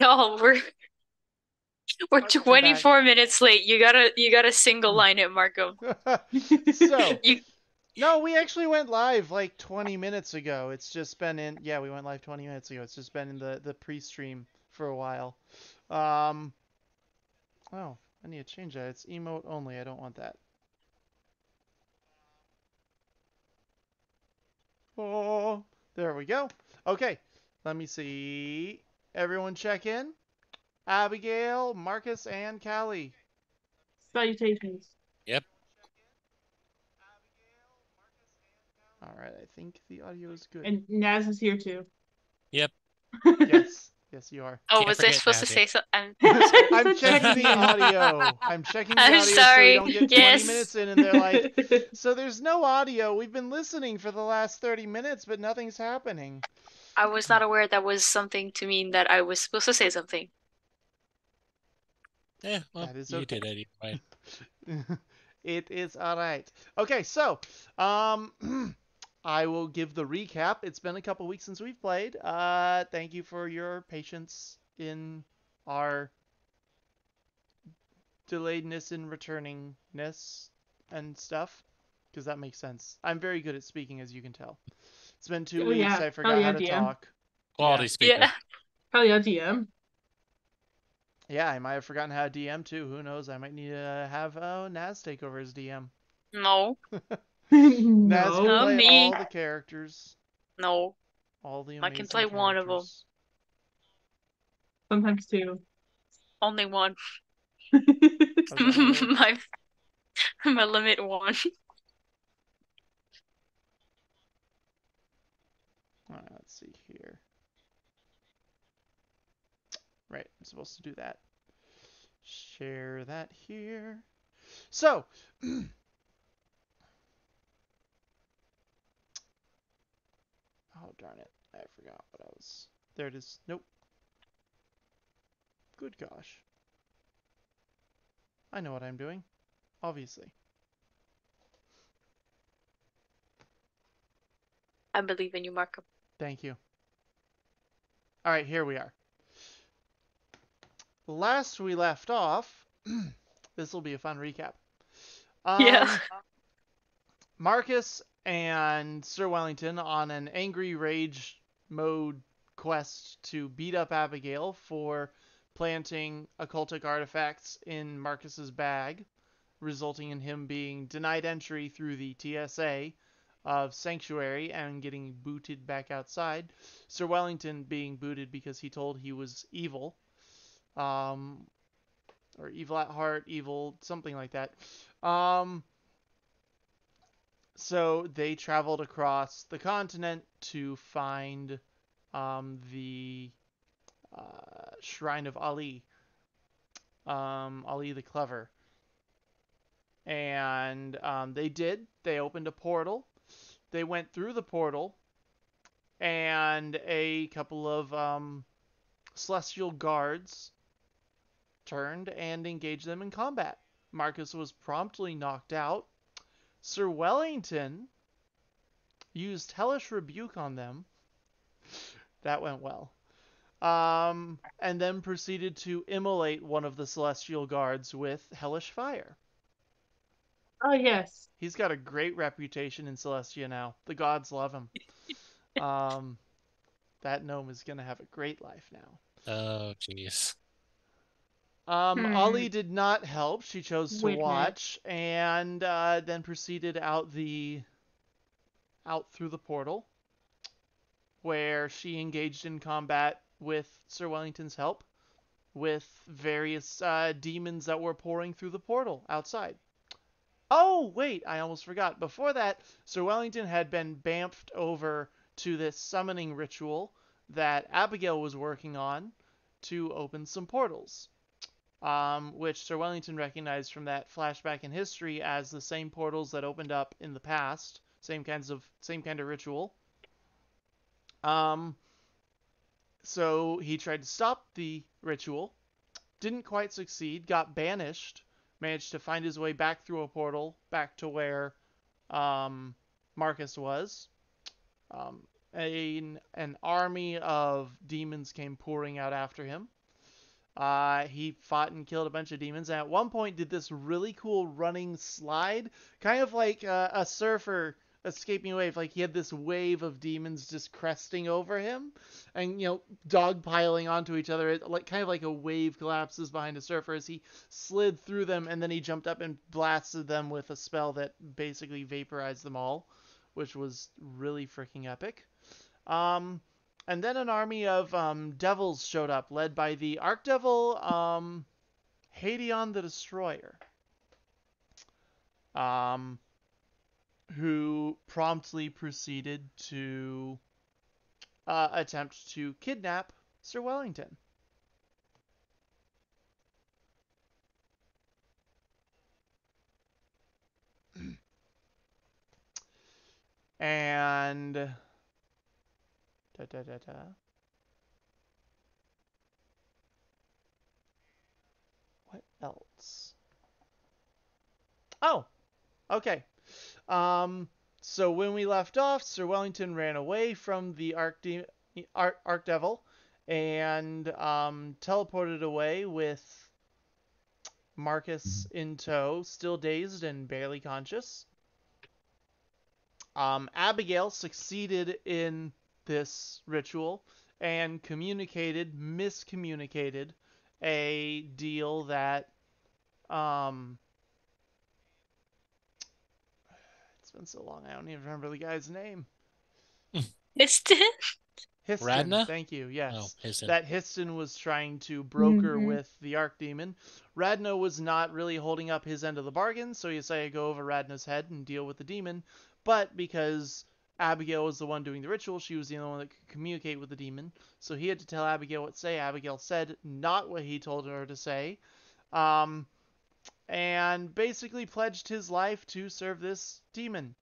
No, we're 24 minutes late. You gotta single line it, Marco. So no, we actually went live like 20 minutes ago. It's just been in, yeah, we went live 20 minutes ago. It's just been in the pre-stream for a while. Oh, I need to change that. It's emote only. I don't want that. Oh, there we go. Okay, let me see. Everyone check in. Abigail, Marcus, and Callie. Salutations. Yep. All right, I think the audio is good. And Naz is here too. Yep. Yes. Yes, you are. Oh, was I supposed to say something? I'm checking the audio. I'm sorry. So we don't get 20 minutes in and they're like, so there's no audio. We've been listening for the last 30 minutes, but nothing's happening. I was not aware that was something to mean that I was supposed to say something. Yeah, well, that is okay. You did it either way. It is all right. Okay, so I will give the recap. It's been a couple weeks since we've played. Thank you for your patience in our delayedness in returningness and stuff, because that makes sense. I'm very good at speaking, as you can tell. It's been 2 weeks. Yeah. I forgot how to talk. Quality speaker. Hell yeah, DM. Yeah, I might have forgotten how to DM too. Who knows? I might need to have Naz take over as DM. No. Naz can play all the characters. No. All the I can play characters. One of them. Sometimes two. Only one. Okay. My limit one. All right, let's see here. Right, I'm supposed to do that. Share that here. So, oh, darn it. I forgot what I was. There it is. Nope. Good gosh. I know what I'm doing, obviously. I believe in you, Marco. Thank you. All right, here we are. Last we left off, this will be a fun recap. Yeah. Marcus and Sir Wellington on an angry rage mode quest to beat up Abigail for planting occultic artifacts in Marcus's bag, resulting in him being denied entry through the TSA of Sanctuary and getting booted back outside. Sir Wellington being booted because he told he was evil. Or evil at heart, evil, something like that. So they traveled across the continent to find the shrine of Ali, Ali the Clever. And they did. They opened a portal. They went through the portal, and a couple of celestial guards turned and engaged them in combat. Marcus was promptly knocked out. Sir Wellington used hellish rebuke on them. That went well. And then proceeded to immolate one of the celestial guards with hellish fire. Oh, yes. He's got a great reputation in Celestia now. The gods love him. That gnome is going to have a great life now. Oh, jeez. Ali did not help. She chose to watch and then proceeded out through the portal, where she engaged in combat with Sir Wellington's help with various demons that were pouring through the portal outside. Oh, wait, I almost forgot. Before that, Sir Wellington had been bamfed over to this summoning ritual that Abigail was working on to open some portals. Which Sir Wellington recognized from that flashback in history as the same portals that opened up in the past, same kind of ritual. So he tried to stop the ritual, didn't quite succeed, got banished, managed to find his way back through a portal back to where Marcus was. An army of demons came pouring out after him. He fought and killed a bunch of demons, and at one point did this really cool running slide, kind of like a surfer escaping a wave. Like, he had this wave of demons just cresting over him and, you know, dogpiling onto each other. It, like, kind of like a wave collapses behind a surfer, as he slid through them, and then he jumped up and blasted them with a spell that basically vaporized them all, which was really freaking epic. And then an army of devils showed up, led by the Archdevil, Hadeon the Destroyer, who promptly proceeded to attempt to kidnap Sir Wellington. And... What else? Oh, okay. So when we left off, Sir Wellington ran away from the Archdevil and teleported away with Marcus in tow, still dazed and barely conscious. Abigail succeeded in this ritual and miscommunicated a deal that it's been so long I don't even remember the guy's name. Histan? Radna? Thank you. Yes. Oh, Histan. That Histan was trying to broker with the Archdemon. Radna was not really holding up his end of the bargain, so you say go over Radna's head and deal with the demon, but because Abigail was the one doing the ritual, she was the only one that could communicate with the demon, so he had to tell Abigail what to say. Abigail said not what he told her to say, and basically pledged his life to serve this demon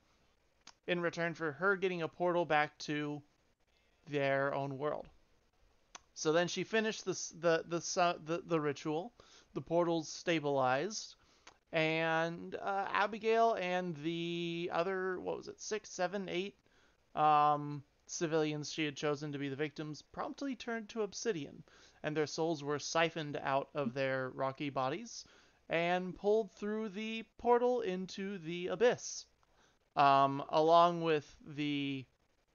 in return for her getting a portal back to their own world. So then she finished the ritual, the portals stabilized, and Abigail and the other, what was it, 6, 7, 8 civilians she had chosen to be the victims promptly turned to obsidian, and their souls were siphoned out of their rocky bodies and pulled through the portal into the abyss, along with the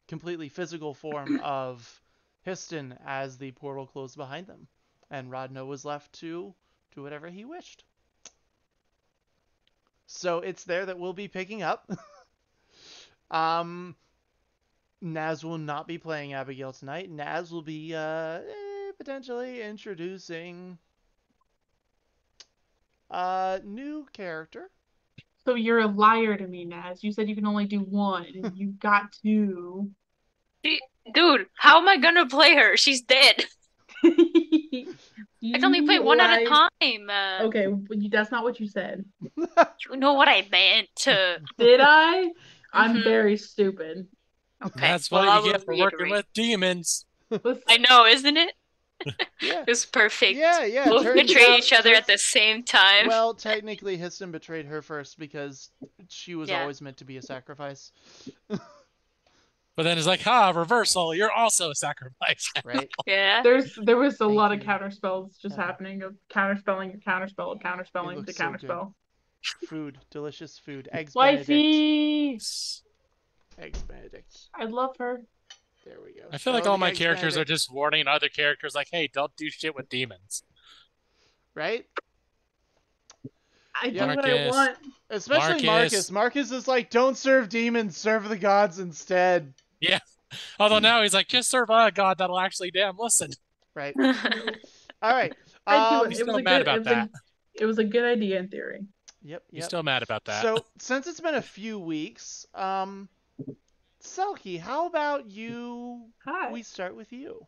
completely physical form of Histan as the portal closed behind them, and Radna was left to do whatever he wished. So it's there that we'll be picking up. Naz will not be playing Abigail tonight. Naz will be potentially introducing a new character. So you're a liar to me, Naz. You said you can only do one. You got two. Dude, how am I going to play her? She's dead. I can only play one at a time. Okay, that's not what you said. You know what I meant. Did I? I'm very stupid. Okay, that's what you get for working with demons. I know, isn't it? Yeah. It was perfect. Yeah. Both betrayed each other at the same time. Well, technically, Histan betrayed her first because she was always meant to be a sacrifice. But then it's like, ha, reversal, you're also a sacrifice. Right. Yeah. There was a lot of counterspells just happening, of counterspelling to counterspell. So food, delicious food. Eggs Benedict. Wifey! Eggs Benedict. I love her. There we go. I feel like all my characters are just warning other characters like, hey, don't do shit with demons. Right? I do what I want. Especially Marcus. Marcus is like, don't serve demons, serve the gods instead. Yeah. Although now he's like, just serve a god that'll actually damn listen. Right. All right. He's still mad about that. It was a good idea in theory. Yep. He's still mad about that. So since it's been a few weeks, Selkie, how about you? Hi. We start with you.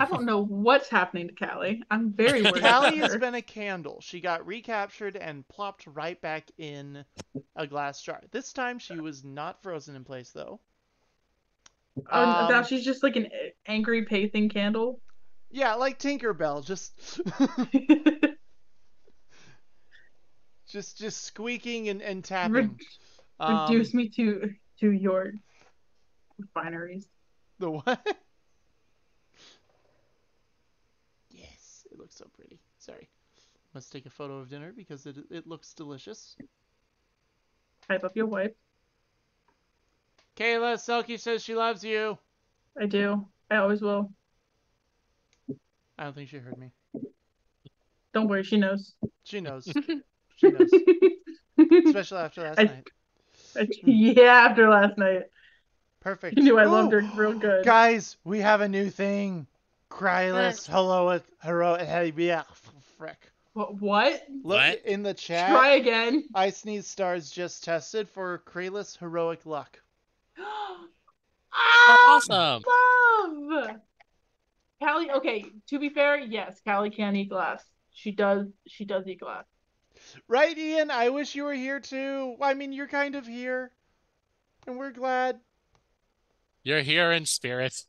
I don't know what's happening to Callie. I'm very worried. Callie has been a candle. She got recaptured and plopped right back in a glass jar. This time she was not frozen in place, though. Now she's just like an angry pacing candle? Yeah, like Tinkerbell. Just just squeaking and tapping. Reduce me to your refineries. The what? So pretty. necessary. Let's take a photo of dinner because it looks delicious. Type up your wife. Kayla, Selkie says she loves you. I do. I always will. I don't think she heard me. Don't worry, she knows. She knows. She knows. Especially after last night. Yeah, after last night. Perfect. She knew I loved her real good. Guys, we have a new thing. Kralis, hello, hello, frick. What? Look in the chat. Try again. I Sneeze Stars just tested for Kralis heroic luck. Awesome. Love. Callie, okay, to be fair, yes, Callie can eat glass. She does eat glass. Right, Ian? I wish you were here too. I mean, you're kind of here. And we're glad. You're here in spirit.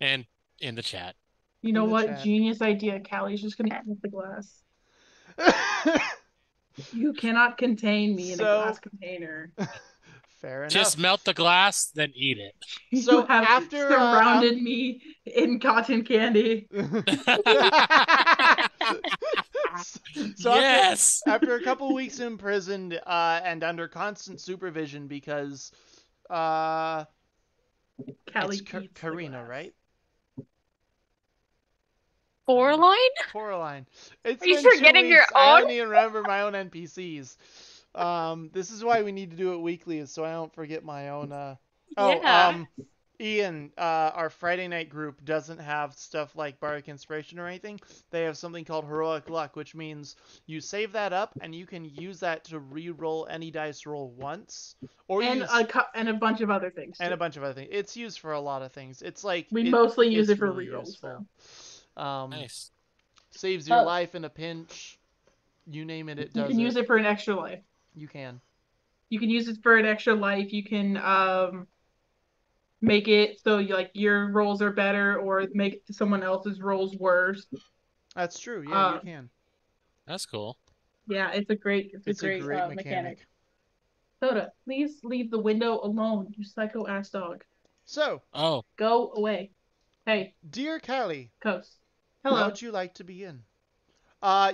And in the chat. You know what? Chat. Genius idea. Callie's just going to eat the glass. You cannot contain me in a glass container. Fair enough. Just melt the glass, then eat it. So you have after surrounded me in cotton candy. So yes. After a couple weeks imprisoned and under constant supervision, because Callie Karina, right? Coraline. Coraline. Are you forgetting your own? I don't even remember my own NPCs. This is why we need to do it weekly, is so I don't forget my own. Ian, our Friday night group doesn't have stuff like Bardic Inspiration or anything. They have something called Heroic Luck, which means you save that up and you can use that to re-roll any dice roll once, or and a bunch of other things. And a bunch of other things. It's used for a lot of things. It's like we mostly use it for re-rolls. Nice. Saves your life in a pinch. You name it, it does. You can use it for an extra life. You can. You can use it for an extra life. You can make it so your rolls are better, or make someone else's rolls worse. That's true. Yeah, you can. That's cool. Yeah, it's a great mechanic. Soda, please leave the window alone, you psycho ass dog. So. Oh. Go away. Hey. Dear Callie. Coast. Hello. How would you like to be in?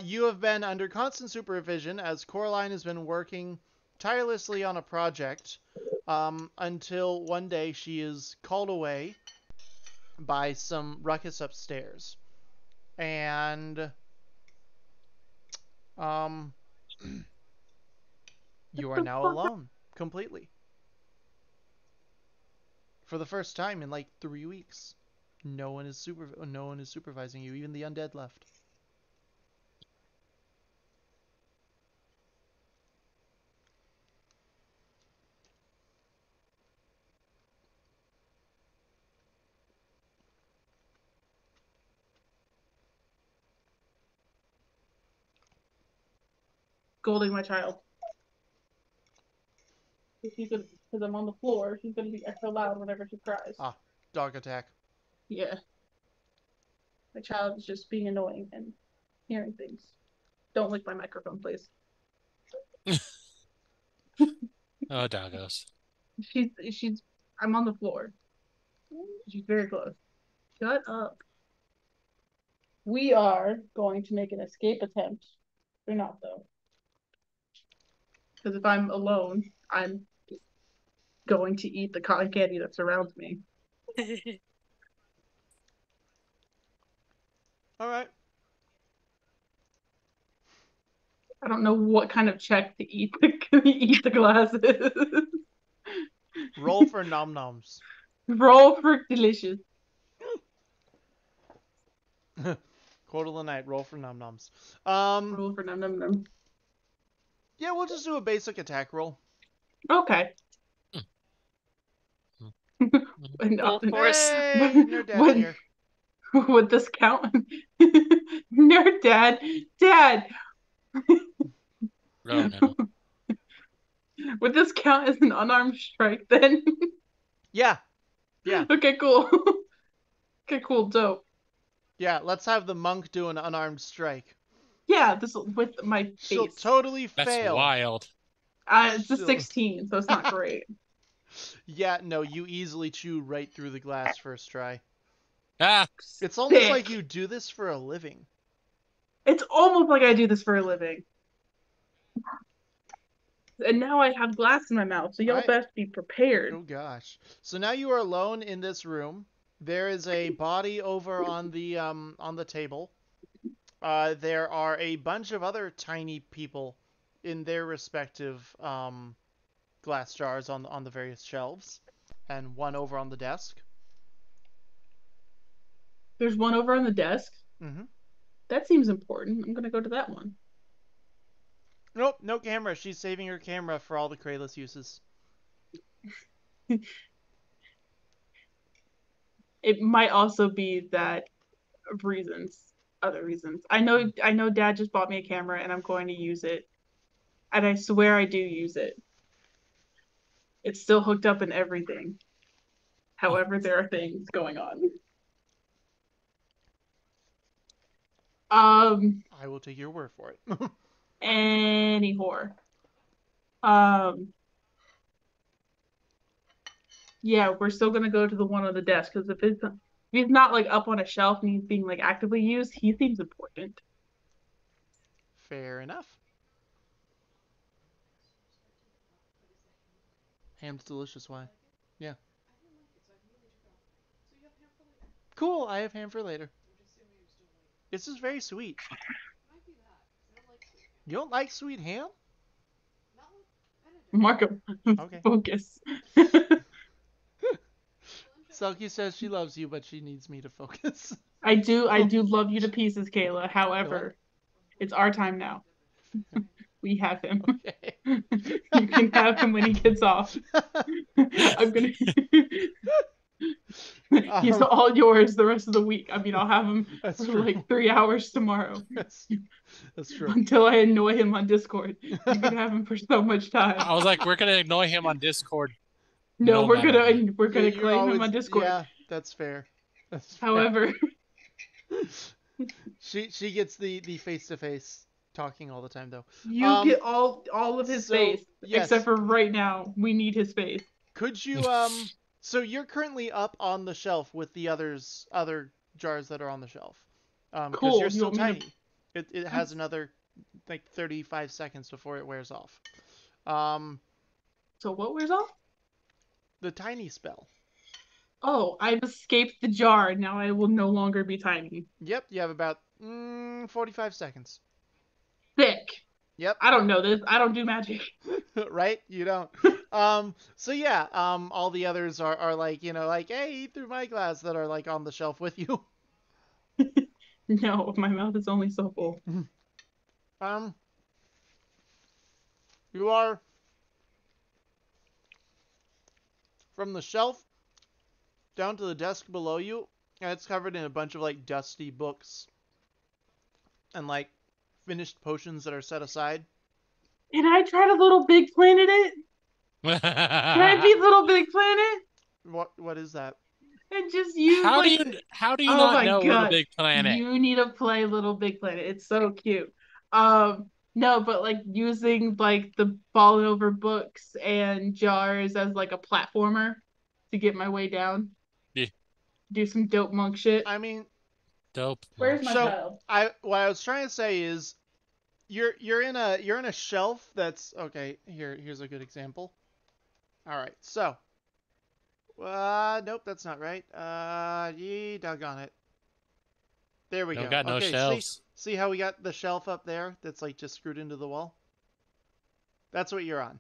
You have been under constant supervision as Coraline has been working tirelessly on a project until one day she is called away by some ruckus upstairs. And you are now alone completely. For the first time in like 3 weeks. No one is supervising you, even the undead left. Scolding my child. Because I'm on the floor, she's going to be extra loud whenever she cries. Ah, dog attack. Yeah. My child is just being annoying and hearing things. Don't lick my microphone, please. Oh, doggos. I'm on the floor. She's very close. Shut up. We are going to make an escape attempt. We're not, though. Because if I'm alone, I'm going to eat the cotton candy that surrounds me. All right. I don't know what kind of check to eat the glasses. Roll for nom noms. Roll for delicious. Quarter of the night. Roll for nom noms. Roll for nom nom nom. Yeah, we'll just do a basic attack roll. Okay. Nerd dad here. Would this count? Nerd dad. Dad. No, no. Would this count as an unarmed strike then? Yeah. Yeah. Okay, cool. Okay, cool. Dope. Yeah, let's have the monk do an unarmed strike. Yeah, this with my face. She'll totally fail. That's wild. It's a 16, so it's not great. Yeah, no, you easily chew right through the glass first try. Ah, it's almost like you do this for a living. It's almost like I do this for a living. And now I have glass in my mouth, so y'all best be prepared. Oh, gosh. So now you are alone in this room. There is a body over on the table. There are a bunch of other tiny people in their respective glass jars on the various shelves. And one over on the desk. There's one over on the desk? Mm-hmm. That seems important. I'm going to go to that one. Nope, no camera. She's saving her camera for all the Kralis uses. It might also be that other reasons. I know Dad just bought me a camera and I'm going to use it. And I swear I do use it. It's still hooked up in everything. However, there are things going on. I will take your word for it. Any whore. Yeah, we're still gonna go to the one on the desk because if he's not like up on a shelf and he's being like actively used, he seems important. Fair enough. Ham's delicious. Why? Yeah. Cool. I have ham for later. This is very sweet. You don't like sweet ham? Marco, okay. Focus. Selkie says she loves you, but she needs me to focus. I do love you to pieces, Kayla. However, it's our time now. We have him. Okay. You can have him when he gets off. I'm gonna. He's all yours the rest of the week. I mean, I'll have him for like 3 hours tomorrow. That's true. Until I annoy him on Discord. You can have him for so much time. I was like, we're gonna annoy him on Discord. No, we're gonna claim him on Discord. Yeah, that's fair. However, she gets the face to face talking all the time though. You get all of his face except for right now. We need his face. Could you So you're currently up on the shelf with the other jars that are on the shelf. Cool. Because you're still tiny. It has another like 35 seconds before it wears off. So what wears off? The tiny spell. Oh, I've escaped the jar. Now I will no longer be tiny. Yep, you have about 45 seconds. Sick. Yep. I don't know this. I don't do magic. Right? You don't. So yeah, all the others are like, you know, like, hey, eat through my glass that are like on the shelf with you. No, my mouth is only so full. You are from the shelf down to the desk below you, and it's covered in a bunch of like dusty books and like finished potions that are set aside. Can I try to Little Big Planet it? Can I be Little Big Planet? What is that? And just use. How like... do you oh not know God. Little Big Planet? You need to play Little Big Planet. It's so cute. No, but like using like the fallen over books and jars as like a platformer to get my way down. Yeah. Do some dope monk shit. I mean. Dope. Where's my bell? What I was trying to say is, you're in a shelf that's okay. Here's a good example. All right, so. Nope, that's not right. Ye doggone it. There we go. Got no shelves. See how we got the shelf up there that's like just screwed into the wall? That's what you're on.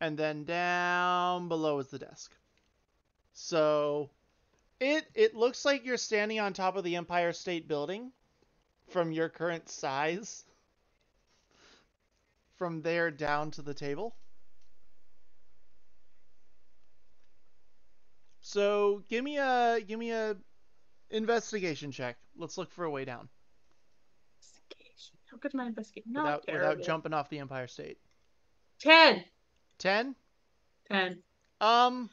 And then down below is the desk. So. It looks like you're standing on top of the Empire State Building from your current size. From there down to the table. So give me a investigation check. Let's look for a way down. Investigation. How good am I investigating? No, without jumping off the Empire State. 10. 10? 10.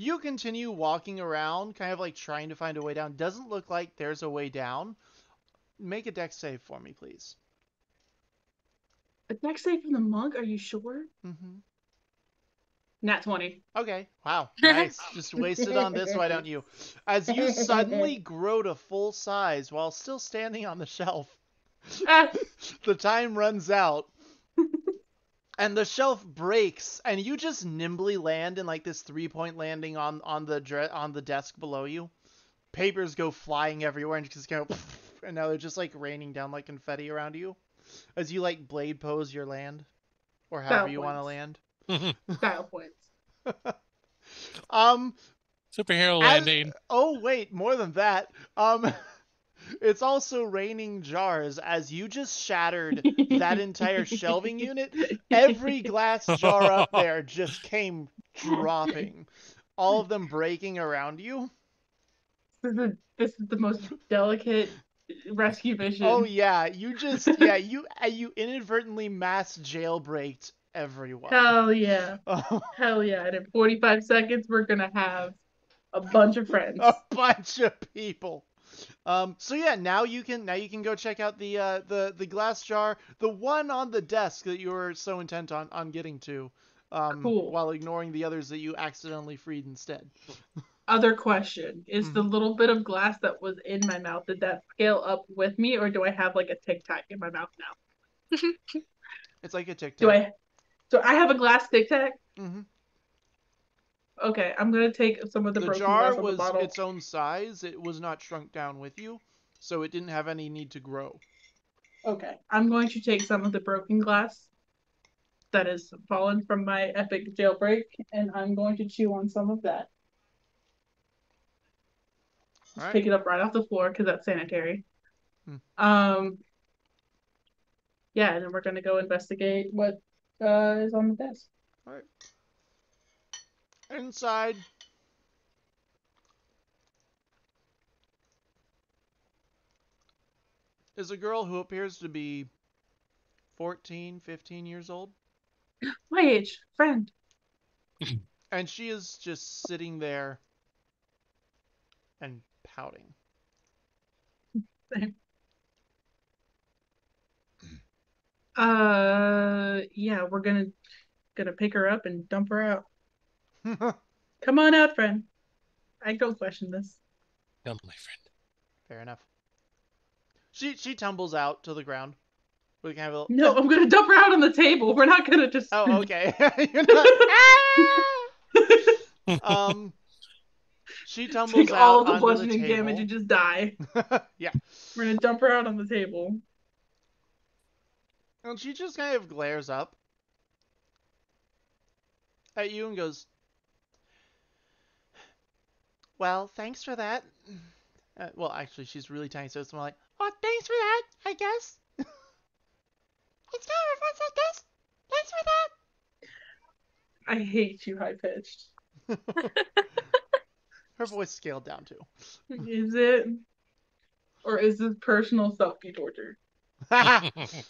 You continue walking around, kind of like trying to find a way down. Doesn't look like there's a way down. Make a dex save for me, please. A dex save from the monk? Are you sure? Mm-hmm. Nat 20. Okay. Wow. Nice. Just wasted on this. Why don't you? As you suddenly grow to full size while still standing on the shelf, The time runs out. And the shelf breaks, and you just nimbly land in like this three-point landing on the desk below you. Papers go flying everywhere, and you just go, and now they're just like raining down like confetti around you, as you like blade pose your land, or however you want to land. Style points. Superhero landing. Oh wait, more than that. It's also raining jars as you just shattered that entire shelving unit. Every glass jar up there just came dropping. All of them breaking around you. This is the most delicate rescue mission. Oh yeah, you inadvertently mass jailbreaked everyone. Hell yeah. Hell yeah. And in 45 seconds we're gonna have a bunch of friends. A bunch of people. So yeah, now you can go check out the glass jar, the one on the desk that you were so intent on getting to, cool. While ignoring the others that you accidentally freed instead. Other question is the little bit of glass that was in my mouth, did that scale up with me, or do I have like a Tic Tac in my mouth now? It's like a Tic Tac. So I have a glass Tic Tac. Mm-hmm. Okay, I'm going to take some of the broken glass from the bottle. The jar was its own size. It was not shrunk down with you, so it didn't have any need to grow. Okay, I'm going to take some of the broken glass that has fallen from my epic jailbreak, and I'm going to chew on some of that. Just pick it up right off the floor, because that's sanitary. Yeah, and then we're going to go investigate what is on the desk. All right. Inside, is a girl who appears to be 14, 15 years old. My age, friend. And she is just sitting there and pouting. Same. Yeah, we're gonna pick her up and dump her out. Come on out, friend. I don't question this. Dump my friend. Fair enough. She tumbles out to the ground. We can have a little... No, I'm gonna dump her out on the table. We're not gonna just. Oh, okay. You're not... She tumbles Take out all of the bludgeoning damage and just die. Yeah. We're gonna dump her out on the table. And she just kind of glares up at you and goes, "Well, thanks for that." Well, actually, she's really tiny, so it's more like, "Oh, thanks for that, I guess." It's kind of fun, I guess. Thanks for that. I hate you, high pitched. Her voice scaled down too. Is it, or is this personal selfie torture? It's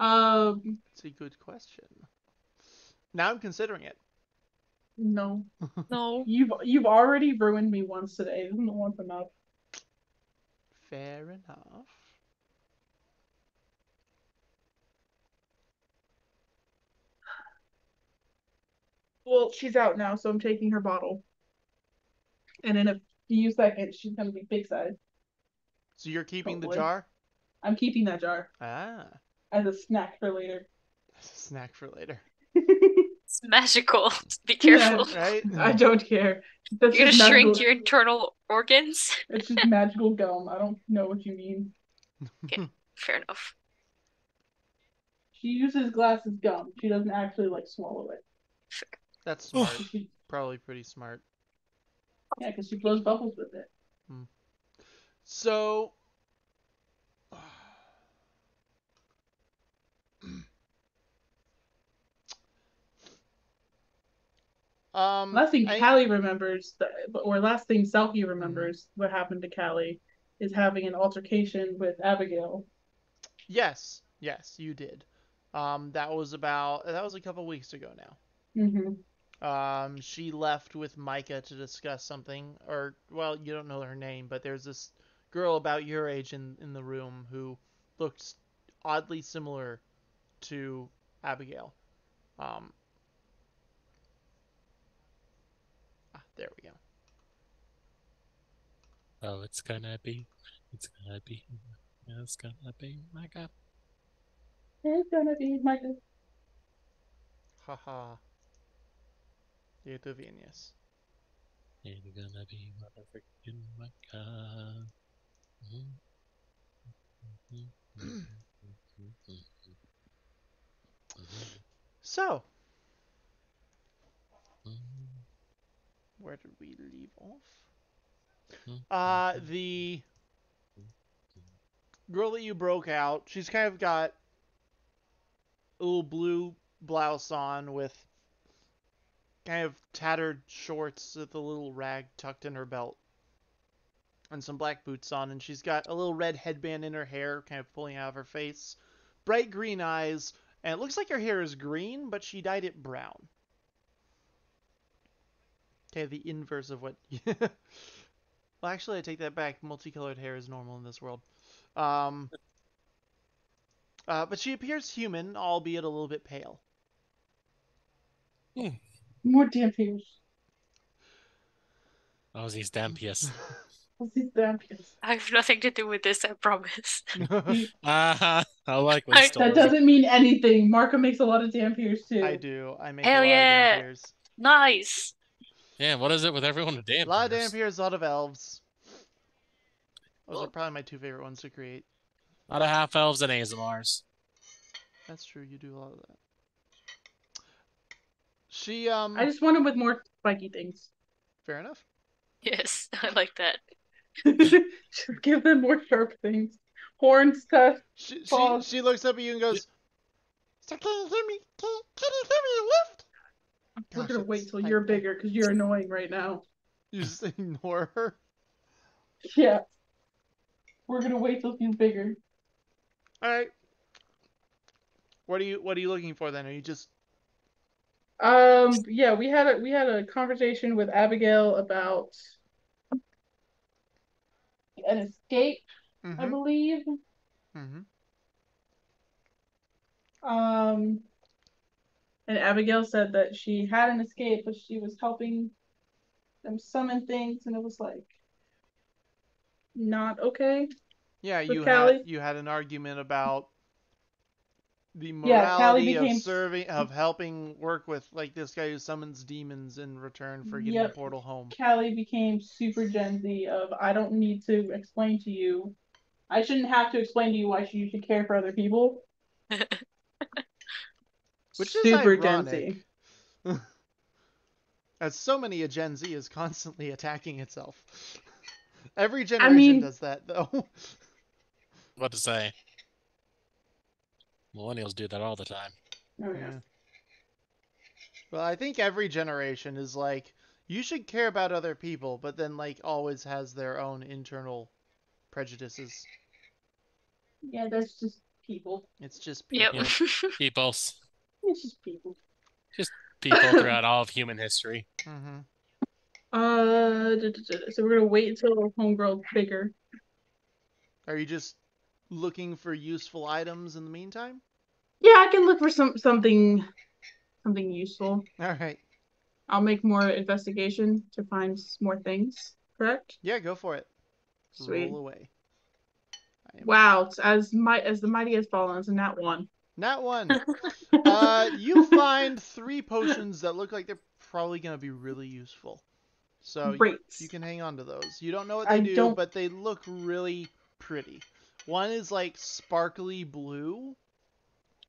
a good question. Now I'm considering it. No. No. You've already ruined me once today. Isn't it once enough? Fair enough. Well, she's out now, so I'm taking her bottle. And in a few seconds, she's going to be big size. So you're keeping the jar? I'm keeping that jar. Ah. As a snack for later. As a snack for later. It's magical. Be careful. Yeah, right? I don't care. That's You're going to shrink your internal organs? It's just magical gum. I don't know what you mean. Okay, fair enough. She uses glass as gum. She doesn't actually, like, swallow it. Fair. That's smart. Probably pretty smart. Yeah, because she blows bubbles with it. Hmm. So... last thing Callie remembers, or last thing Selkie remembers, what happened to Callie is having an altercation with Abigail. Yes, you did. That was a couple weeks ago now. Mm-hmm. She left with Micah to discuss something, or well, you don't know her name, but there's this girl about your age in the room who looks oddly similar to Abigail. There we go. Well, it's gonna be Micah. It's gonna be Micah. Haha. You're the genius. It's gonna be motherfucking Micah. So, where did we leave off? The girl that you broke out, she's kind of got a little blue blouse on with kind of tattered shorts with a little rag tucked in her belt and some black boots on, and she's got a little red headband in her hair kind of pulling out of her face, bright green eyes, and it looks like her hair is green, but she dyed it brown. Okay, the inverse of what... Well, actually, I take that back. Multicolored hair is normal in this world. But she appears human, albeit a little bit pale. Hmm. More Dampiers. Oh, these Dampiers. I have nothing to do with this, I promise. I like my story. That doesn't mean anything. Marco makes a lot of Dampiers, too. I do. I make a lot of Dampiers. Nice! Damn, what is it with everyone with Dampiers? A lot of Dampiers, a lot of elves. Those are probably my two favorite ones to create. A lot of half-elves and ASMRs. That's true, you do a lot of that. She, I just want them with more spiky things. Fair enough. Yes, I like that. Should give them more sharp things. Horn stuff. She looks up at you and goes, "So can you hear me? Can you hear me lift?" We're gonna wait till you're bigger because you're annoying right now. You just ignore her. Yeah, we're gonna wait till she's bigger. All right. What are you looking for then? Are you just? Yeah, we had a conversation with Abigail about an escape, I believe. And Abigail said that she had an escape, but she was helping them summon things, and it was like not okay. Yeah, you had an argument about the morality of helping work with like this guy who summons demons in return for getting the portal home. Callie became super Gen Z of, I don't need to explain to you. I shouldn't have to explain to you why you should care for other people. Which is super Gen Z. As so many a Gen Z is constantly attacking itself. Every generation does that though. What to say? Millennials do that all the time. Oh, yeah. Well, I think every generation is like, you should care about other people, but then, like, always has their own internal prejudices. Yeah, that's just people. It's just people. Yep. Peoples. It's just people. Just people throughout all of human history. So we're going to wait until our homegirl's bigger. Are you just looking for useful items in the meantime? Yeah, I can look for something useful. All right. I'll make more investigation to find more things, correct? Yeah, go for it. Sweet. Roll away. Wow, it's as the mighty has fallen, it's a nat one. Nat one. You find 3 potions that look like they're probably going to be really useful. So you can hang on to those. You don't know what they do, but they look really pretty. One is like sparkly blue.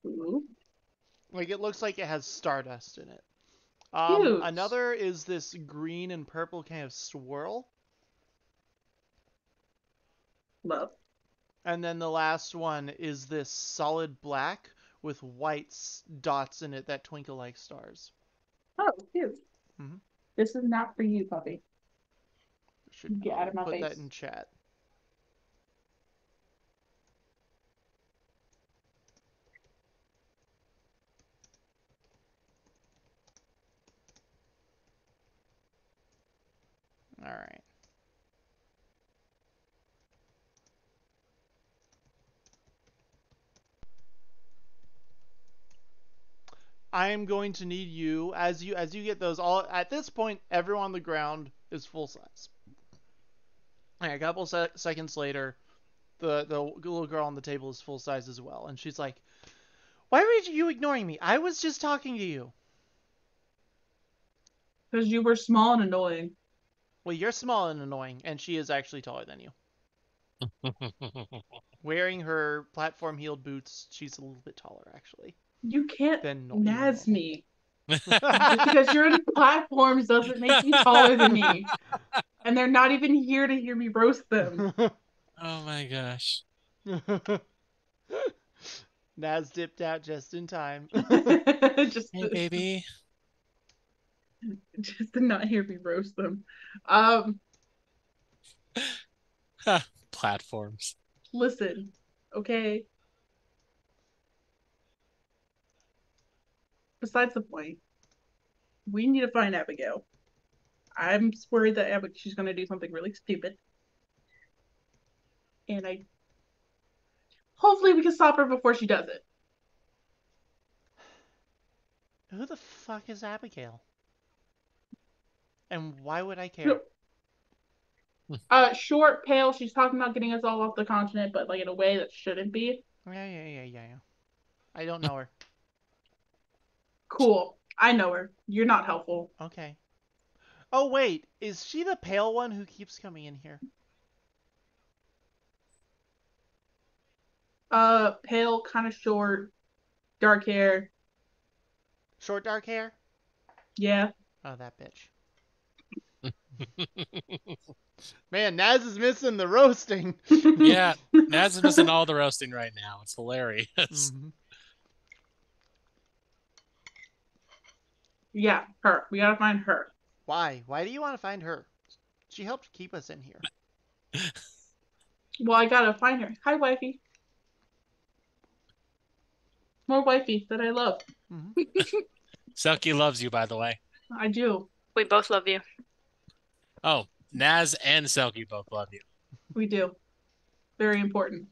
Ooh. Like it looks like it has stardust in it. Another is this green and purple kind of swirl. Love. And then the last one is this solid black with white dots in it that twinkle like stars. Oh, cute. This is not for you, puppy. Should get out of my face. Put that in chat. All right. I am going to need you as you get those all. At this point, everyone on the ground is full size. And a couple seconds later, the little girl on the table is full size as well, and she's like, "Why were you ignoring me? I was just talking to you." Because you were small and annoying. Well, you're small and annoying, and she is actually taller than you. Wearing her platform heeled boots, she's a little bit taller, actually. You can't naz me. Just because you're on platforms doesn't make you taller than me. And they're not even here to hear me roast them. Oh my gosh. Naz dipped out just in time. Hey, baby. Just to not hear me roast them. Platforms. Listen, okay? Besides the point, we need to find Abigail. I'm worried that she's going to do something really stupid. And hopefully we can stop her before she does it. Who the fuck is Abigail? And why would I care? Short, pale. She's talking about getting us all off the continent, but like in a way that shouldn't be. Yeah. I don't know her. Cool. I know her. You're not helpful. Okay. Oh wait, is she the pale one who keeps coming in here? Pale, kind of short, dark hair. Short, dark hair? Yeah. Oh, that bitch. Man, Naz is missing the roasting. Yeah, Naz is missing all the roasting right now. It's hilarious. Mm-hmm. Yeah, her. We gotta find her. Why? Why do you want to find her? She helped keep us in here. Well, I gotta find her. Hi, wifey. More wifey that I love. Mm-hmm. Selkie loves you, by the way. I do. We both love you. Oh, Naz and Selkie both love you. We do. Very important.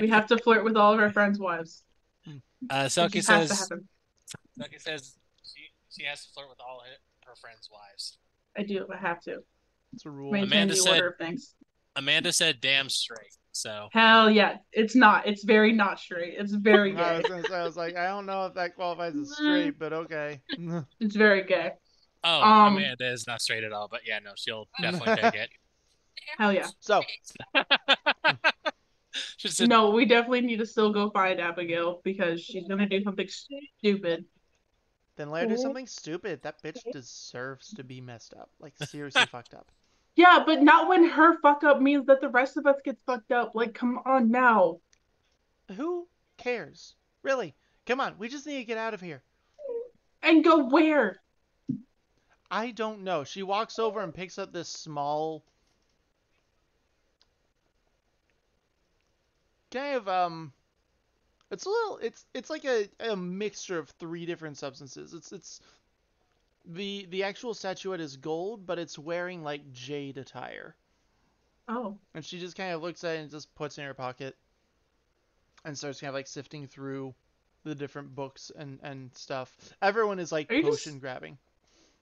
We have to flirt with all of our friends' wives. Selkie says she has to flirt with all her friends' wives. I do. I have to. It's a rule. Amanda said damn straight. So hell yeah. It's not. It's very not straight. It's very gay. I was like, I don't know if that qualifies as straight, but okay. It's very gay. Oh, Amanda is not straight at all, but yeah, no, she'll definitely take it. Hell yeah. So. No, we definitely need to still go find Abigail because she's going to do something stupid. Then let her do something stupid. That bitch deserves to be messed up. Like, seriously fucked up. Yeah, but not when her fuck up means that the rest of us get fucked up. Like, come on now. Who cares? Really? Come on, we just need to get out of here. And go where? I don't know. She walks over and picks up this small... kind of, it's a little, it's like a mixture of three different substances. It's the actual statuette is gold, but it's wearing like jade attire. Oh. And she just kind of looks at it and just puts it in her pocket and starts kind of like sifting through the different books and stuff. Everyone is like potion grabbing.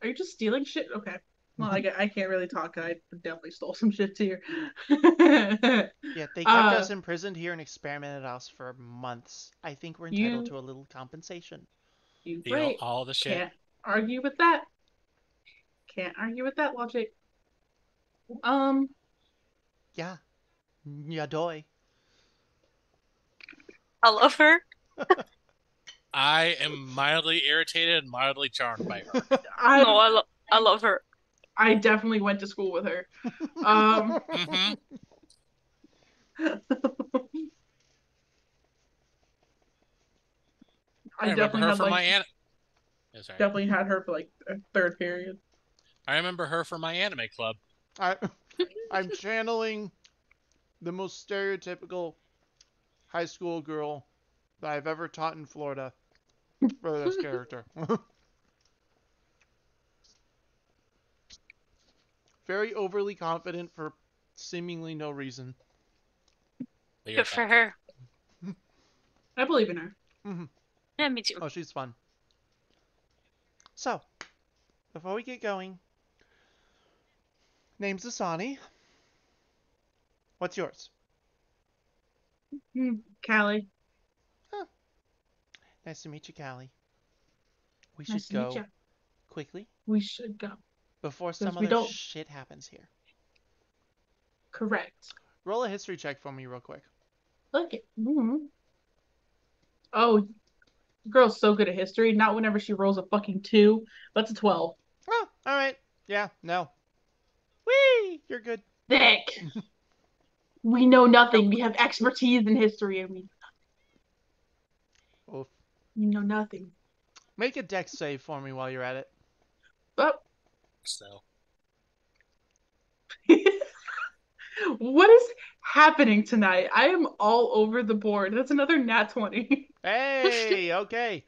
Are you just stealing shit? Okay. Well, I can't really talk. I definitely stole some shit here. Yeah, they kept us imprisoned here and experimented us for months. I think we're entitled to a little compensation. You right. All the shit. Can't argue with that. Can't argue with that logic. Yeah. Yadoy. I love her. I am mildly irritated and mildly charmed by her. I love her. I definitely went to school with her. I definitely had definitely had her for like a third period. I remember her from my anime club. I'm channeling the most stereotypical high school girl that I've ever taught in Florida for this character. Very overly confident for seemingly no reason. Good for her. I believe in her. Mm-hmm. Yeah, me too. Oh, she's fun. So, before we get going, Name's Asani. What's yours? Callie. Huh. Nice to meet you, Callie. We should go quickly. We should go. Before some other shit happens here. Correct. Roll a history check for me real quick. Look it. Mm-hmm. Oh, the girl's so good at history. Not whenever she rolls a fucking 2. That's a 12. Oh, all right. Yeah, no. Whee! You're good. Thick. We know nothing. We have expertise in history and we know nothing. Oof. We know nothing. Make a dex save for me while you're at it. Oh. So. What is happening tonight? I am all over the board. That's another nat 20. Hey, okay.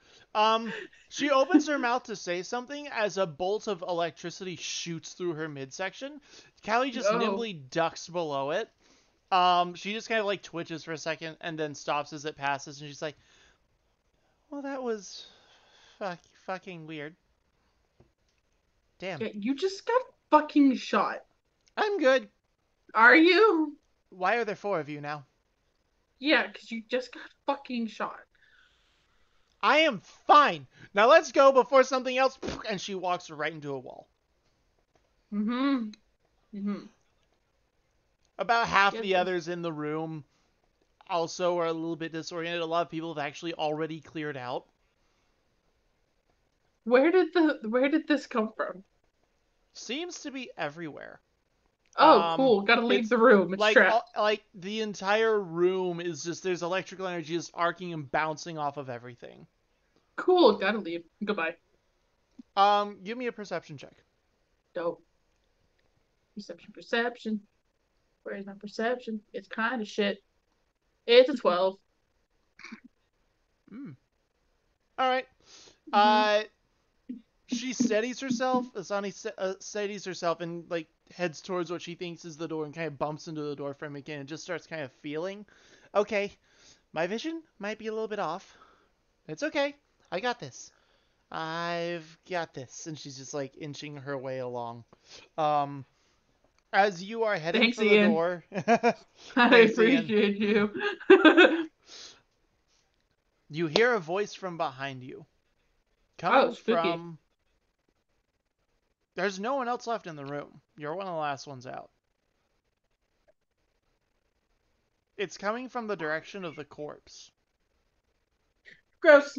She opens her mouth to say something as a bolt of electricity shoots through her midsection. Callie just nimbly ducks below it. She just kind of like twitches for a second and then stops as it passes, and she's like, "Well, that was fucking weird. Damn. Yeah, you just got fucking shot." I'm good. Are you? Why are there 4 of you now? Yeah, because you just got fucking shot. I am fine. Now let's go before something else. And she walks right into a wall. Mm-hmm. Mm-hmm. About half the others in the room also are a little bit disoriented. A lot of people have actually already cleared out. Where did this come from? Seems to be everywhere. Oh, cool. Gotta leave the room. It's like, trapped. Like, the entire room is just, there's electrical energy just arcing and bouncing off of everything. Cool. Gotta leave. Goodbye. Give me a perception check. Dope. Perception. Where is my perception? It's kind of shit. It's a 12. Hmm. Alright. She steadies herself. Asani steadies herself and, like, heads towards what she thinks is the door and kind of bumps into the door frame again and just starts kind of feeling. Okay, my vision might be a little bit off. It's okay. I got this. I've got this. And she's just, like, inching her way along. As you are heading for the door... I appreciate you. You hear a voice from behind you. Coming from... There's no one else left in the room. You're one of the last ones out. It's coming from the direction of the corpse. Gross.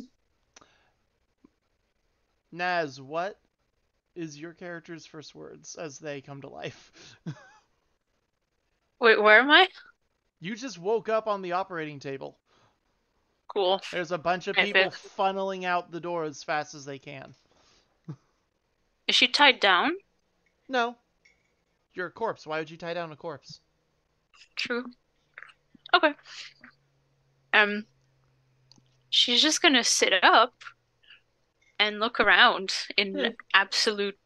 Naz, what is your character's first words as they come to life? Wait, where am I? You just woke up on the operating table. Cool. There's a bunch of people funneling out the door as fast as they can. Is she tied down? No. You're a corpse. Why would you tie down a corpse? True. Okay. She's just gonna sit up and look around in absolute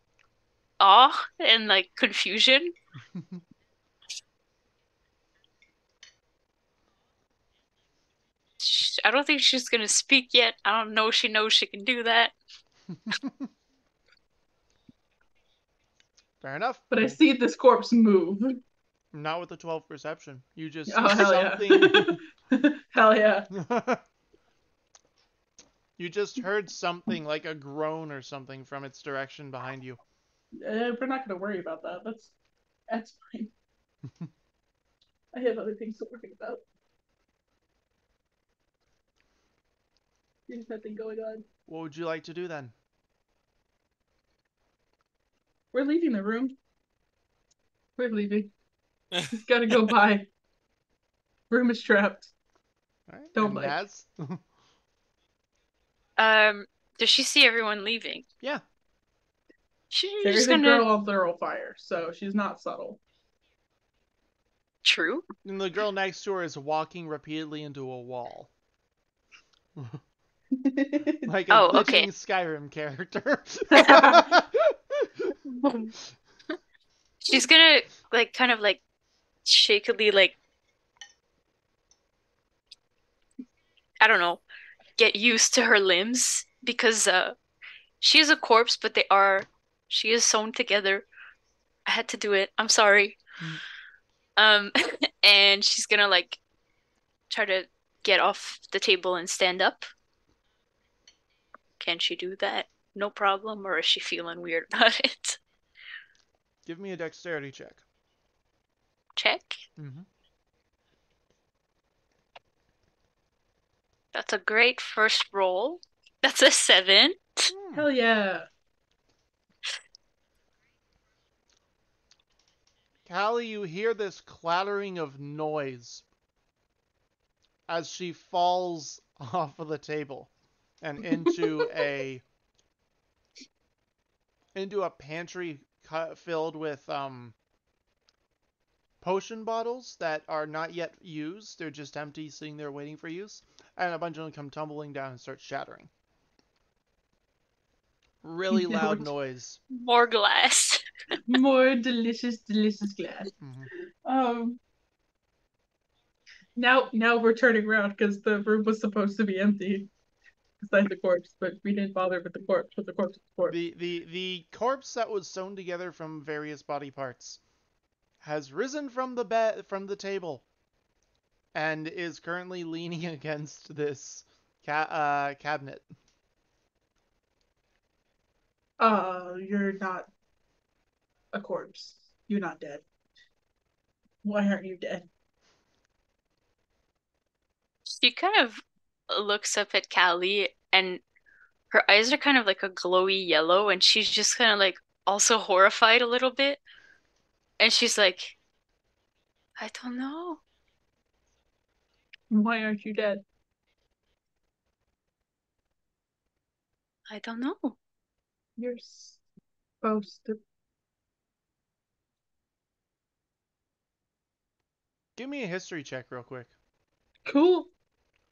awe and, like, confusion. I don't think she's gonna speak yet. I don't know if she knows she can do that. Fair enough. But I see this corpse move. Not with the 12 perception. You just... Oh, hell something... yeah. Hell yeah. You just heard something, like a groan or something, from its direction behind you. We're not going to worry about that. That's fine. I have other things to worry about. There's nothing going on. What would you like to do then? We're leaving the room. We're leaving. It's gotta go by. Room is trapped. All right. Don't like. Does she see everyone leaving? Yeah. There's just gonna... a girl on thorough fire, so she's not subtle. True. And the girl next to her is walking repeatedly into a wall. Like a Skyrim character. She's gonna, like, kind of, like, shakily, like, I don't know, get used to her limbs, because she is a corpse, but she is sewn together. I had to do it. I'm sorry. And she's gonna like try to get off the table and stand up. Can she do that? No problem, or is she feeling weird about it? Give me a dexterity check. Check? Mm-hmm. That's a great first roll. That's a 7. Hell yeah. Callie, you hear this clattering of noise as she falls off of the table and into a pantry filled with potion bottles that are not yet used. They're just empty, sitting there waiting for use. And a bunch of them come tumbling down and start shattering. Really loud noise. More glass. More delicious glass. Mm-hmm. Now we're turning around because the room was supposed to be empty beside the corpse, but we didn't bother with the corpse. The corpse that was sewn together from various body parts has risen from the bed, from the table, and is currently leaning against this cabinet. You're not a corpse. You're not dead. Why aren't you dead? She kind of looks up at Callie, and her eyes are kind of like a glowy yellow, and she's just kind of like also horrified a little bit. And she's like, I don't know. Why aren't you dead? I don't know. You're supposed to... Give me a history check real quick. Cool.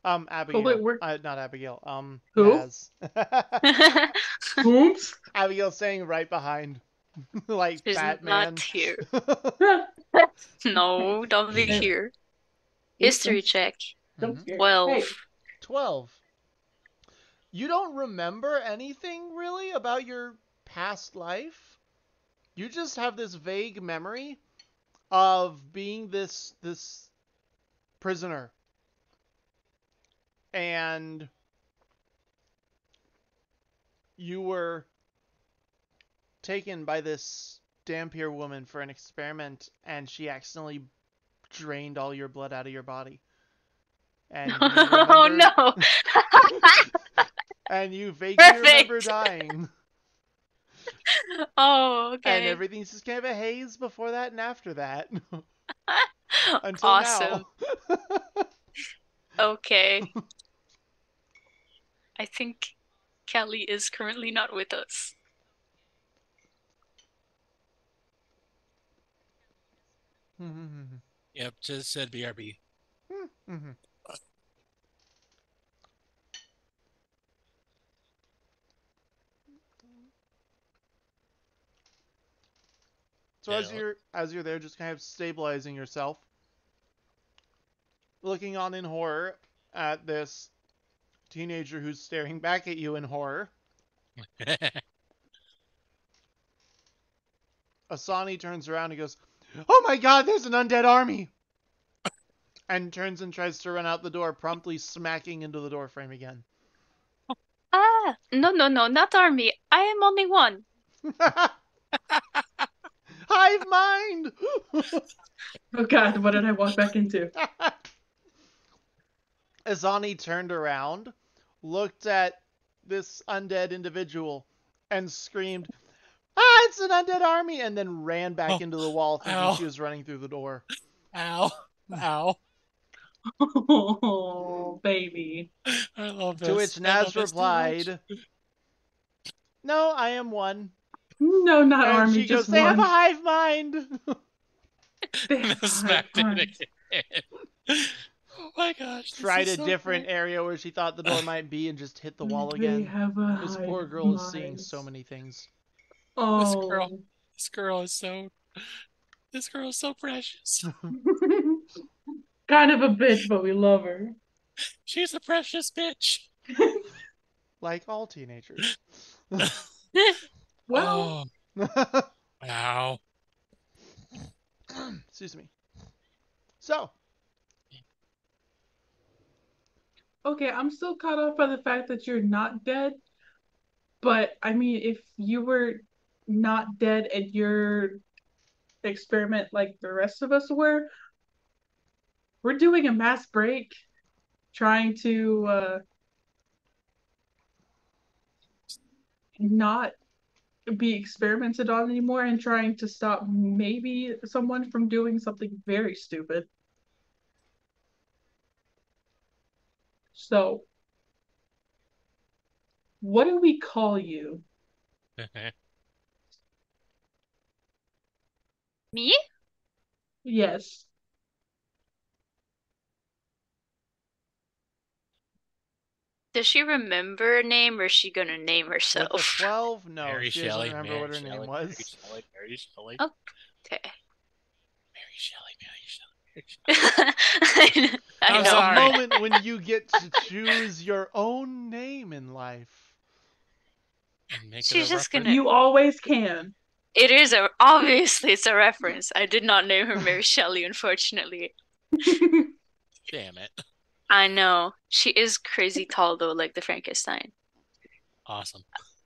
Abigail. Oh, wait, not Abigail. Who? Oops. Abigail's staying right behind. Like she's Batman. Not here. No, don't be here. History check. Mm-hmm. 12. Hey. 12. You don't remember anything really about your past life. You just have this vague memory of being this prisoner. And you were taken by this Dampier woman for an experiment, and she accidentally drained all your blood out of your body. And you oh no! And you vaguely remember dying. Oh, okay. And everything's just kind of a haze before that and after that. Until awesome. Now. Okay. I think Callie is currently not with us. Yep, just said BRB. Mm-hmm. So yeah. As you're there, just kind of stabilizing yourself, looking on in horror at this teenager who's staring back at you in horror. Asani turns around and goes, "Oh my God, there's an undead army!" And turns and tries to run out the door, promptly smacking into the door frame again. Ah, no, not army. I am only one. Hive mind! Oh God, what did I walk back into? Asani turned around, looked at this undead individual, and screamed, "Ah, it's an undead army!" and then ran back into the wall, thinking she was running through the door. Ow. Oh, baby. I love this. To which Naz replied, "No, I am one." No, not and army, she just goes, "They have a hive mind!" They have a hive mind. Oh my gosh. Tried a different area where she thought the door might be and just hit the wall again. This poor girl is seeing so many things. Oh, this girl is so precious. Kind of a bitch, but we love her. She's a precious bitch. Like all teenagers. Well. Wow. Excuse me. So. Okay, I'm still caught off by the fact that you're not dead. But, I mean, if you were not dead at your experiment like the rest of us were, we're doing a mass break trying to not be experimented on anymore and trying to stop maybe someone from doing something very stupid. So, what do we call you? Me? Yes. Does she remember her name, or is she gonna name herself? With the 12? No, Mary she Shelley, doesn't remember Mary what her Shelley, name was. Mary Shelley. Oh, okay. Mary Shelley. I know. There's a moment when you get to choose your own name in life. And make She's just reference. Gonna. You always can. It is a obviously it's a reference. I did not name her Mary Shelley, unfortunately. Damn it. I know. She is crazy tall, though, like the Frankenstein. Awesome.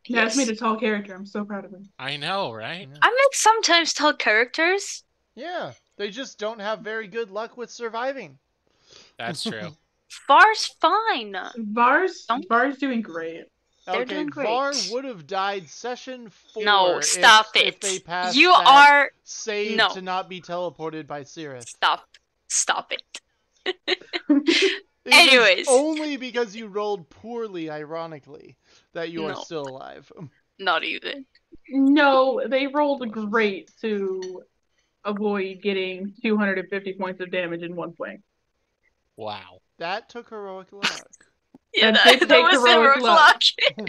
Yeah, yes. That's made a tall character. I'm so proud of her. I know, right? I make sometimes tall characters. Yeah. They just don't have very good luck with surviving. That's true. Var's fine. Var's doing great. They're okay, doing great. Var would have died session 4. No, stop if they passed you that are saved no. to not be teleported by Cirrus. Stop it. It Anyways, only because you rolled poorly, ironically, that you are still alive. Not even. No, they rolled great to avoid getting 250 points of damage in one swing. Wow, that took heroic luck. Yeah, that was heroic luck.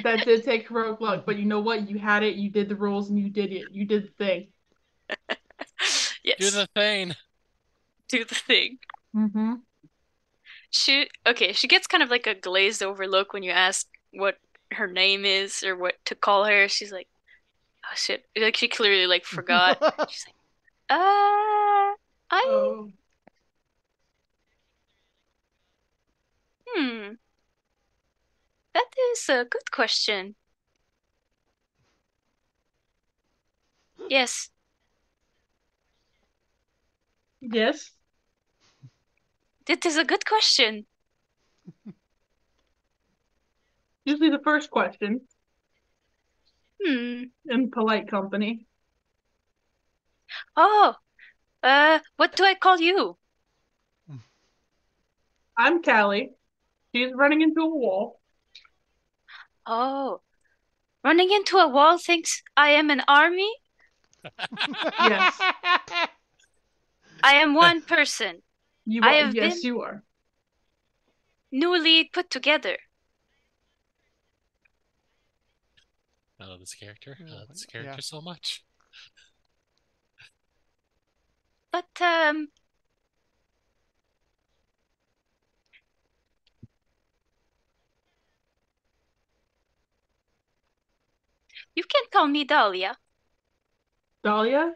That did take heroic luck, but you know what? You had it. You did the rules, and you did it. You did the thing. Yes. Do the thing. Do the thing. Mm-hmm. She gets kind of like a glazed over look when you ask what her name is or what to call her. She's like, oh shit. Like she clearly like forgot. She's like, That is a good question. Yes. Yes. That is a good question. Usually the first question. In polite company. Oh, what do I call you? I'm Callie. She's running into a wall. Oh, running into a wall thinks I am an army? Yes. I am one person. You are newly put together. I love this character. I love this character so much. But you can call me Dahlia. Dahlia?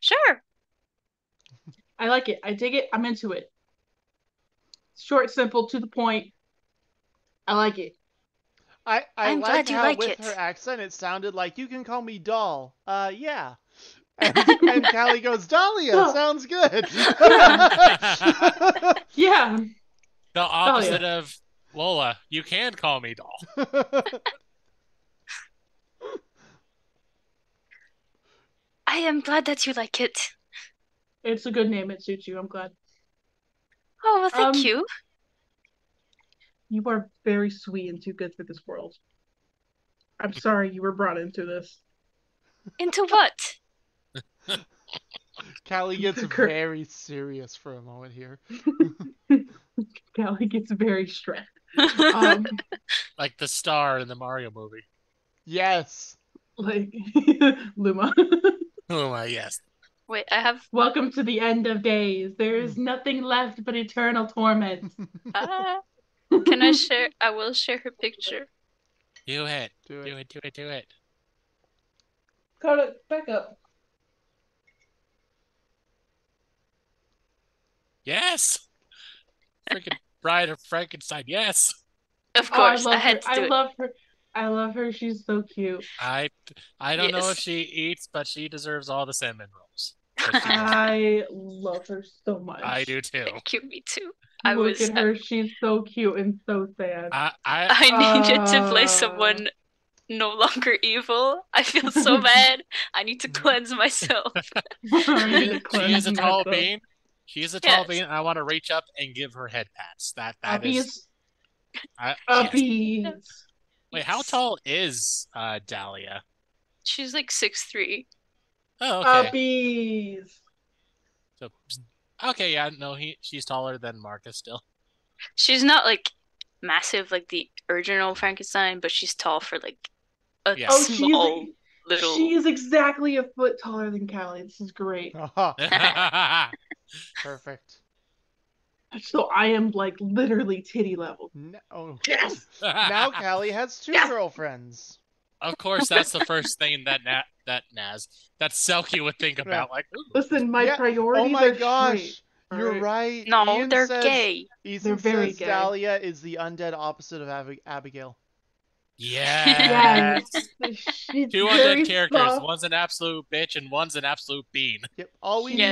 Sure. I like it. I dig it. I'm into it. Short, simple, to the point. I like it. I'm like glad you how like with it. Her accent, it sounded like, you can call me Doll. Yeah. And Callie goes, Dahlia, sounds good. Yeah. The opposite Dahlia. Of Lola. You can call me Doll. I am glad that you like it. It's a good name. It suits you. I'm glad. Oh, well, thank you. You are very sweet and too good for this world. I'm sorry you were brought into this. Into what? Callie gets very serious for a moment here. Callie gets very stressed. Like the star in the Mario movie. Yes. Like Luma. Luma, yes. Wait, I have... Welcome to the end of days. There is nothing left but eternal torment. Can I share? I will share her picture. Do it. Do it. Cut it back up. Yes. Freaking Bride of Frankenstein. Yes. Of course. Oh, I love her. She's so cute. I don't know if she eats, but she deserves all the salmon rolls. I love her so much. I do too. Thank you, me too. Look at her. She's so cute and so sad. I needed to play someone no longer evil. I feel so bad. I need to cleanse myself. She is a tall bean. She is a tall bean. And I want to reach up and give her head pats. That is. Wait, how tall is Dahlia? She's like 6'3". Oh, okay. Uppies. So, okay, yeah, no, she's taller than Marcus still. She's not like massive like the original Frankenstein, but she's tall for like a small little. She is exactly a foot taller than Callie. This is great. Perfect. So I am like literally titty level. No. Yes. Now Callie has two girlfriends. Of course, that's the first thing that Selkie would think about. Like, ooh. Listen, my priorities. Oh my gosh, you're right. No, Ian says gay. They're very gay. Dahlia is the undead opposite of Abigail. Yeah. Two undead characters. Soft. One's an absolute bitch, and one's an absolute bean. Yep. All we need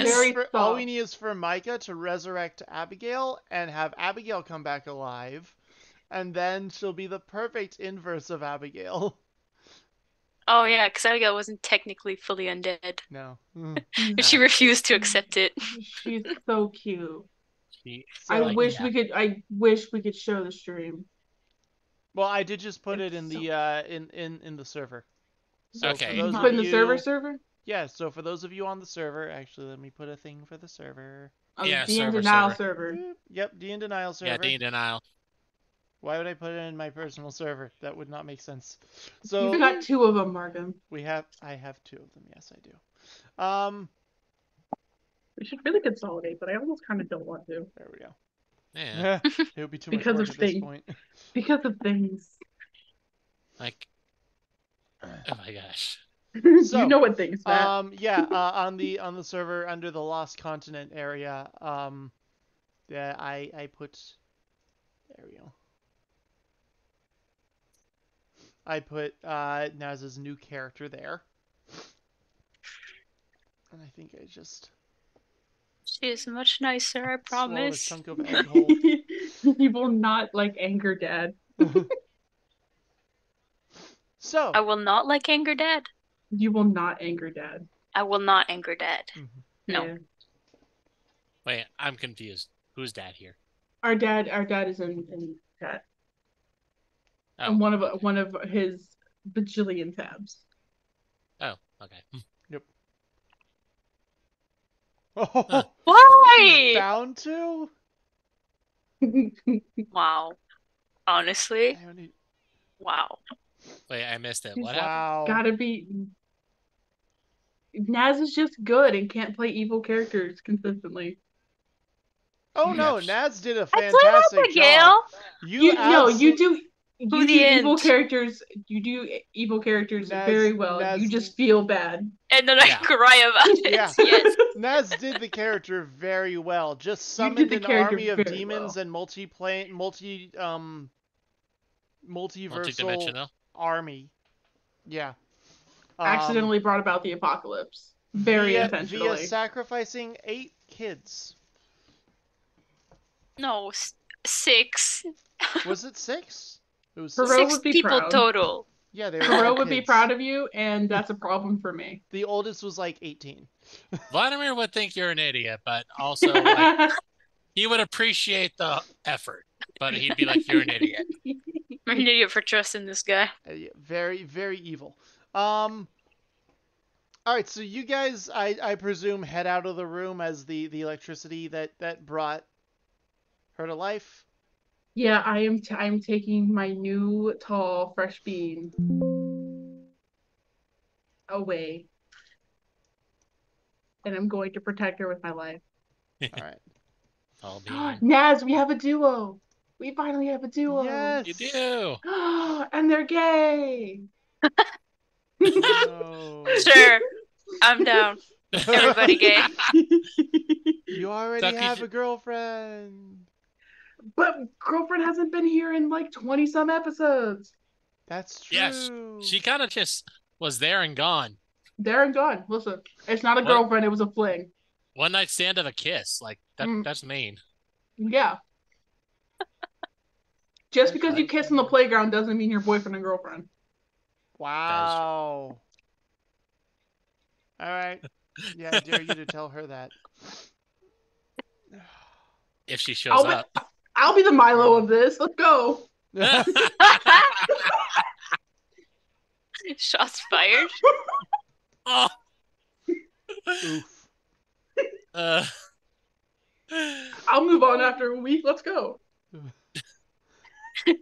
is for Micah to resurrect Abigail and have Abigail come back alive, and then she'll be the perfect inverse of Abigail. Oh yeah, because Abigail wasn't technically fully undead. No. She refused to accept it. She's so cute. I wish we could show the stream. Well, I did just put it in the in the server. So okay. Put in the server? Yeah, so for those of you on the server, actually let me put a thing for the server. Yeah, DnDenial server. Yep, DnDenial server. Yeah, DnDenial. Why would I put it in my personal server? That would not make sense. So you've got two of them, Markham. I have two of them. Yes, I do. We should really consolidate, but I almost kind of don't want to. There we go. Yeah, it would be too much work at this point. Because of things. Like, oh my gosh. So, you know what things. Matt. On the server under the Lost Continent area. Yeah, I put. There we go. I put Naz's new character there. And I think I just... She is much nicer, I promise. Chunk of egg hole. You will not like anger dad. So... I will not like anger dad. You will not anger dad. I will not anger dad. Mm-hmm. No. Yeah. Wait, I'm confused. Who's dad here? Our dad is in chat. Oh. And one of his bajillion tabs. Oh, okay. Yep. Oh, why? Bound to? Wow. Honestly. Wow. Wait, I missed it. What happened? Gotta be. Naz is just good and can't play evil characters consistently. Oh no, Naz did a fantastic job. You do evil characters Naz, very well. Naz, you just feel bad, and then I cry about it. Yeah. Yes. Naz did the character very well. Just summoned an army of demons and multidimensional army. Yeah. Accidentally brought about the apocalypse. Very intentionally. Via sacrificing 8 kids. No, 6. Was it 6? It was 6 people total. Yeah, Perot would be proud of you, and that's a problem for me. The oldest was like 18. Vladimir would think you're an idiot, but also like, he would appreciate the effort, but he'd be like, "You're an idiot. You're an idiot for trusting this guy." Very, very evil. All right, so you guys, I presume, head out of the room as the electricity that brought her to life. Yeah, I'm taking my new tall fresh bean away, and I'm going to protect her with my life. All right, Naz, we have a duo. We finally have a duo. Yes, you do. And they're gay. No. Sure, I'm down. Everybody gay. You already have a girlfriend. But girlfriend hasn't been here in like 20-some episodes. That's true. Yes, yeah, she kind of just was there and gone. There and gone. Listen, it's not a girlfriend. It was a fling. One night stand of a kiss. Like that. Mm. That's mean. Yeah. Just because you kiss on the playground doesn't mean you're boyfriend and girlfriend. Wow. All right. Yeah, I dare you to tell her that. If she shows up. I'll be the Milo of this. Let's go. Shots fired. Oh. Oof. I'll move on after a week. Let's go.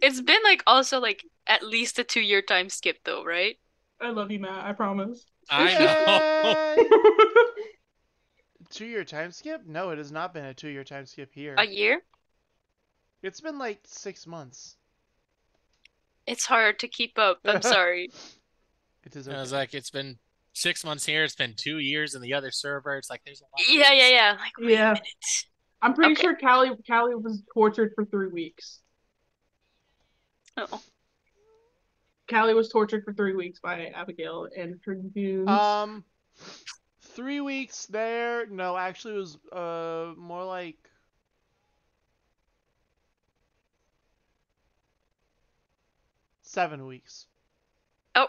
It's been like also like at least a 2-year time skip though, right? I love you, Matt. I promise. I know. 2-year time skip? No, it has not been a 2-year time skip here. A year? It's been like 6 months. It's hard to keep up. I'm sorry. It is okay. I was like, it's been 6 months here. It's been 2 years in the other server. It's like there's a lot. Yeah. Like wait a minute. I'm pretty sure Callie was tortured for 3 weeks. Oh. Callie was tortured for 3 weeks by Abigail and her goons. 3 weeks there. No, actually, it was more like 7 weeks. Oh,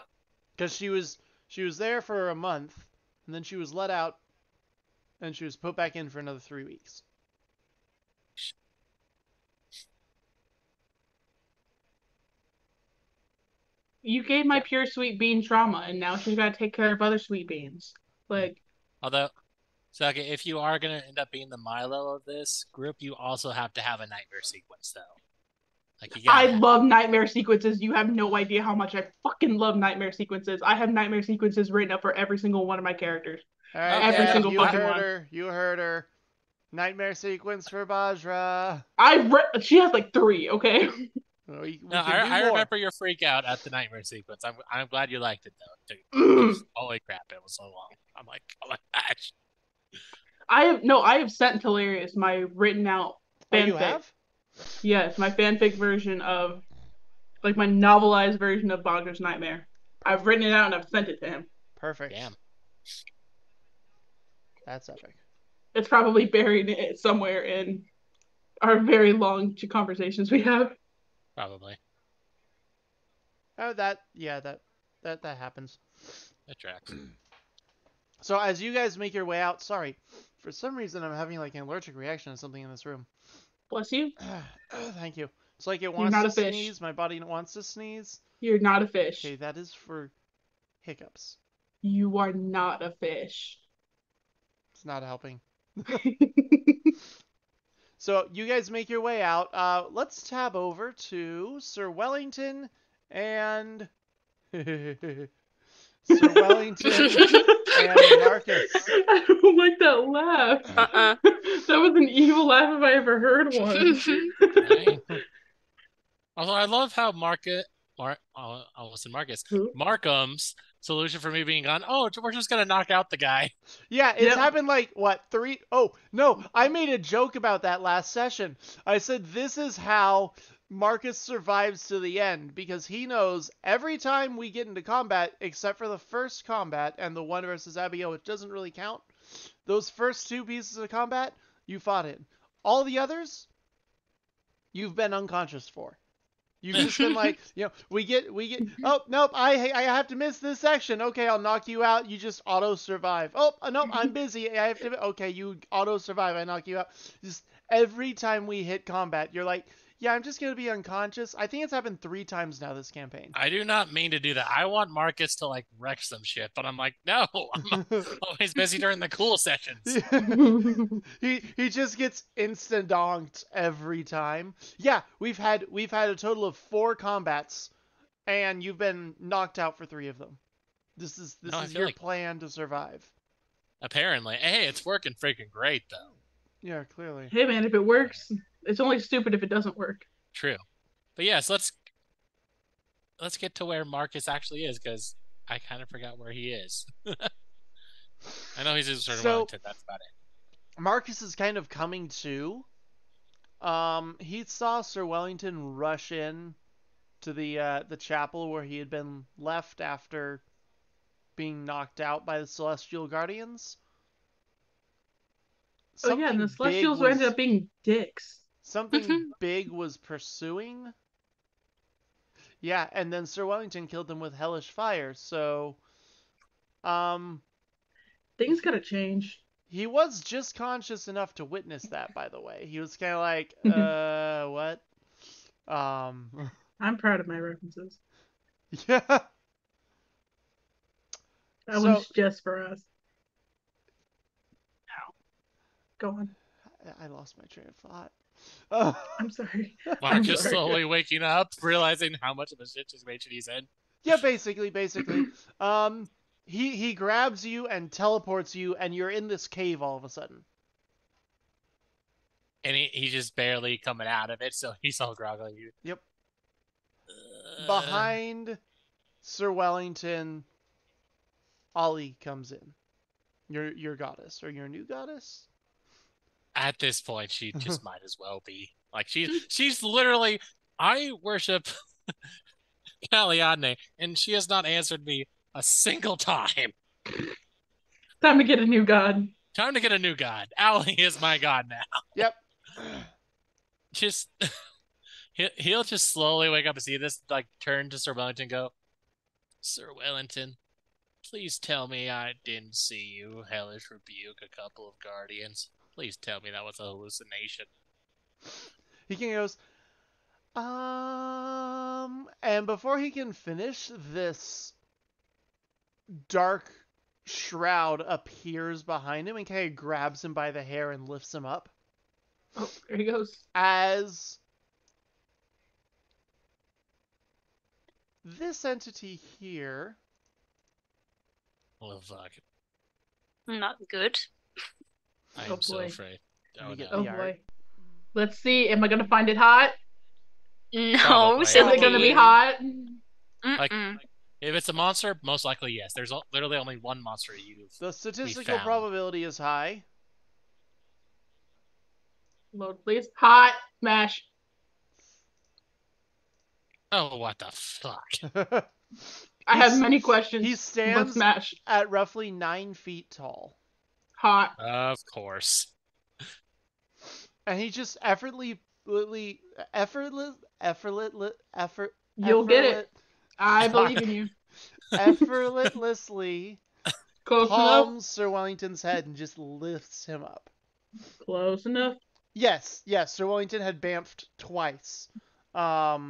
because she was there for a month, and then she was let out, and she was put back in for another 3 weeks. You gave my pure sweet bean trauma, and now she's got to take care of other sweet beans. Like, although, Saka, if you are going to end up being the Milo of this group, you also have to have a nightmare sequence, though. Like, you gotta... I love nightmare sequences. You have no idea how much I fucking love nightmare sequences. I have nightmare sequences written up for every single one of my characters. All right, every single fucking one. You heard her. Nightmare sequence for Bajra. She has like 3, okay? I remember your freak out at the nightmare sequence. I'm glad you liked it though. Holy crap, it was so long. I'm like, oh my gosh. I have sent to Hilarious my written out fanfic. Oh, you have? Yes, my fanfic version of like my novelized version of Bogner's Nightmare. I've written it out and I've sent it to him. Perfect. Damn. That's epic. It's probably buried somewhere in our very long conversations we have. Probably. Oh, that happens. That tracks. So as you guys make your way out, sorry, for some reason I'm having like an allergic reaction to something in this room. Bless you. Thank you. It's like it wants to sneeze. My body wants to sneeze. You're not a fish. Okay, that is for hiccups. You are not a fish. It's not helping. So you guys make your way out. Let's tab over to Sir Wellington and Sir Wellington and Marcus. I don't like that laugh. That was an evil laugh if I ever heard one. Although I love how Marcus. Markham's solution for me being gone. Oh, we're just gonna knock out the guy. Yeah, it's happened like what 3? Oh no, I made a joke about that last session. I said this is how Marcus survives to the end because he knows every time we get into combat, except for the first combat and the one versus Abigail, which doesn't really count. Those first 2 pieces of combat you fought in. All the others, you've been unconscious for. You've just been like, you know, we get. Oh nope, I have to miss this section. Okay, I'll knock you out. You just auto survive. Oh no, I'm busy. I have to. Okay, you auto survive. I knock you out. Just every time we hit combat, you're like, yeah, I'm just gonna be unconscious. I think it's happened 3 times now this campaign. I do not mean to do that. I want Marcus to like wreck some shit, but I'm like, no, I'm always busy during the cool sessions. He just gets instant donked every time. Yeah, we've had a total of 4 combats, and you've been knocked out for 3 of them. This is your plan to survive. Apparently, hey, it's working freaking great though. Yeah, clearly. Hey man, if it works. It's only stupid if it doesn't work. True. But yes, let's get to where Marcus actually is, because I kind of forgot where he is. I know he's in Sir Wellington, that's about it. Marcus is kind of coming to. He saw Sir Wellington rush in to the chapel where he had been left after being knocked out by the Celestial Guardians. Something and the Celestials ended up being dicks. Something big was pursuing. Yeah, and then Sir Wellington killed them with hellish fire, so... things gotta change. He was just conscious enough to witness that, by the way. He was kind of like, what? I'm proud of my references. Yeah. That one's just for us. Ow. Go on. I lost my train of thought. I'm sorry. Marcus slowly waking up, realizing how much of a shit situation he's in. Yeah, basically. He grabs you and teleports you, and you're in this cave all of a sudden. And he's just barely coming out of it, so he's all groggly. Yep. Behind Sir Wellington, Ollie comes in. Your goddess, or your new goddess? At this point, she just might as well be. Like, she's literally... I worship Callie, and she has not answered me a single time. Time to get a new god. Time to get a new god. Ali is my god now. Yep. Just... He'll just slowly wake up and see this, like, turn to Sir Wellington and go, Sir Wellington, please tell me I didn't see you hellish rebuke a couple of guardians. Please tell me that was a hallucination. He goes, and before he can finish, this dark shroud appears behind him and kind of grabs him by the hair and lifts him up. Oh, there he goes. As this entity here... Oh, fuck. Not good. I am so afraid. Oh boy. Let's see. Am I going to find it hot? No. Is it going to be hot? Like, if it's a monster, most likely yes. There's literally only one monster you've found. The statistical probability is high. Load, please. Hot. Smash. Oh, what the fuck? I have many questions. He stands at roughly 9 feet tall. Hot. Of course. And he just effortlessly. You'll get it. I believe in you. Effortlessly palms Sir Wellington's head and just lifts him up. Close enough. Yes. Sir Wellington had bamfed twice. So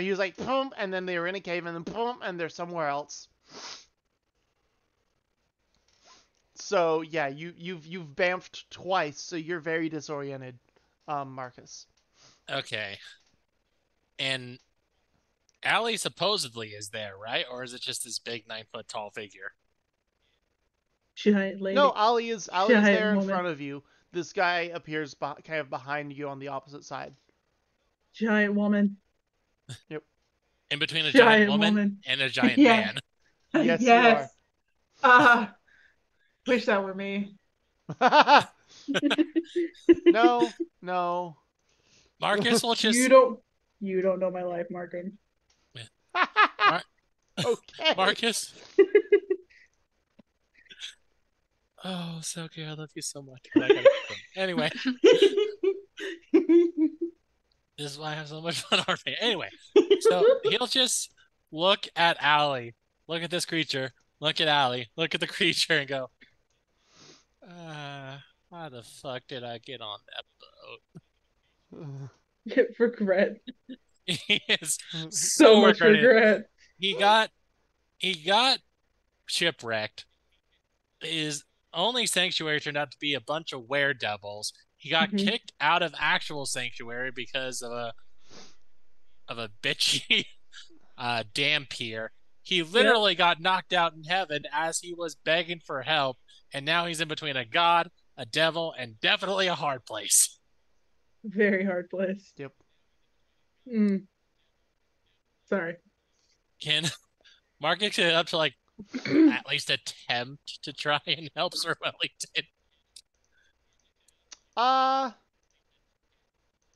he was like, boom, and then they were in a cave, and then boom, and they're somewhere else. So yeah, you've bamfed twice, so you're very disoriented, Marcus. Okay. And Ali supposedly is there, right? Or is it just this big 9 foot tall figure? Giant lady. No, Ali is there in front of you. This guy appears kind of behind you on the opposite side. Giant woman. Yep. In between a giant woman and a giant man. Yes. You are. Wish that were me. No. Marcus will just... You don't know my life, Martin. Okay. Marcus. Oh, it's okay. I love you so much. Anyway. This is why I have so much fun RP. Anyway. So he'll just look at Ali. Look at this creature. Look at Ali. Look at the creature and go... how the fuck did I get on that boat? Regret. He is so much regret. He got shipwrecked. His only sanctuary turned out to be a bunch of were-devils. He got kicked out of actual sanctuary because of a bitchy damn peer. He literally got knocked out in heaven as he was begging for help. And now he's in between a god, a devil, and definitely a hard place. Very hard place. Yep. Sorry. Marcus is up to like at least attempt to try and help Sir Wellington?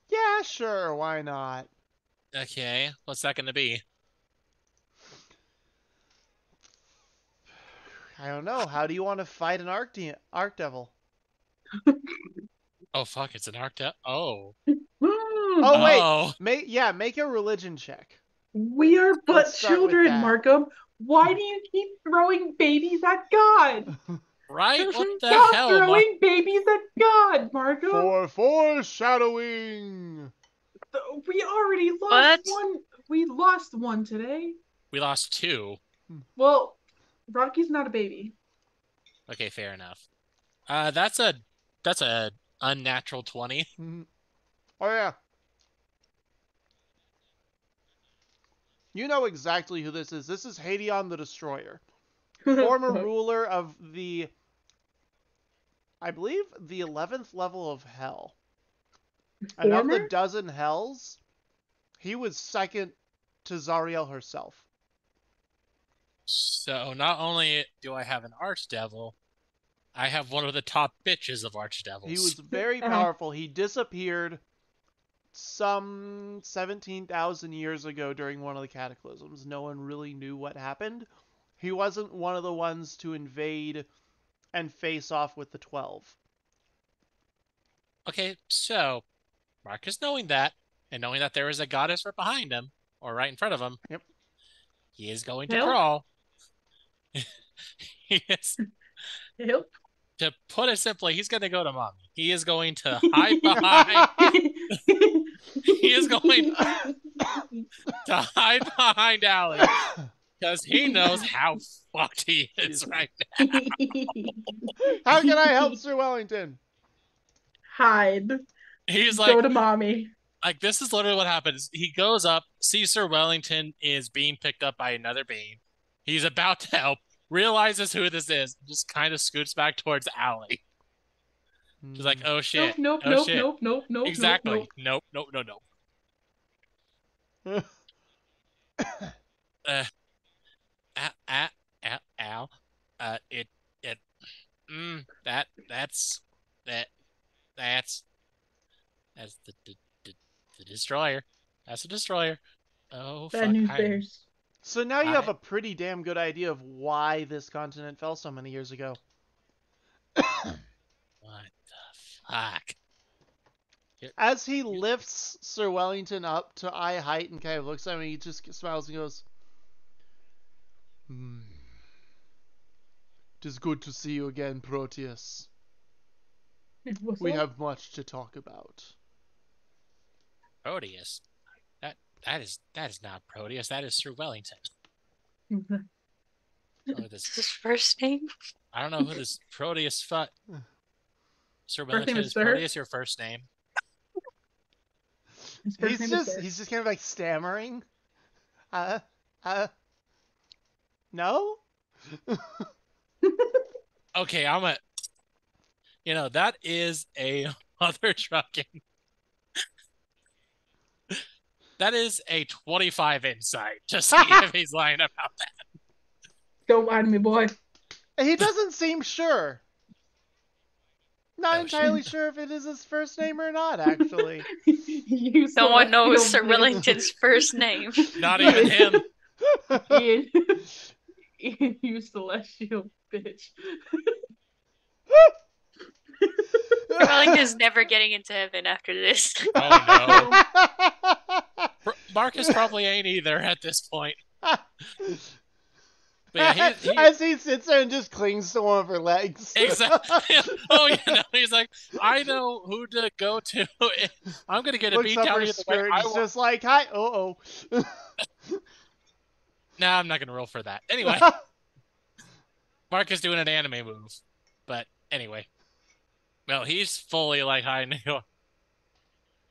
Yeah, sure, why not? Okay, what's that gonna be? I don't know. How do you want to fight an arc devil? Oh fuck! It's an arc devil. Oh. Oh wait. Oh. Make a religion check. We are but children, Markham. Why do you keep throwing babies at God? Right? What the hell? Stop throwing babies at God, Markham. For foreshadowing. We already lost one. We lost one today. We lost two. Well. Rocky's not a baby. Okay, fair enough. That's a unnatural 20. Mm-hmm. Oh yeah. You know exactly who this is. This is Hadeon the Destroyer, former ruler of the, I believe, the 11th level of Hell. And of the dozen Hells, he was second to Zariel herself. So not only do I have an archdevil, I have one of the top bitches of archdevils. He was very powerful. He disappeared some 17,000 years ago during one of the cataclysms. No one really knew what happened. He wasn't one of the ones to invade and face off with the 12. Okay, so Marcus, knowing that, and knowing that there is a goddess right behind him, or right in front of him, yep, he is going to crawl. Yes. Yep. To put it simply, he's going to go to mommy. He is going to hide behind. He is going to hide behind Allie because he knows how fucked he is right now. How can I help Sir Wellington? Hide. He's like, go to mommy. Like, this is literally what happens. He goes up, sees Sir Wellington is being picked up by another being. He's about to help, realizes who this is, just kind of scoots back towards Allie. He's like, oh shit. Nope, exactly. Nope. That's the destroyer. That's a destroyer. Oh, fuck. So now you have a pretty damn good idea of why this continent fell so many years ago. What the fuck? As he lifts Sir Wellington up to eye height and kind of looks at him, he just smiles and goes, "It is good to see you again, Proteus. We have much to talk about." Proteus? That is not Proteus. That is Sir Wellington. Is his first name? I don't know who this Proteus Sir Wellington is. Proteus your first name? He's just kind of like stammering. No. Okay, that is a mother trucking. That is a 25 insight. Just see if he's lying about that. Don't lie to me, boy. He doesn't seem sure. Not entirely sure if it is his first name or not, actually. Someone knows Sir Wellington's first name. Not even him. Ian, you celestial bitch. Wellington's never getting into heaven after this. Oh, no. Marcus probably ain't either at this point. But yeah, as he sits there and just clings to one of her legs. Exactly. Oh, yeah. No, he's like, I know who to go to. I'm going to get a beat down here. It's just like, hi, uh-oh. Nah, I'm not going to roll for that. Anyway. Marcus doing an anime move. But anyway. Well, he's fully like, hi, Neil.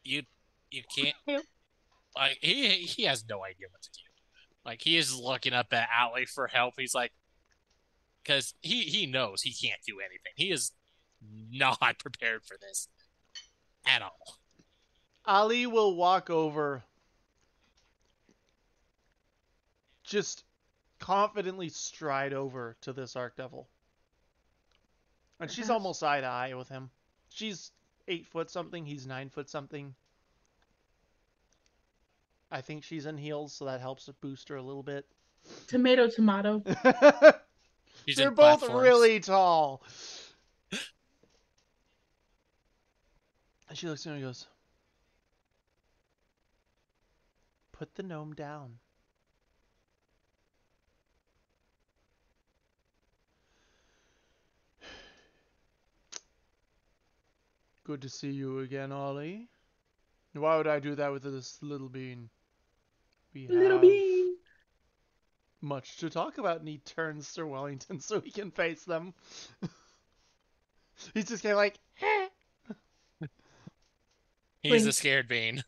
You can't. Like, he has no idea what to do. Like, he is looking up at Allie for help. He's like, because he knows he can't do anything. He is not prepared for this at all. Ali will walk over, just confidently stride over to this Arcdevil. And she's almost eye to eye with him. She's 8 foot something. He's 9 foot something. I think she's in heels, so that helps boost her a little bit. Tomato, tomato. They're both platforms. Really tall. And she looks at him and goes, "Put the gnome down." "Good to see you again, Ollie. Why would I do that with this little bean? We have much to talk about." And he turns Sir Wellington so he can face them. He's just kind of like, eh. He's a scared bean.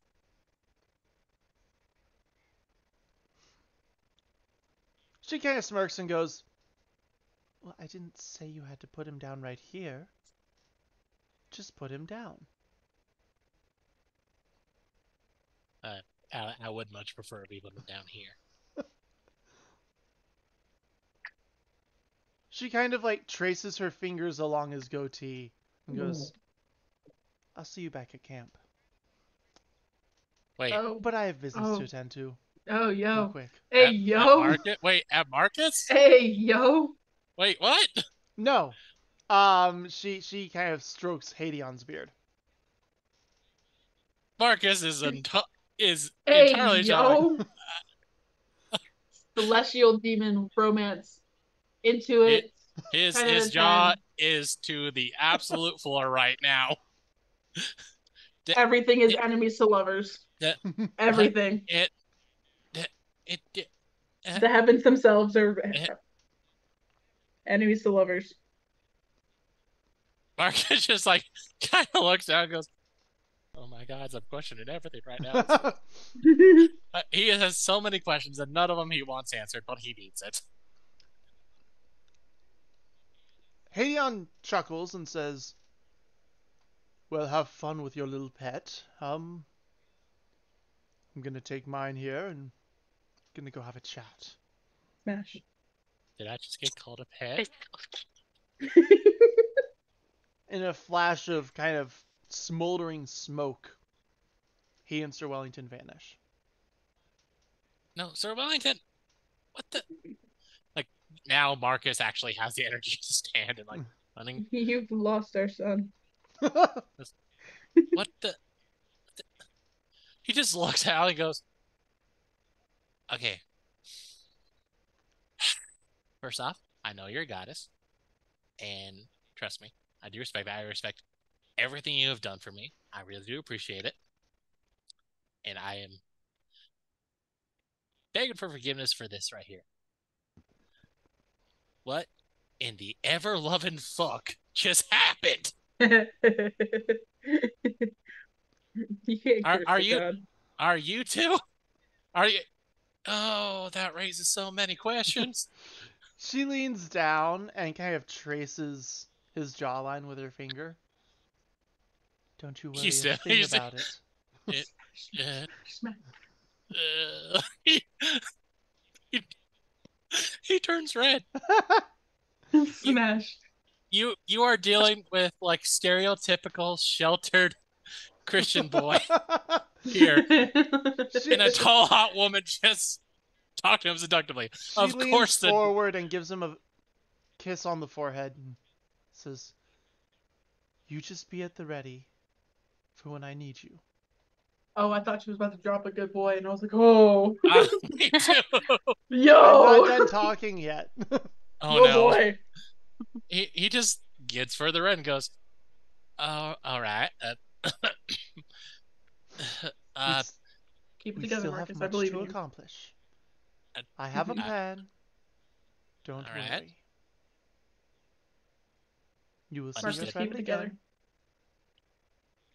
She kind of smirks and goes, "Well, I didn't say you had to put him down right here. Just put him down." I would much prefer if we put him down here. She kind of like traces her fingers along his goatee and goes, "I'll see you back at camp." Wait. Oh, but I have business to attend to. Oh, yo. Real quick. Hey, yo. Wait, at Marcus? Hey, yo. Wait, what? No. She kind of strokes Hadeon's beard. Marcus is entirely jolly. Celestial demon romance into it. His jaw is to the absolute floor right now. Everything is enemies to lovers. Everything. The heavens themselves are enemies to lovers. Marcus just like kind of looks down and goes, "Oh my God, I'm questioning everything right now." He has so many questions and none of them he wants answered, but he needs it. Hadeon chuckles and says, "Well, have fun with your little pet. I'm going to take mine here and going to go have a chat." Smash. Did I just get called a pet? In a flash of kind of smoldering smoke, he and Sir Wellington vanish. No, Sir Wellington! What the? Like, now Marcus actually has the energy to stand and, like, running. You've lost our son. What the? He just looks at Ali and goes, "Okay. First off, I know you're a goddess. And trust me, I do respect that. I respect everything you have done for me. I really do appreciate it. And I am begging for forgiveness for this right here. What in the ever-loving fuck just happened?" Are you two? Oh, that raises so many questions. She leans down and kind of traces his jawline with her finger. "Don't you worry about it." He turns red. Smash. You are dealing with like stereotypical sheltered Christian boy here, and a tall hot woman just talked to him seductively. Of course, she leans forward and gives him a kiss on the forehead and says, "You just be at the ready for when I need you." Oh, I thought she was about to drop a good boy, and I was like, "Oh, me too." Yo, I'm not done talking yet. Oh no, boy. He just gets further in and goes, "Oh, all right." Keep it together, Marcus. I believe you. Accomplish. I have a plan. Don't worry. Right. You will see your friend again.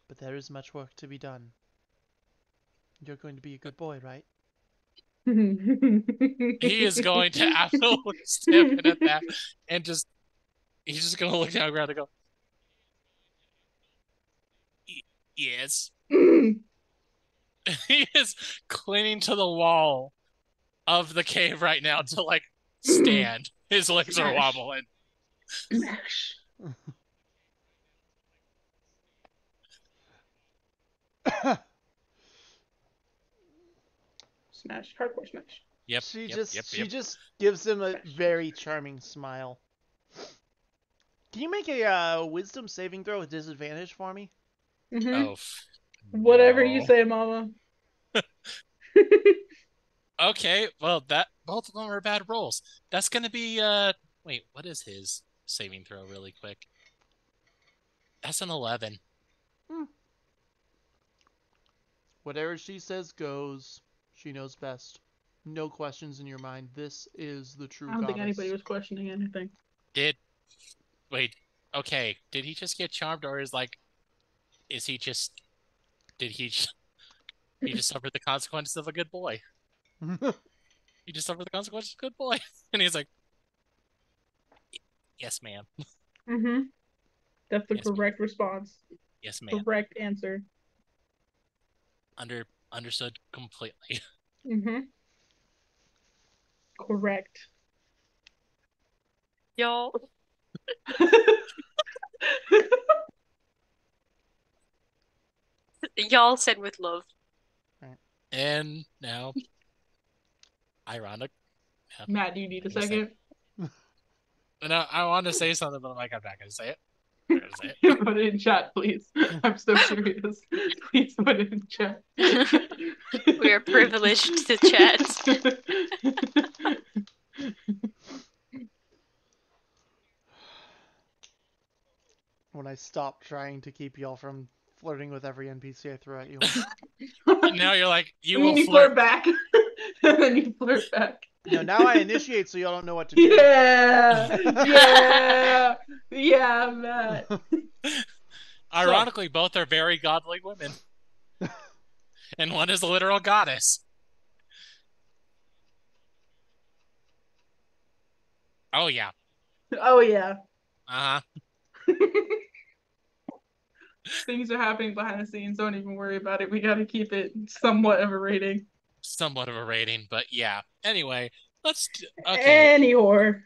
But there is much work to be done. You're going to be a good boy, right?" He is going to absolutely stamp it at that, and he's just going to look down the ground and go, "Yes." He is clinging to the wall of the cave right now to like stand. His legs are wobbling. Smash, hardcore smash. Yep. She just gives him a very charming smile. Can you make a wisdom saving throw with disadvantage for me? Mm-hmm. Oh, whatever you say, Mama. Okay, well that both of them are bad rolls. That's gonna be wait, what is his saving throw really quick? That's an 11. Hmm. Whatever she says goes. She knows best. No questions in your mind. This is the true goddess. I don't think anybody was questioning anything. Did he just get charmed, or did he just suffer the consequences of a good boy? He just suffered the consequences of a good boy. And he's like, yes, ma'am. Mm-hmm. That's the correct response. Yes, ma'am. Correct answer. Understood completely. Mm-hmm. Correct. Y'all. Y'all said with love. And now, ironic. Yeah. Matt, do you need a second? And I want to say something, but I'm like, I'm not going to say it. Put it in chat, please. I'm so serious. Please put it in chat. We are privileged to chat. When I stop trying to keep y'all from flirting with every NPC I throw at you. And now you're like, you flirt back. And then you flirt back. No, now I initiate so y'all don't know what to do. Yeah! Yeah! Yeah, Matt. Ironically, both are very godly women. And one is a literal goddess. Oh, yeah. Oh, yeah. Uh-huh. Things are happening behind the scenes. Don't even worry about it. We got to keep it somewhat of a rating. Somewhat of a rating, but yeah. Anyway, let's. Okay. Any whore.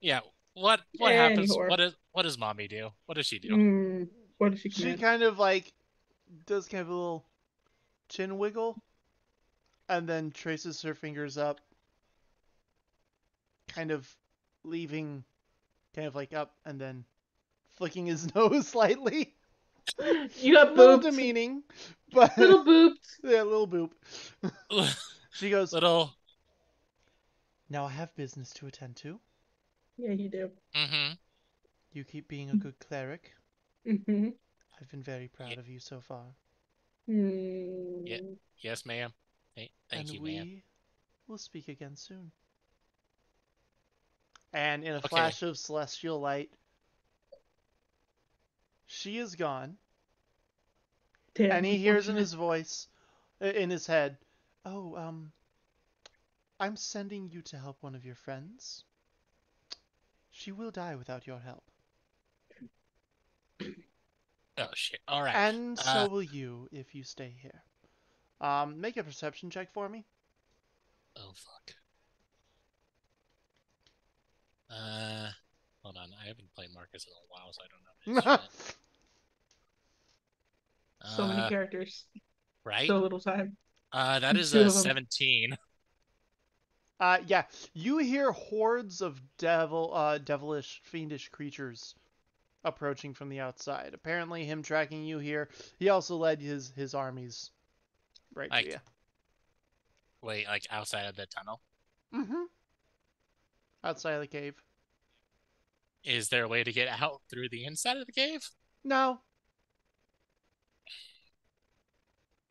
Yeah. What happens? Whore. What does mommy do? What does she do? What does she? She kind of like does kind of a little chin wiggle, and then traces her fingers up, kind of leaving, kind of like up, and then flicking his nose slightly. You got booped. Little demeaning, but little booped. Yeah, little boop. She goes, little. Now I have business to attend to. Yeah, you do. Mm-hmm. You keep being a good cleric. Mm-hmm. I've been very proud of you so far. Mm. Yeah. Yes, ma'am. Thank you, ma'am. And we will speak again soon. And in a flash of celestial light, she is gone. Damn, and he hears in his voice, in his head, oh, I'm sending you to help one of your friends. She will die without your help. Oh, shit. All right. And so will you if you stay here. Make a perception check for me. Oh, fuck. Hold on. I haven't played Marcus in a while, so I don't know. So many characters. Right? So little time. That is a 17. Yeah. You hear hordes of devilish, fiendish creatures approaching from the outside. Apparently him tracking you here. He also led his armies right to you. Wait, like outside of the tunnel? Mm-hmm. Outside of the cave. Is there a way to get out through the inside of the cave? No.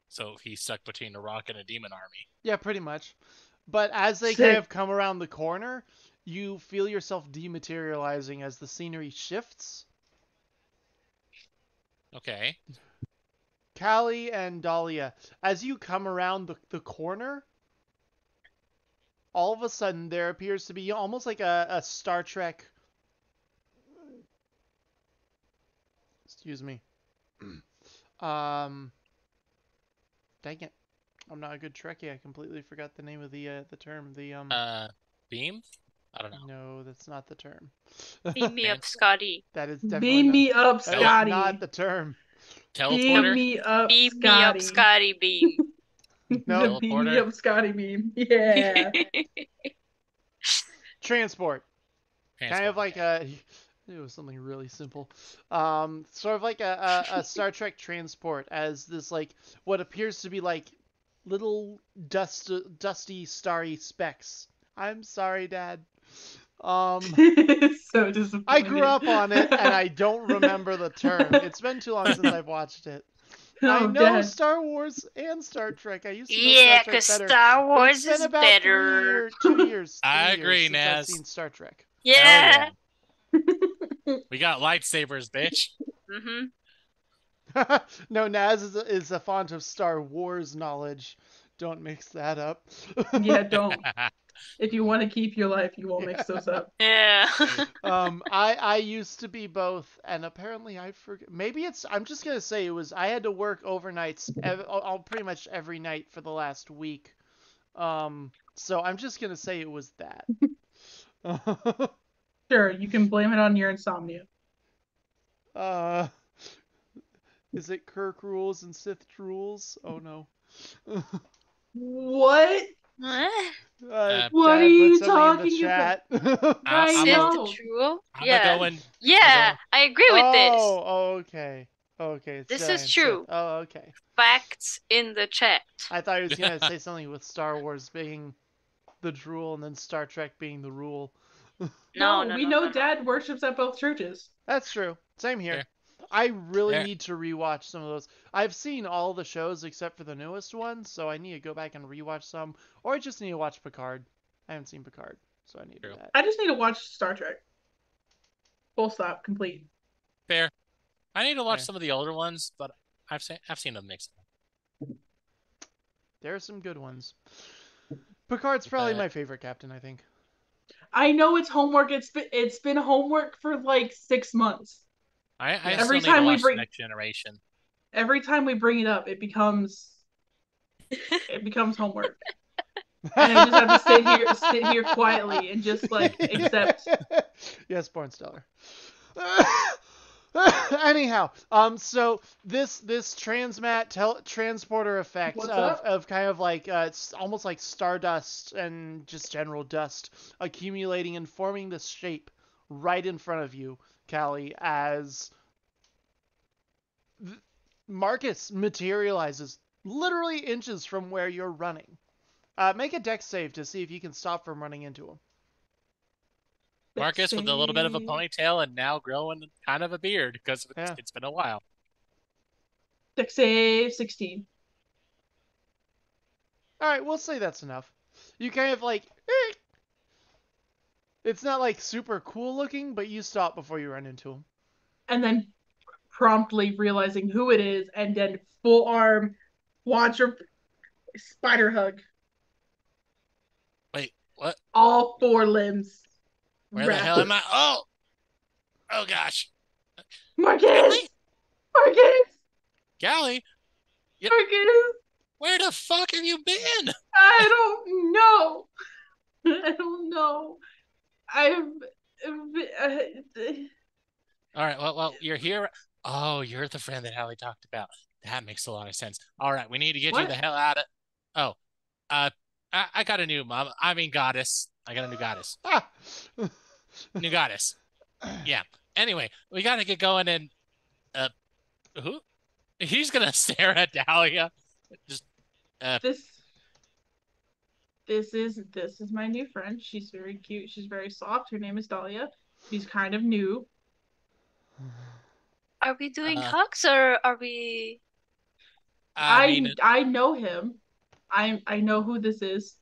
So he's stuck between a rock and a demon army. Yeah, pretty much. But as they kind of come around the corner, you feel yourself dematerializing as the scenery shifts. Okay. Callie and Dahlia, as you come around the corner, all of a sudden there appears to be almost like a Star Trek... Excuse me. Dang it. I'm not a good Trekkie. I completely forgot the name of the term. The beam? I don't know. No, that's not the term. Beam me up, Scotty. That is definitely Beam me up, Scotty. Not the term. Teleporter. Beam me up, Scotty. No, beam me up, Scotty beam. Yeah. Transport. Kind of like a. It was something really simple, sort of like a Star Trek transport, as this like what appears to be like little dusty starry specks. I'm sorry, Dad. So disappointing. I grew up on it, and I don't remember the term. It's been too long since I've watched it. Oh, I know Dad. Star Wars and Star Trek. I used to know Star Trek better. Yeah, because Star Wars it's been is about better. 2 years. I agree, Naz. I've seen Star Trek. Yeah. We got lightsabers, bitch. Mm-hmm. No, Naz is a font of Star Wars knowledge. Don't mix that up. Yeah, don't. If you want to keep your life, you won't mix those up. Yeah. I used to be both, and apparently I forget. Maybe it's. I'm just gonna say it was. I had to work overnights. Pretty much every night for the last week. So I'm just gonna say it was that. Sure, you can blame it on your insomnia. Is it Kirk rules and Sith rules? Oh no. What? What are you talking about? I know. Sith rule? Yeah. Yeah, I agree with this. Oh, okay. Okay. This is true. Oh, okay. Facts in the chat. I thought he was going to say something with Star Wars being the drool and then Star Trek being the rule. No, we know Dad worships at both churches. That's true. Same here. Yeah. I really need to rewatch some of those. I've seen all the shows except for the newest one, so I need to go back and rewatch some. Or I just need to watch Picard. I haven't seen Picard, so I need that. I just need to watch Star Trek. Full stop. Complete. Fair. I need to watch some of the older ones, but I've seen them mixed up. There are some good ones. Picard's probably my favorite captain, I think. I know it's homework. It's been homework for like 6 months. I every time we bring Next Generation. Every time we bring it up, it becomes homework. And I just have to sit here quietly and just like accept. Yes, Barnstellar. Anyhow, so this transporter effect of kind of like it's almost like stardust and just general dust accumulating and forming this shape right in front of you, Callie, as Marcus materializes literally inches from where you're running. Make a dex save to see if you can stop from running into him. Marcus with a little bit of a ponytail and now growing kind of a beard because it's been a while. Dex save 16. All right, we'll say that's enough. You kind of like it's not like super cool looking, but you stop before you run into him. And then promptly realizing who it is, and then full arm launcher spider hug. Wait, what? All four limbs. Where the hell am I? Oh gosh. Marcus! Callie? Marcus! Callie? Marcus! Where the fuck have you been? I don't know. All right, well, you're here. Oh, you're the friend that Ali talked about. That makes a lot of sense. All right, we need to get you the hell out of... Oh, I got a new mom. I mean, goddess. I got a new goddess. New goddess. Yeah. Anyway, we got to get going and... Who? He's going to stare at Dahlia. Just... This is my new friend. She's very cute. She's very soft. Her name is Dahlia. She's kind of new. Are we doing hugs or are we... I know him. I know who this is.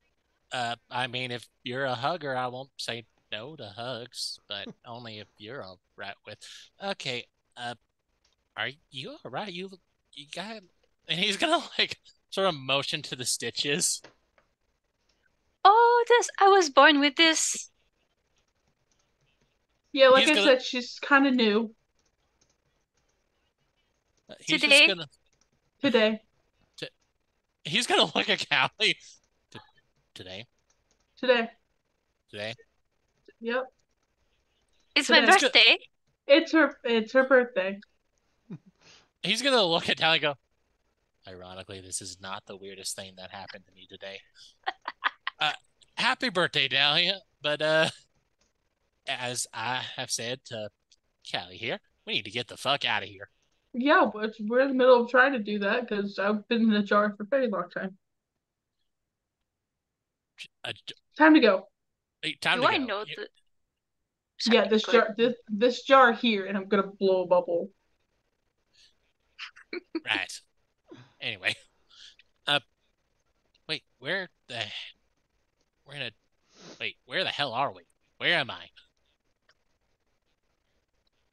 I mean, if you're a hugger, I won't say no to hugs, but only if you're all right with. Okay, are you all right? You got, and he's gonna like sort of motion to the stitches. Oh, I was born with this. Yeah, like he's I said, she's kind of new. He's gonna look at Callie. Today. Yep. It's so my birthday. It's her birthday. He's going to look at Dahlia and go, ironically, this is not the weirdest thing that happened to me today. Happy birthday, Dahlia. But as I have said to Callie here, we need to get the fuck out of here. Yeah, but we're in the middle of trying to do that because I've been in the jar for a very long time. Time to go. Time do to I go. Know that? Yeah, this jar, this jar here, and I'm gonna blow a bubble. Right. Anyway, wait, where the hell are we? Where am I?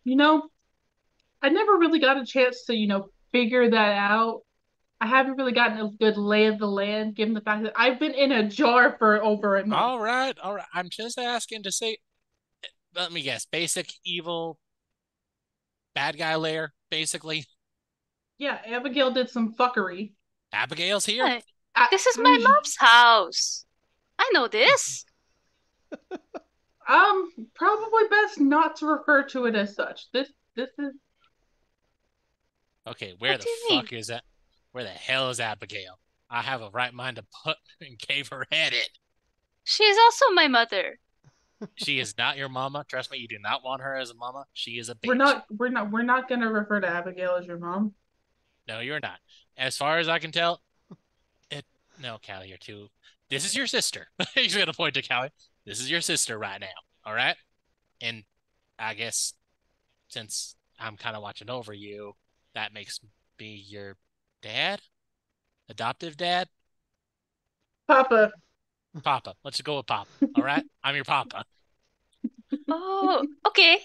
You know, I never really got a chance to, figure that out. I haven't really gotten a good lay of the land, given the fact that I've been in a jar for over a month. All right. I'm just asking to see. Let me guess. Basic evil, bad guy lair, basically. Yeah, Abigail did some fuckery. Abigail's here. Hey, this is my mom's house. I know this. Probably best not to refer to it as such. This is. Okay, where the fuck is that? Where the hell is Abigail? I have a right mind to put and cave her head in. She is also my mother. She is not your mama. Trust me, you do not want her as a mama. She is a bitch. We're not gonna refer to Abigail as your mom. No, you're not. As far as I can tell, no, Callie, you're too. This is your sister. He's gonna point to Callie. This is your sister right now. All right, and I guess since I'm kind of watching over you, that makes me your. Dad? Adoptive dad? Papa. Papa. Let's go with Papa. All right? I'm your Papa. Oh, okay.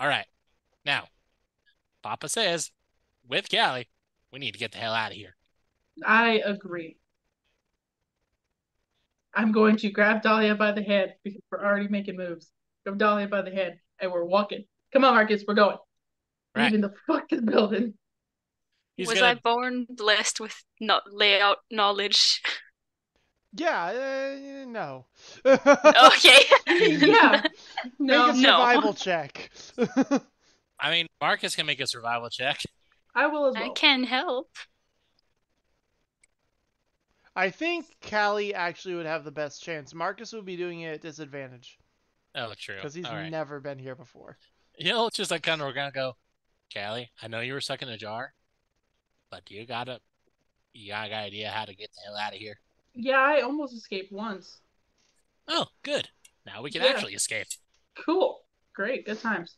All right. Now, Papa says, with Callie, we need to get the hell out of here. I agree. I'm going to grab Dahlia by the head because we're already making moves. Grab Dahlia by the head and we're walking. Come on, Marcus. We're going. Right. Leaving the fucking building. I born blessed with not layout knowledge? Yeah, no. Okay. Yeah. No. Make a survival check. I mean, Marcus can make a survival check. I will as well. I can help. I think Callie actually would have the best chance. Marcus would be doing it at disadvantage. Oh, true. Because he's never been here before. He'll just like kind of gonna go, Callie, I know you were stuck in a jar. But you got an idea how to get the hell out of here? Yeah, I almost escaped once. Oh, good. Now we can actually escape. Cool. Great. Good times.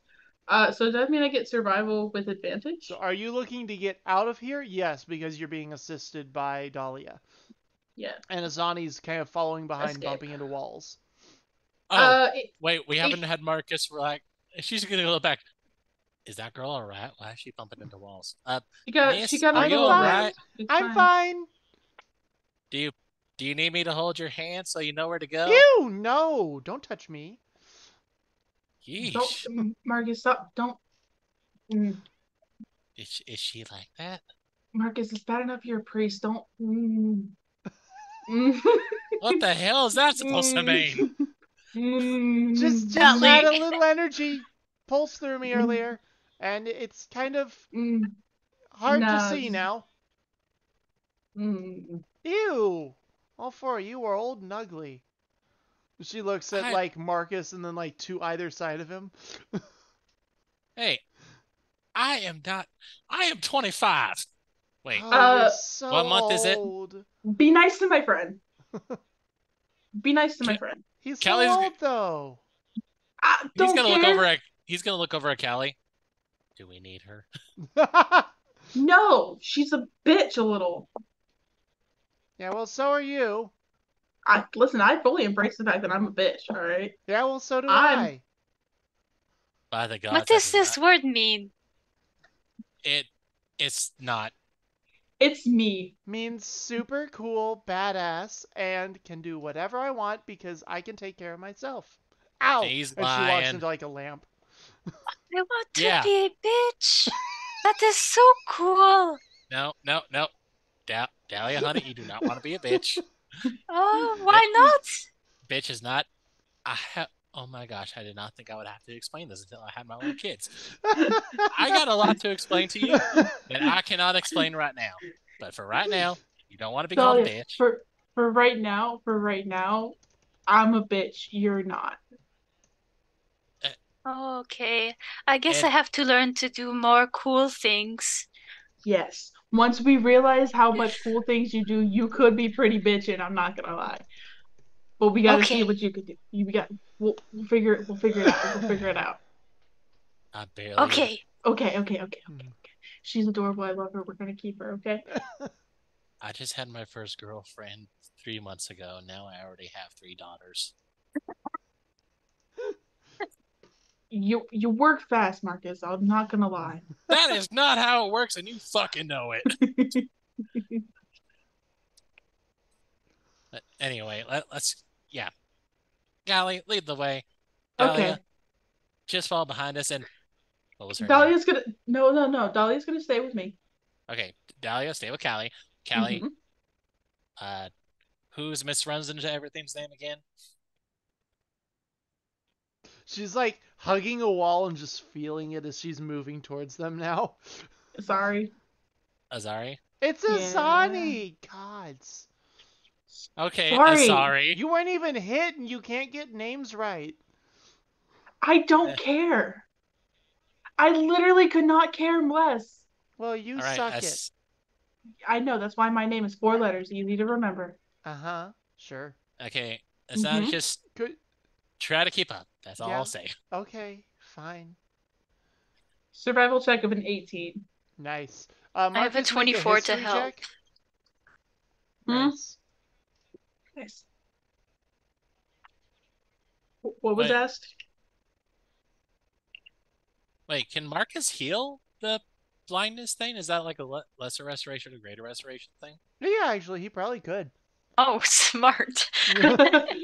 So does that mean I get survival with advantage? So are you looking to get out of here? Yes, because you're being assisted by Dahlia. Yeah. And Asani's kind of following behind, bumping into walls. Oh, wait. We haven't had Marcus. She's going to go back. Is that girl all right? Why is she bumping into walls? She got are you all right? I'm fine. Do you need me to hold your hand so you know where to go? Ew, no. Don't touch me. Yeesh. Don't, Marcus, stop. Don't. Mm. Is she like that? Marcus, it's bad enough you're a priest. Don't. Mm. What the hell is that supposed to mean? Just add a little energy. Pulse through me earlier, and it's kind of hard to see now. Ew! All four of you are old and ugly. She looks at like Marcus and then like to either side of him. Hey, I am 25. Wait, what month is it? Be nice to my friend. Be nice to my friend. He's so old though. He's going to look over at Callie. Do we need her? No, she's a bitch a little. Yeah, well, so are you. Listen, I fully embrace the fact that I'm a bitch, all right? Yeah, well, so do I. By the gods, what does this word mean? It's not. It's me. Means super cool, badass, and can do whatever I want because I can take care of myself. Ow! He's lying. She walks into like a lamp. I want to be a bitch. That is so cool. No. Dahlia, honey, you do not want to be a bitch. Oh, why not? Bitch is not. oh my gosh, I did not think I would have to explain this until I had my own kids. I got a lot to explain to you that I cannot explain right now. But for right now, you don't want to be called a bitch. For right now, I'm a bitch. You're not. Okay. I guess I have to learn to do more cool things. Yes. Once we realize how much cool things you do, you could be pretty bitchin', I'm not gonna lie. But we gotta see what you could do. We'll figure it out. I barely. Okay. She's adorable, I love her, we're gonna keep her, okay? I just had my first girlfriend 3 months ago, now I already have 3 daughters. You work fast, Marcus. I'm not gonna lie. That is not how it works, and you fucking know it. But anyway, let's. Callie, lead the way. Dahlia, okay. Just fall behind us, and what was her name? No. Dahlia's gonna stay with me. Okay, Dahlia, stay with Callie. Callie, who's misruns into everything's name again? She's like hugging a wall and just feeling it as she's moving towards them now. Asari? It's Asani! Yeah. Gods. Okay, Asari. You weren't even hit and you can't get names right. I don't care. I literally could not care less. Well, you suck it. I know, that's why my name is 4 letters, easy to remember. Uh-huh, sure. Okay, Asani just... Try to keep up. That's all I'll say. Okay, fine. Survival check of an 18. Nice. I have a 24 to help. Nice. What was asked? Wait, can Marcus heal the blindness thing? Is that like a lesser restoration or greater restoration thing? Yeah, actually, he probably could. Oh, smart. Come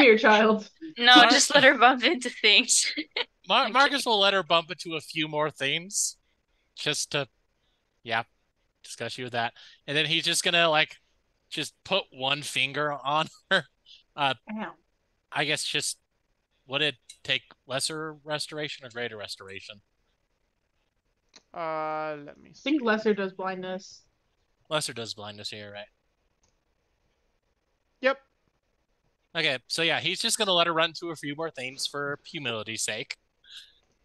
here, child. No, just let her bump into things. Marcus will let her bump into a few more things. Just to, discuss you with that. And then he's just gonna, just put one finger on her. I guess just, would it take lesser restoration or greater restoration? Let me see. I think lesser does blindness. Lesser does blindness here, right? Yep. Okay, so he's just gonna let her run through a few more things for humility's sake.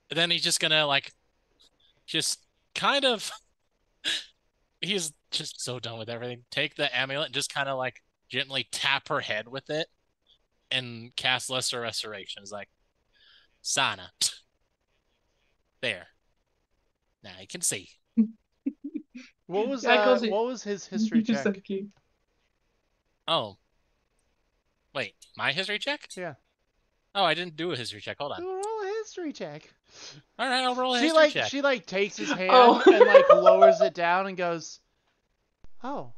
And then he's just gonna he's just so done with everything. Take the amulet and just kinda gently tap her head with it and cast lesser restoration. It's like Sana. There. Now you can see. What was his history check? So cute. Oh. Wait, my history check? Yeah. Oh, I didn't do a history check. Hold on. Roll a history check. All right, I'll roll a history check. She takes his hand and lowers it down and goes, "Oh,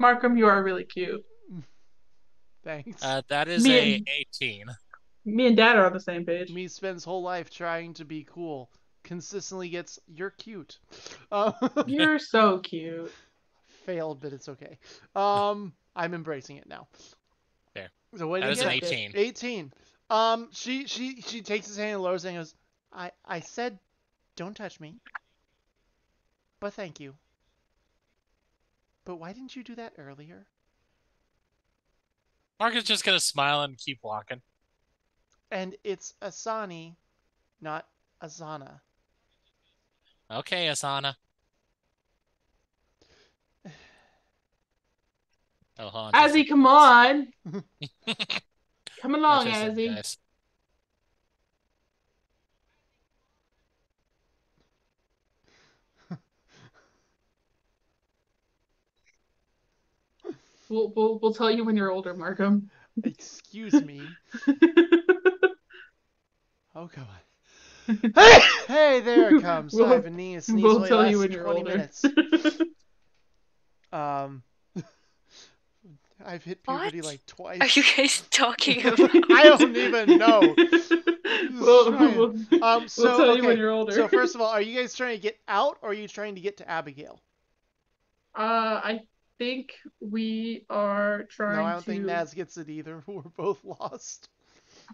Markham, you are really cute." Thanks. That is an 18. Me and Dad are on the same page. Me spends whole life trying to be cool. Consistently gets "you're cute." You're so cute. Failed, but it's okay. I'm embracing it now. There. So what is an 18. 18. She takes his hand and lowers it and goes, I said don't touch me. But thank you. But why didn't you do that earlier? Mark is just gonna smile and keep walking. And it's Asani, not Asana. Okay, Asana. Oh, Azzy, come on! Come along, Azzy. Nice. We'll tell you when you're older, Markham. Excuse me. Oh, come on. Hey, there it comes. We'll, I have a knee. A sneeze we'll tell you when you're older. Minutes. I've hit puberty twice. Are you guys talking about? I don't even know. We'll tell you when you're older. So first of all, are you guys trying to get out, or are you trying to get to Abigail? I think we are trying to... No, I don't think Naz gets it either. We're both lost.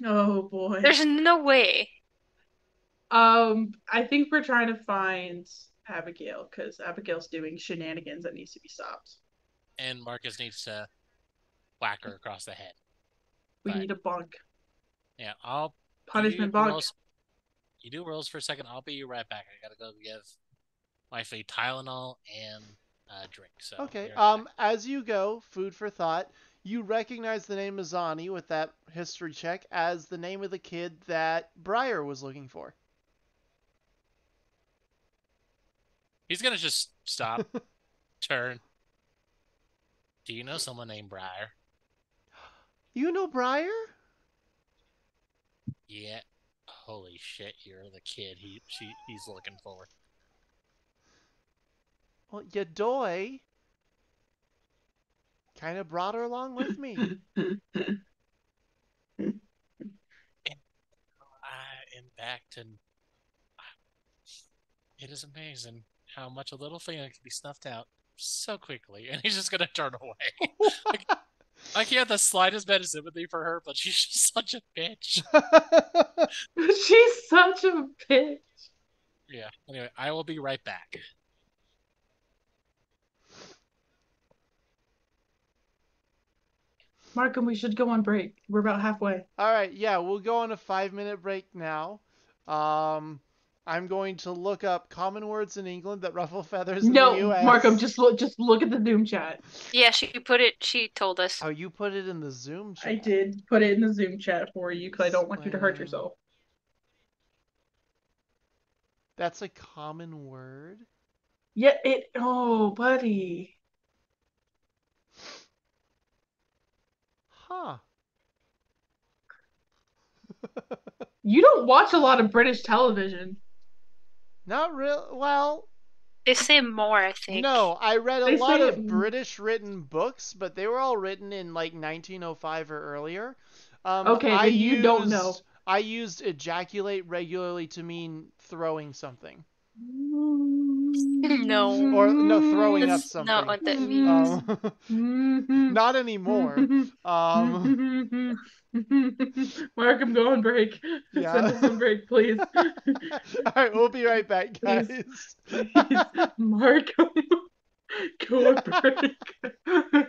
Oh, boy. There's no way. I think we're trying to find Abigail, because Abigail's doing shenanigans that needs to be stopped. And Marcus needs to whack her across the head. We need a bonk. Yeah, I'll... Punishment bonk. Rolls. You do rolls for a second. I'll be right back. I gotta go give wifey Tylenol and a drink. So okay. As you go, food for thought. You recognize the name Asani with that history check as the name of the kid that Briar was looking for. He's gonna just stop, turn. Do you know someone named Briar? You know Briar? Yeah. Holy shit, you're the kid he's looking for. Well, Yadoy kind of brought her along with me. I am back to... It is amazing how much a little thing can be snuffed out so quickly, and he's just going to turn away. Like, he had the slightest bit of sympathy for her, but she's just such a bitch. She's such a bitch. Yeah. Anyway, I will be right back. Markham, we should go on break. We're about halfway. All right. Yeah, we'll go on a 5-minute break now. I'm going to look up common words in England that ruffle feathers in the U.S. No, Markham, just look at the Zoom chat. Yeah, she put it. She told us. Oh, you put it in the Zoom chat. I did put it in the Zoom chat for you because I don't want you to hurt yourself. That's a common word? Yeah, it... Oh, buddy. Huh. You don't watch a lot of British television. Not real. Well, they say more, I think. No, I read a lot of British written books, but they were all written in like 1905 or earlier. Okay, you don't know. I used ejaculate regularly to mean throwing something. No. Or no, throwing up something. Not what that means. Not anymore. Mark, I'm going break. Yeah. Send us on break, please. All right, we'll be right back, guys. Please. Mark, go on break.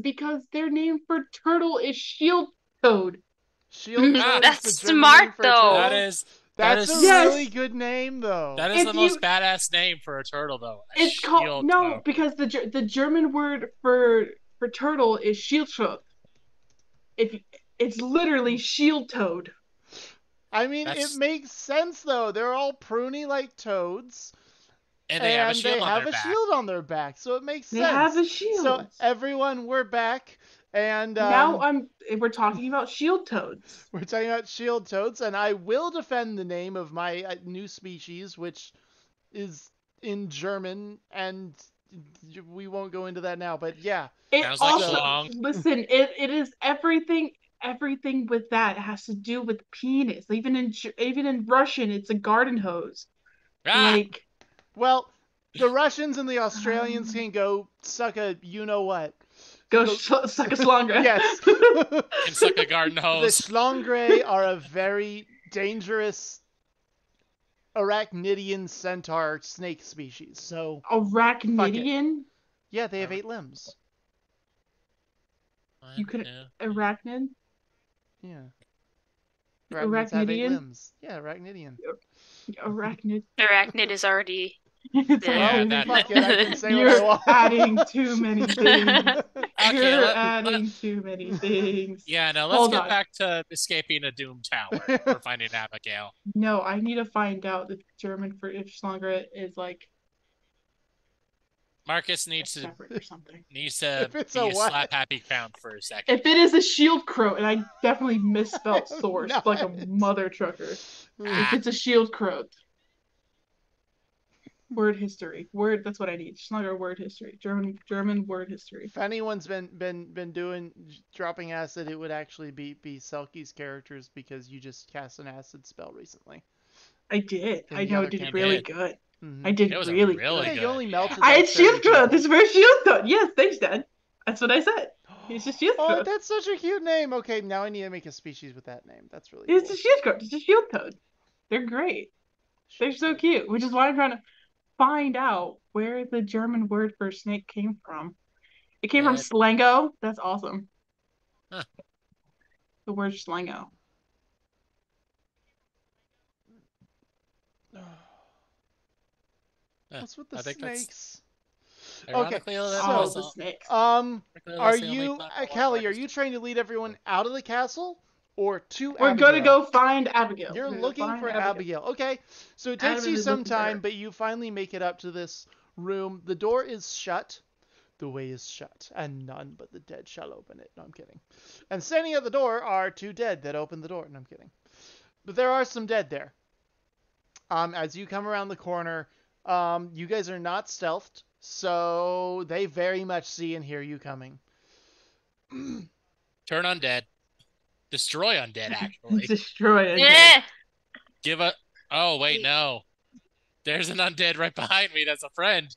because their name for turtle is shield toad. Shield toad. That's smart though. That is a really good name though. That is the most badass name for a turtle though. It's called no, because the German word for turtle is Schildkröte. It's literally shield toad. I mean, it makes sense though. They're all pruny like toads. And they have a shield on their back, so it makes sense. They have a shield. So everyone, we're back, and now we're talking about shield toads. We're talking about shield toads, and I will defend the name of my new species, which is in German, and we won't go into that now. But yeah, it also listen. It is everything. Everything with that has to do with penis. Even in Russian, it's a garden hose. Ah. Like. Well, the Russians and the Australians can go suck a you-know-what. Go suck a schlongre. Yes. And suck a garden hose. The schlongre are a very dangerous arachnidian centaur snake species. So arachnidian? Yeah, they have 8 limbs. You could... Yeah. Arachnid? Yeah. Arachnidians have 8 limbs. Yeah, arachnidian. Arachnid. Arachnid is already... Yeah, You're adding too many things. Yeah, now let's get back to escaping a Doom Tower or finding Abigail. No, I need to find out the German for Schlongre is like. Marcus needs to be a slap happy found for a second. If it is a shield crow, and I definitely misspelled source like a mother trucker. If it's a shield crow. Word history. That's what I need. Schlager word history. German word history. If anyone's been doing dropping acid, it would actually be Selkie's characters because you just cast an acid spell recently. I did. I know I did really good. Mm-hmm. I did really good. Yeah, you only melted. I had shield throw. This is very shield throw. Yes, thanks, Dad. That's what I said. It's just shield throw. Oh, that's such a cute name. Okay, now I need to make a species with that name. That's really. It's cool. A shield throw. It's a shield toad. They're great. They're so cute. Which is why I'm trying to find out where the German word for snake came from. It came from Slango. That's awesome. Huh. The word Slango. That's what the snakes. Okay, so the snakes. Are you, Callie? Are you trying to lead everyone out of the castle? Or to We're Abigail. Gonna go find Abigail. You're looking for Abigail. Okay, so it takes you some time, but you finally make it up to this room. The door is shut, the way is shut, and none but the dead shall open it. No, I'm kidding. And standing at the door are 2 dead that opened the door. No, I'm kidding. But there are some dead there. As you come around the corner, you guys are not stealthed, so they very much see and hear you coming. Turn undead. Destroy undead, actually. Destroy undead. Yeah. Oh, wait, no. There's an undead right behind me that's a friend.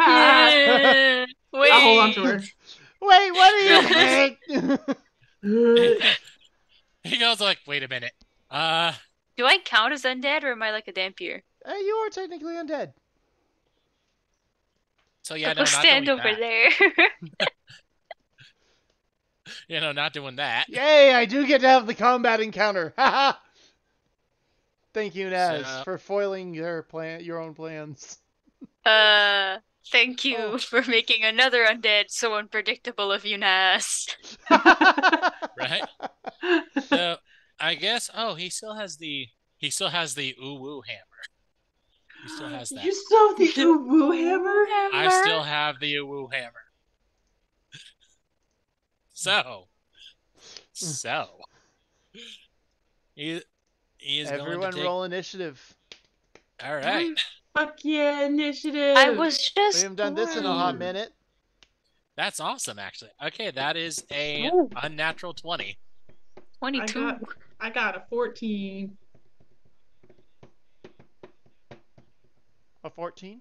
Yeah. Wait. I'll hold on to her. Wait, what are you? He goes like, wait a minute. Do I count as undead or am I like a dampier? You are technically undead. So yeah, no, stand over there. You know, not doing that. Yay, I do get to have the combat encounter. Haha. Thank you, Naz, for foiling your own plans. Thank you for making another undead so unpredictable of you, Naz. Right? So I guess he still has the uwu hammer. He still has that. You still have the uwu hammer? I still have the uwu hammer. So, he is everyone going to take... roll initiative. All right. Fuck yeah, initiative. I was just. We haven't done this in a hot minute. That's awesome, actually. Okay, that is a unnatural 20. 22. I got a 14. A 14?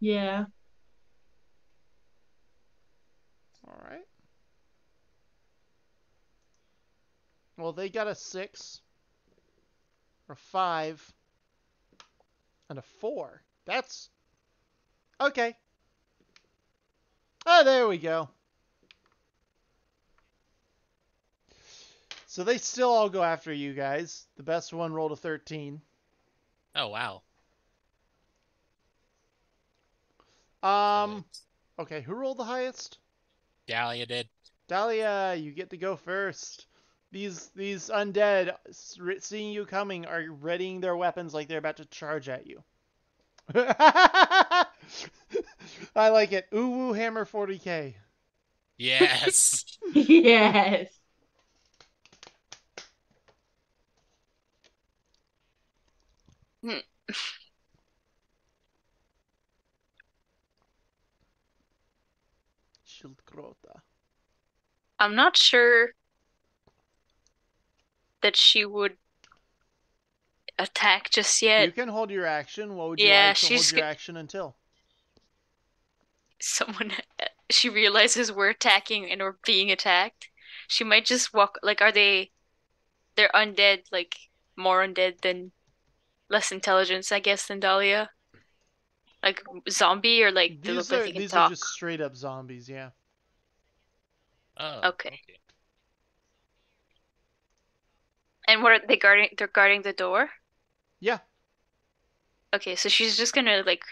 Yeah. All right. Well, they got a 6, or 5, and a 4. That's... Okay. Oh, there we go. So they still all go after you guys. The best one rolled a 13. Oh, wow. Okay, who rolled the highest? Dahlia did. Dahlia, you get to go first. These undead, seeing you coming, are readying their weapons like they're about to charge at you. I like it. Uwu Hammer 40K. Yes. Yes. Shildkrota. I'm not sure that she would attack just yet. You can hold your action. What would you like to hold your action until? She realizes we're attacking and we're being attacked. She might just walk. Like, are they? They're undead. Like, more undead than, less intelligence, I guess, than Dahlia. Like zombie, or like they look like they can talk. These are just straight up zombies. Yeah. Oh. Okay. And what are they guarding? They're guarding the door? Yeah. Okay, so she's just gonna, like...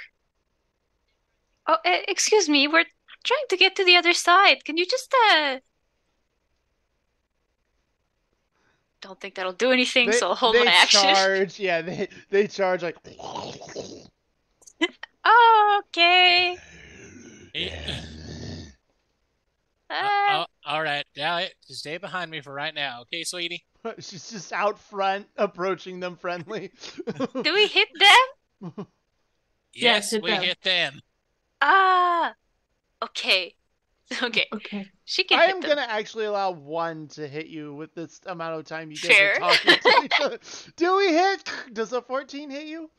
Oh, excuse me, we're trying to get to the other side. Can you just, Don't think that'll do anything, so I'll hold my action. They charge, yeah, they charge, like... Oh, okay. Yeah. All right, now just stay behind me for right now, okay, sweetie? She's just out front, approaching them friendly. Do we hit them? Yes, we hit them. Ah, okay. Okay. She can. I am going to actually allow one to hit you with this amount of time you guys are talking to each other. Do we hit? Does a 14 hit you?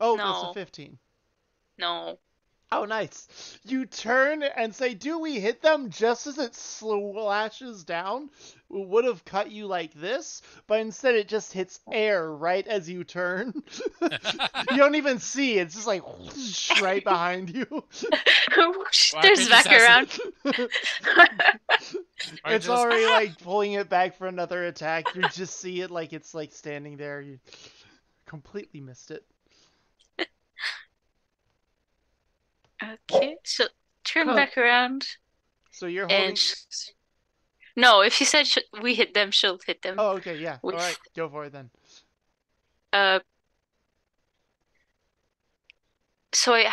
Oh, no. That's a 15. No. Oh, nice. You turn and say, do we hit them? Just as it slashes down, it would have cut you like this, but instead it just hits air right as you turn. You don't even see. It's just like whoosh, right behind you. There's back around. It's already like pulling it back for another attack. You just see it like it's like standing there. You completely missed it. Okay, so turn back around. So you're holding... No, if she said we hit them, she'll hit them. Oh, okay, yeah. All right, go for it then. So I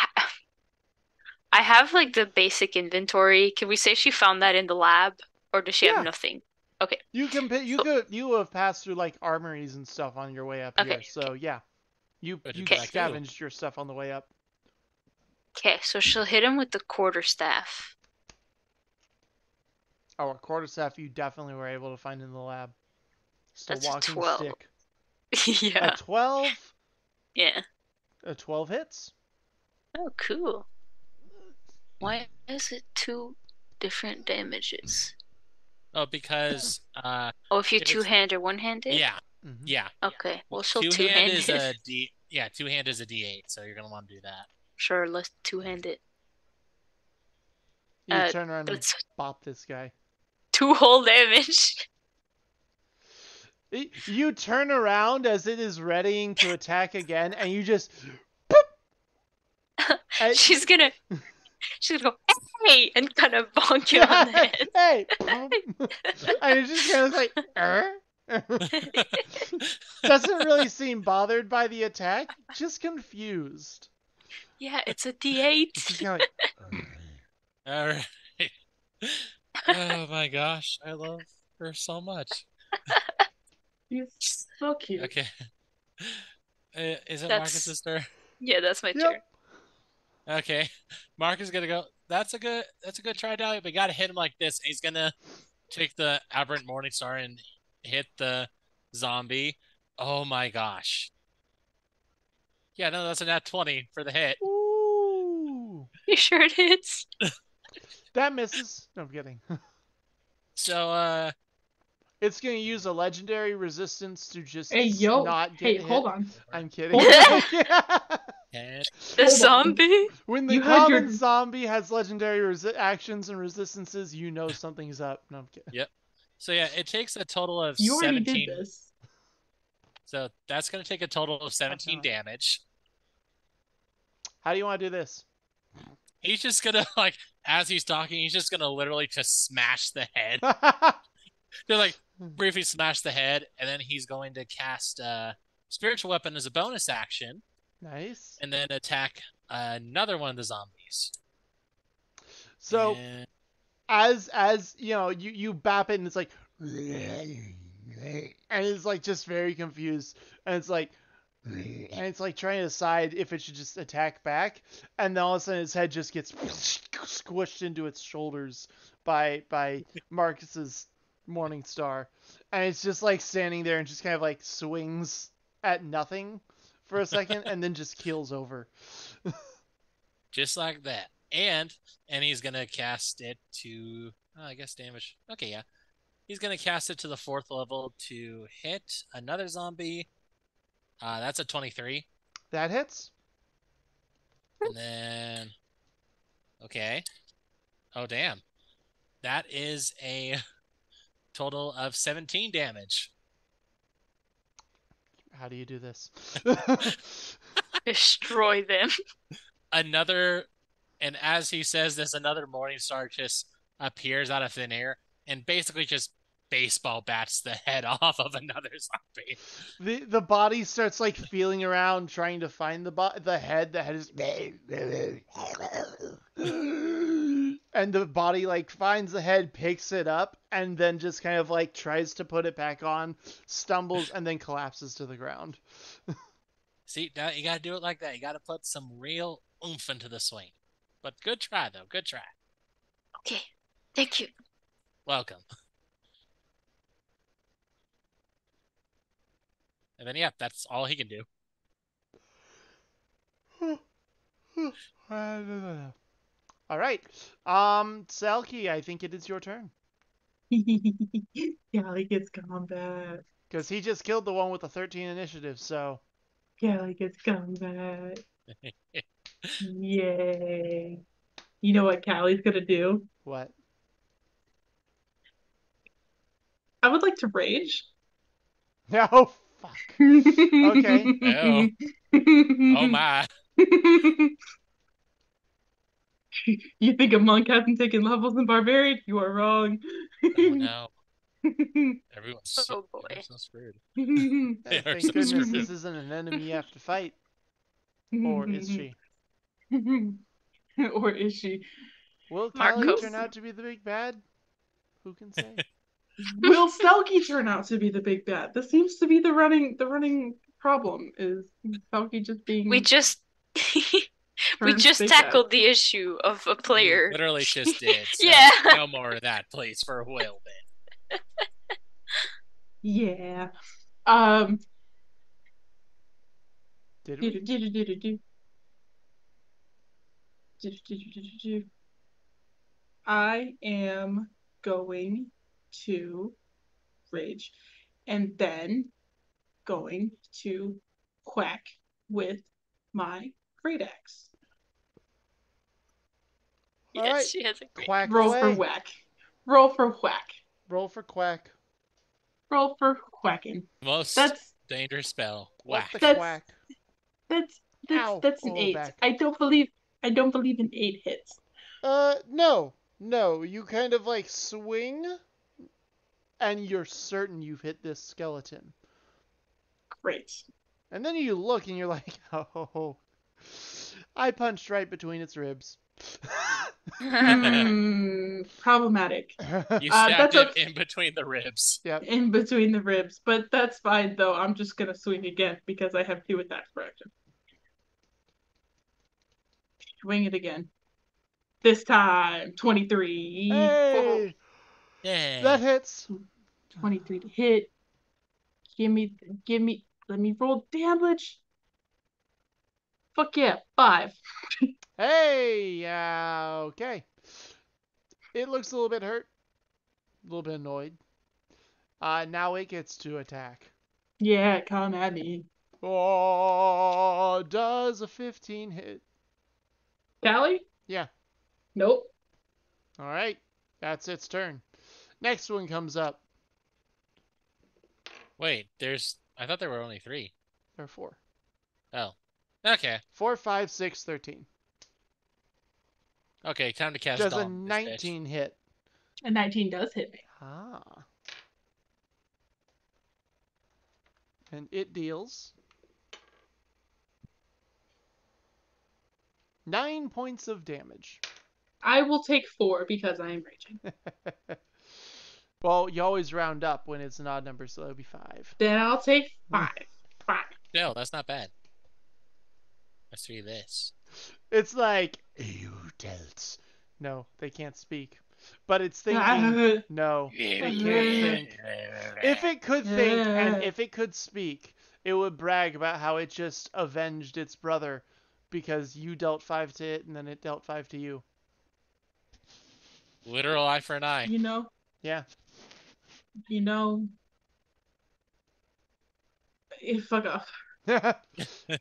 have, like, the basic inventory. Can we say she found that in the lab? Or does she have nothing? Okay. You have passed through, like, armories and stuff on your way up here. So, yeah. You scavenged your stuff on the way up. Okay, so she'll hit him with the quarterstaff. Oh, a quarterstaff you definitely were able to find in the lab. That's a 12. Stick. Yeah. A 12? Yeah. A 12 hits? Oh, cool. Why is it two different damages? Oh, because... oh, if you're two-handed or one-handed? Yeah. Mm-hmm. Yeah. Okay, well, she'll two-handed. Yeah, two-handed is a D8, so you're going to want to do that. Sure, let's two-hand it. You turn around and bop this guy. Two whole damage. You turn around as it is readying to attack again, and you just... And... She's gonna go, hey, and kind of bonk you on the head. Hey! And it's just kind of like, Doesn't really seem bothered by the attack, just confused. Yeah, it's a D8. All right. Oh my gosh, I love her so much. You're so cute. Okay. Is it Marcus's turn? Yeah, that's my turn. Okay, Marcus is gonna go. That's a good try, Dahlia. But gotta hit him like this. He's gonna take the aberrant Morningstar and hit the zombie. Oh my gosh. Yeah, no, that's a nat 20 for the hit. Ooh. You sure it hits? That misses. No, I'm kidding. So, it's going to use a legendary resistance to just not get hit. Hey, hold on. I'm kidding. The zombie? When the common zombie has legendary actions and resistances, you know something's up. No, I'm kidding. Yep. So yeah, it takes a total of 17. You already did this. So that's going to take a total of 17 damage. How do you want to do this? He's just going to, like, as he's talking, he's just going to literally just smash the head. They're like, briefly smash the head, and then he's going to cast Spiritual Weapon as a bonus action. Nice. And then attack another one of the zombies. So, and... as you know, you bap it, and it's like... And it's like just very confused, and it's like trying to decide if it should just attack back, and then all of a sudden his head just gets squished into its shoulders by Marcus's morning star, and it's just like standing there and just kind of like swings at nothing for a second and then just keels over. Just like that. And he's gonna cast it to I guess damage. Okay, yeah. He's going to cast it to the 4th level to hit another zombie. That's a 23. That hits. And then... Okay. Oh, damn. That is a total of 17 damage. How do you do this? Destroy them. Another... And as he says this, another Morningstar just appears out of thin air. And basically just baseball bats the head off of another zombie. The body starts like feeling around trying to find the head. The head is... And the body like finds the head, picks it up, and then just kind of like tries to put it back on, stumbles, and then collapses to the ground. See, now you gotta do it like that. You gotta put some real oomph into the swing. But good try, though. Good try. Okay. Thank you. Welcome. And then, yeah, that's all he can do. All right. Selkie, I think it is your turn. Callie gets combat. Because he just killed the one with the 13 initiative, so... Callie gets combat. Yay. You know what Callie's going to do? What? I would like to rage. No, fuck. Okay. No. Oh my. You think a monk hasn't taken levels in barbarian? You are wrong. Oh no. Everyone's so, oh, boy. So screwed. Thank goodness this isn't an enemy you have to fight. Or is she? Or is she? Will Callie turn out to be the big bad? Who can say? Will Selkie turn out to be the big bad? This seems to be the running problem, is Selkie just being... We just tackled the issue of a player. We literally just did. So yeah. No more of that, please, for a while then. Yeah. Did we? I am going to rage, and then going to whack with my great axe. Yes, right. She has a great quack. Roll for whacking. That's dangerous spell. Whack. That's an 8. Back. I don't believe an 8 hits. No, you kind of like swing. And you're certain you've hit this skeleton. Great. And then you look and you're like, oh, I punched right between its ribs. Problematic. You stabbed it in between the ribs. Yep. In between the ribs. But that's fine, though. I'm just going to swing again because I have 2 attacks per action. Swing it again. This time, 23. Hey! Oh. Yeah. That hits. 23 to hit. Give me. Let me roll damage. Fuck yeah, 5. Hey, yeah, okay. It looks a little bit hurt, a little bit annoyed. Now it gets to attack. Yeah, come at me. Oh, does a 15 hit? Callie? Yeah. Nope. All right, that's its turn. Next one comes up. Wait, there's... I thought there were only 3. There are 4. Oh. Okay. 4, 5, 6, 13. Okay, time to cast Dawn. Does a 19 hit? A 19 does hit me. Ah. And it deals 9 points of damage. I will take 4 because I am raging. Well, you always round up when it's an odd number, so it'll be 5. Then I'll take 5. 5. No, that's not bad. Let's do this. It's like, you dealt. No, they can't speak. But it's thinking. No, it can't think. If it could think and if it could speak, it would brag about how it just avenged its brother because you dealt 5 to it and then it dealt 5 to you. Literal eye for an eye. You know? Yeah. You know? Fuck off.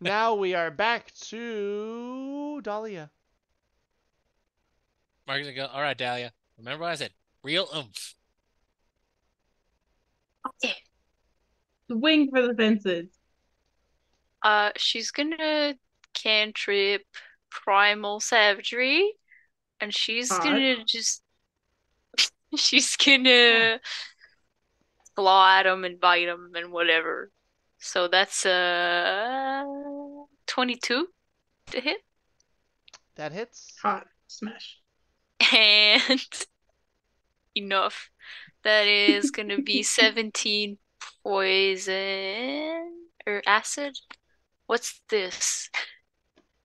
Now we are back to Dahlia. Marcus and go, all right, Dahlia. Remember what I said? Real oomph. Okay. Swing for the fences. She's gonna cantrip Primal Savagery, and she's gonna just... She's gonna claw at him and bite him and whatever. So that's 22 to hit. That hits. Hot smash. And enough. That is gonna be 17 poison or acid. What's this?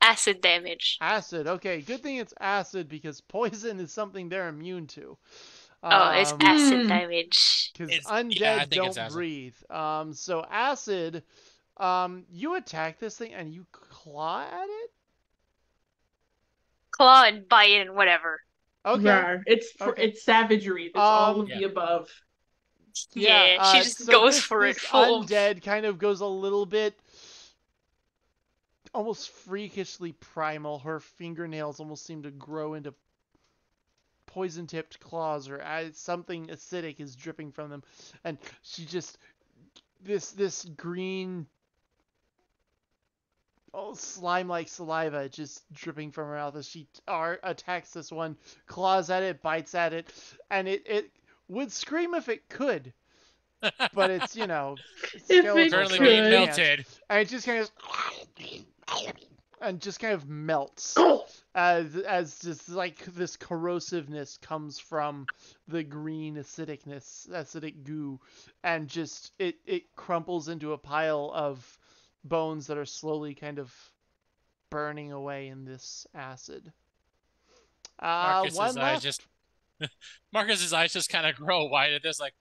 Acid damage. Acid. Okay. Good thing it's acid because poison is something they're immune to. Oh, it's acid damage. Because undead don't breathe. So acid. You attack this thing and you claw at it. Claw and bite and whatever. Okay. Yeah, it's savagery. It's all of the above. Yeah, she just goes for it. Undead kind of goes a little bit almost freakishly primal. Her fingernails almost seem to grow into poison-tipped claws, or something acidic is dripping from them, and she just this green, slime-like saliva just dripping from her mouth as she attacks this one, claws at it, bites at it, and it would scream if it could, but it's currently being melted, and it just kind of melts. As just like this corrosiveness comes from the green acidic goo, and just it crumples into a pile of bones that are slowly kind of burning away in this acid. Marcus's eyes just kind of grow wide at this, like,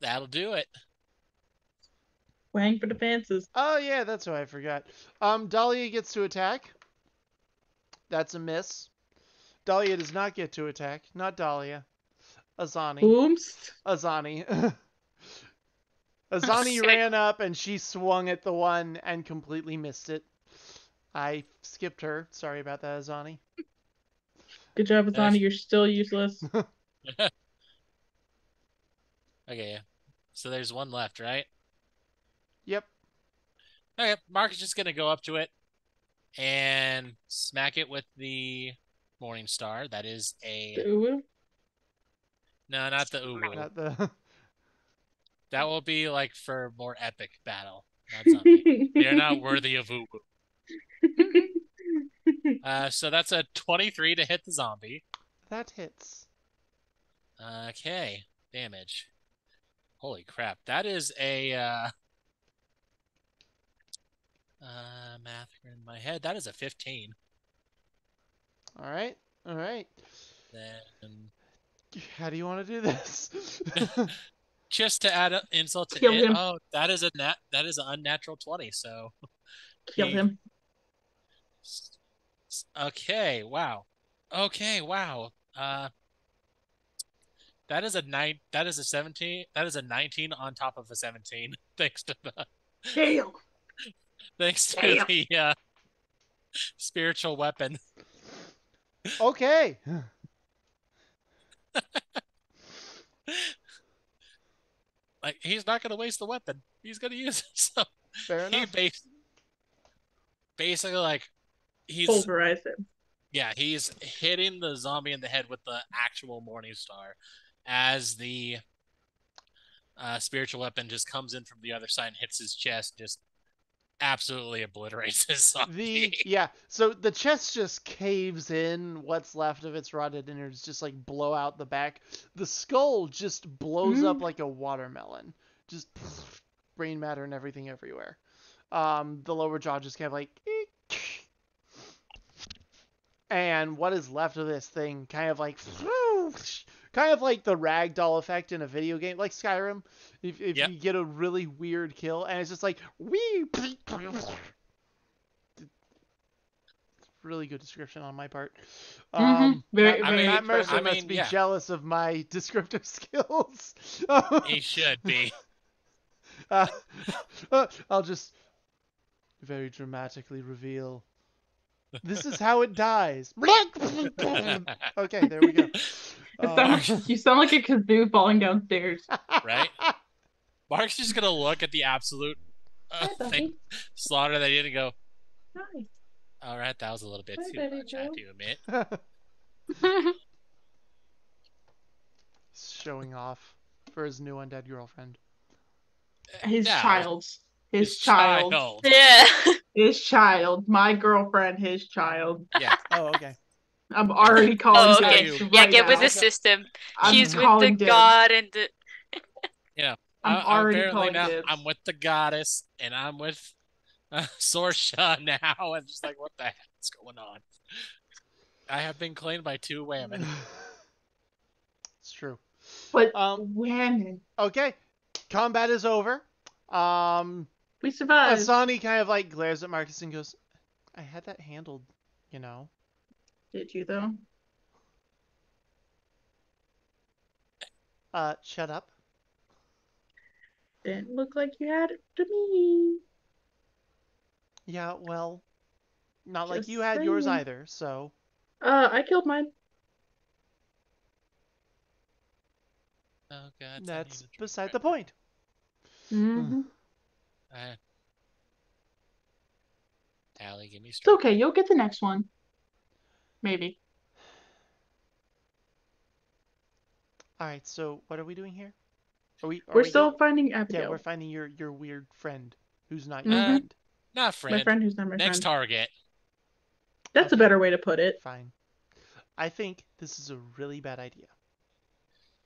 that'll do it. Wang for the fences. Oh yeah, that's what I forgot. Dahlia gets to attack. That's a miss. Dahlia does not get to attack. Not Dahlia. Asani. Oops. Asani. Asani ran up and she swung at the one and completely missed it. I skipped her. Sorry about that, Asani. Good job, Asani. You're still useless. Okay, yeah. So there's one left, right? Yep. Okay, Mark is just going to go up to it and smack it with the Morning Star. That is a... The uwu? No, not the uwu. Not the... That will be like for more epic battle. That's not me. They're not worthy of uwu. So that's a 23 to hit the zombie. That hits. Okay. Damage. Holy crap. That is a... math in my head. That is a 15. All right. Then, how do you want to do this? Just to add insult to it. Oh, that is an unnatural 20. So kill him. Okay. Wow. Okay. Wow. That is a 9. That is a 17. That is a 19 on top of a 17. Thanks to the hail. Thanks to the spiritual weapon. Okay. Like, he's not going to waste the weapon. He's going to use it. So fair enough. He basically, like, he's pulverized him. Yeah, he's hitting the zombie in the head with the actual Morning Star as the spiritual weapon just comes in from the other side and hits his chest, just absolutely obliterates his zombie. Yeah, so the chest just caves in. What's left of its rotted innards just, like, blow out the back. The skull just blows up like a watermelon. Just pff, brain matter and everything everywhere. The lower jaw just kind of, like... And what is left of this thing kind of like the ragdoll effect in a video game, like Skyrim. If yep. You get a really weird kill, and it's just like, wee! Really good description on my part. Matt Mercer must be jealous of my descriptive skills. He should be. I'll just very dramatically reveal... This is how it dies. Okay, there we go. You sound like a kazoo falling downstairs. Right? Mark's just going to look at the absolute slaughter that he did and go, hi. All right, that was a little bit too much, I have to admit. Showing off for his new undead girlfriend. His child. Yeah. His child. My girlfriend, his child. Yeah. Oh, okay. I'm already calling get with the system. He's with the god and the... Yeah. I'm already calling dibs. I'm with the goddess and I'm with Sorcha now. I'm just like, what the heck's going on? I have been claimed by two women. It's true. But women. Okay. Combat is over. We survived. Asani kind of like glares at Marcus and goes, I had that handled, you know. Did you though? Shut up. Didn't look like you had it to me. Yeah, well, not like you had yours either, so. I killed mine. Oh god. That's beside the point. Mm-hmm. Allie, give me strength. It's okay, you'll get the next one. Maybe. Alright, so what are we doing here? We're still finding Abigail. Yeah, we're finding your weird friend who's not your friend. Not friend. My friend who's not my friend. Next target. That's a better way to put it. Fine. I think this is a really bad idea.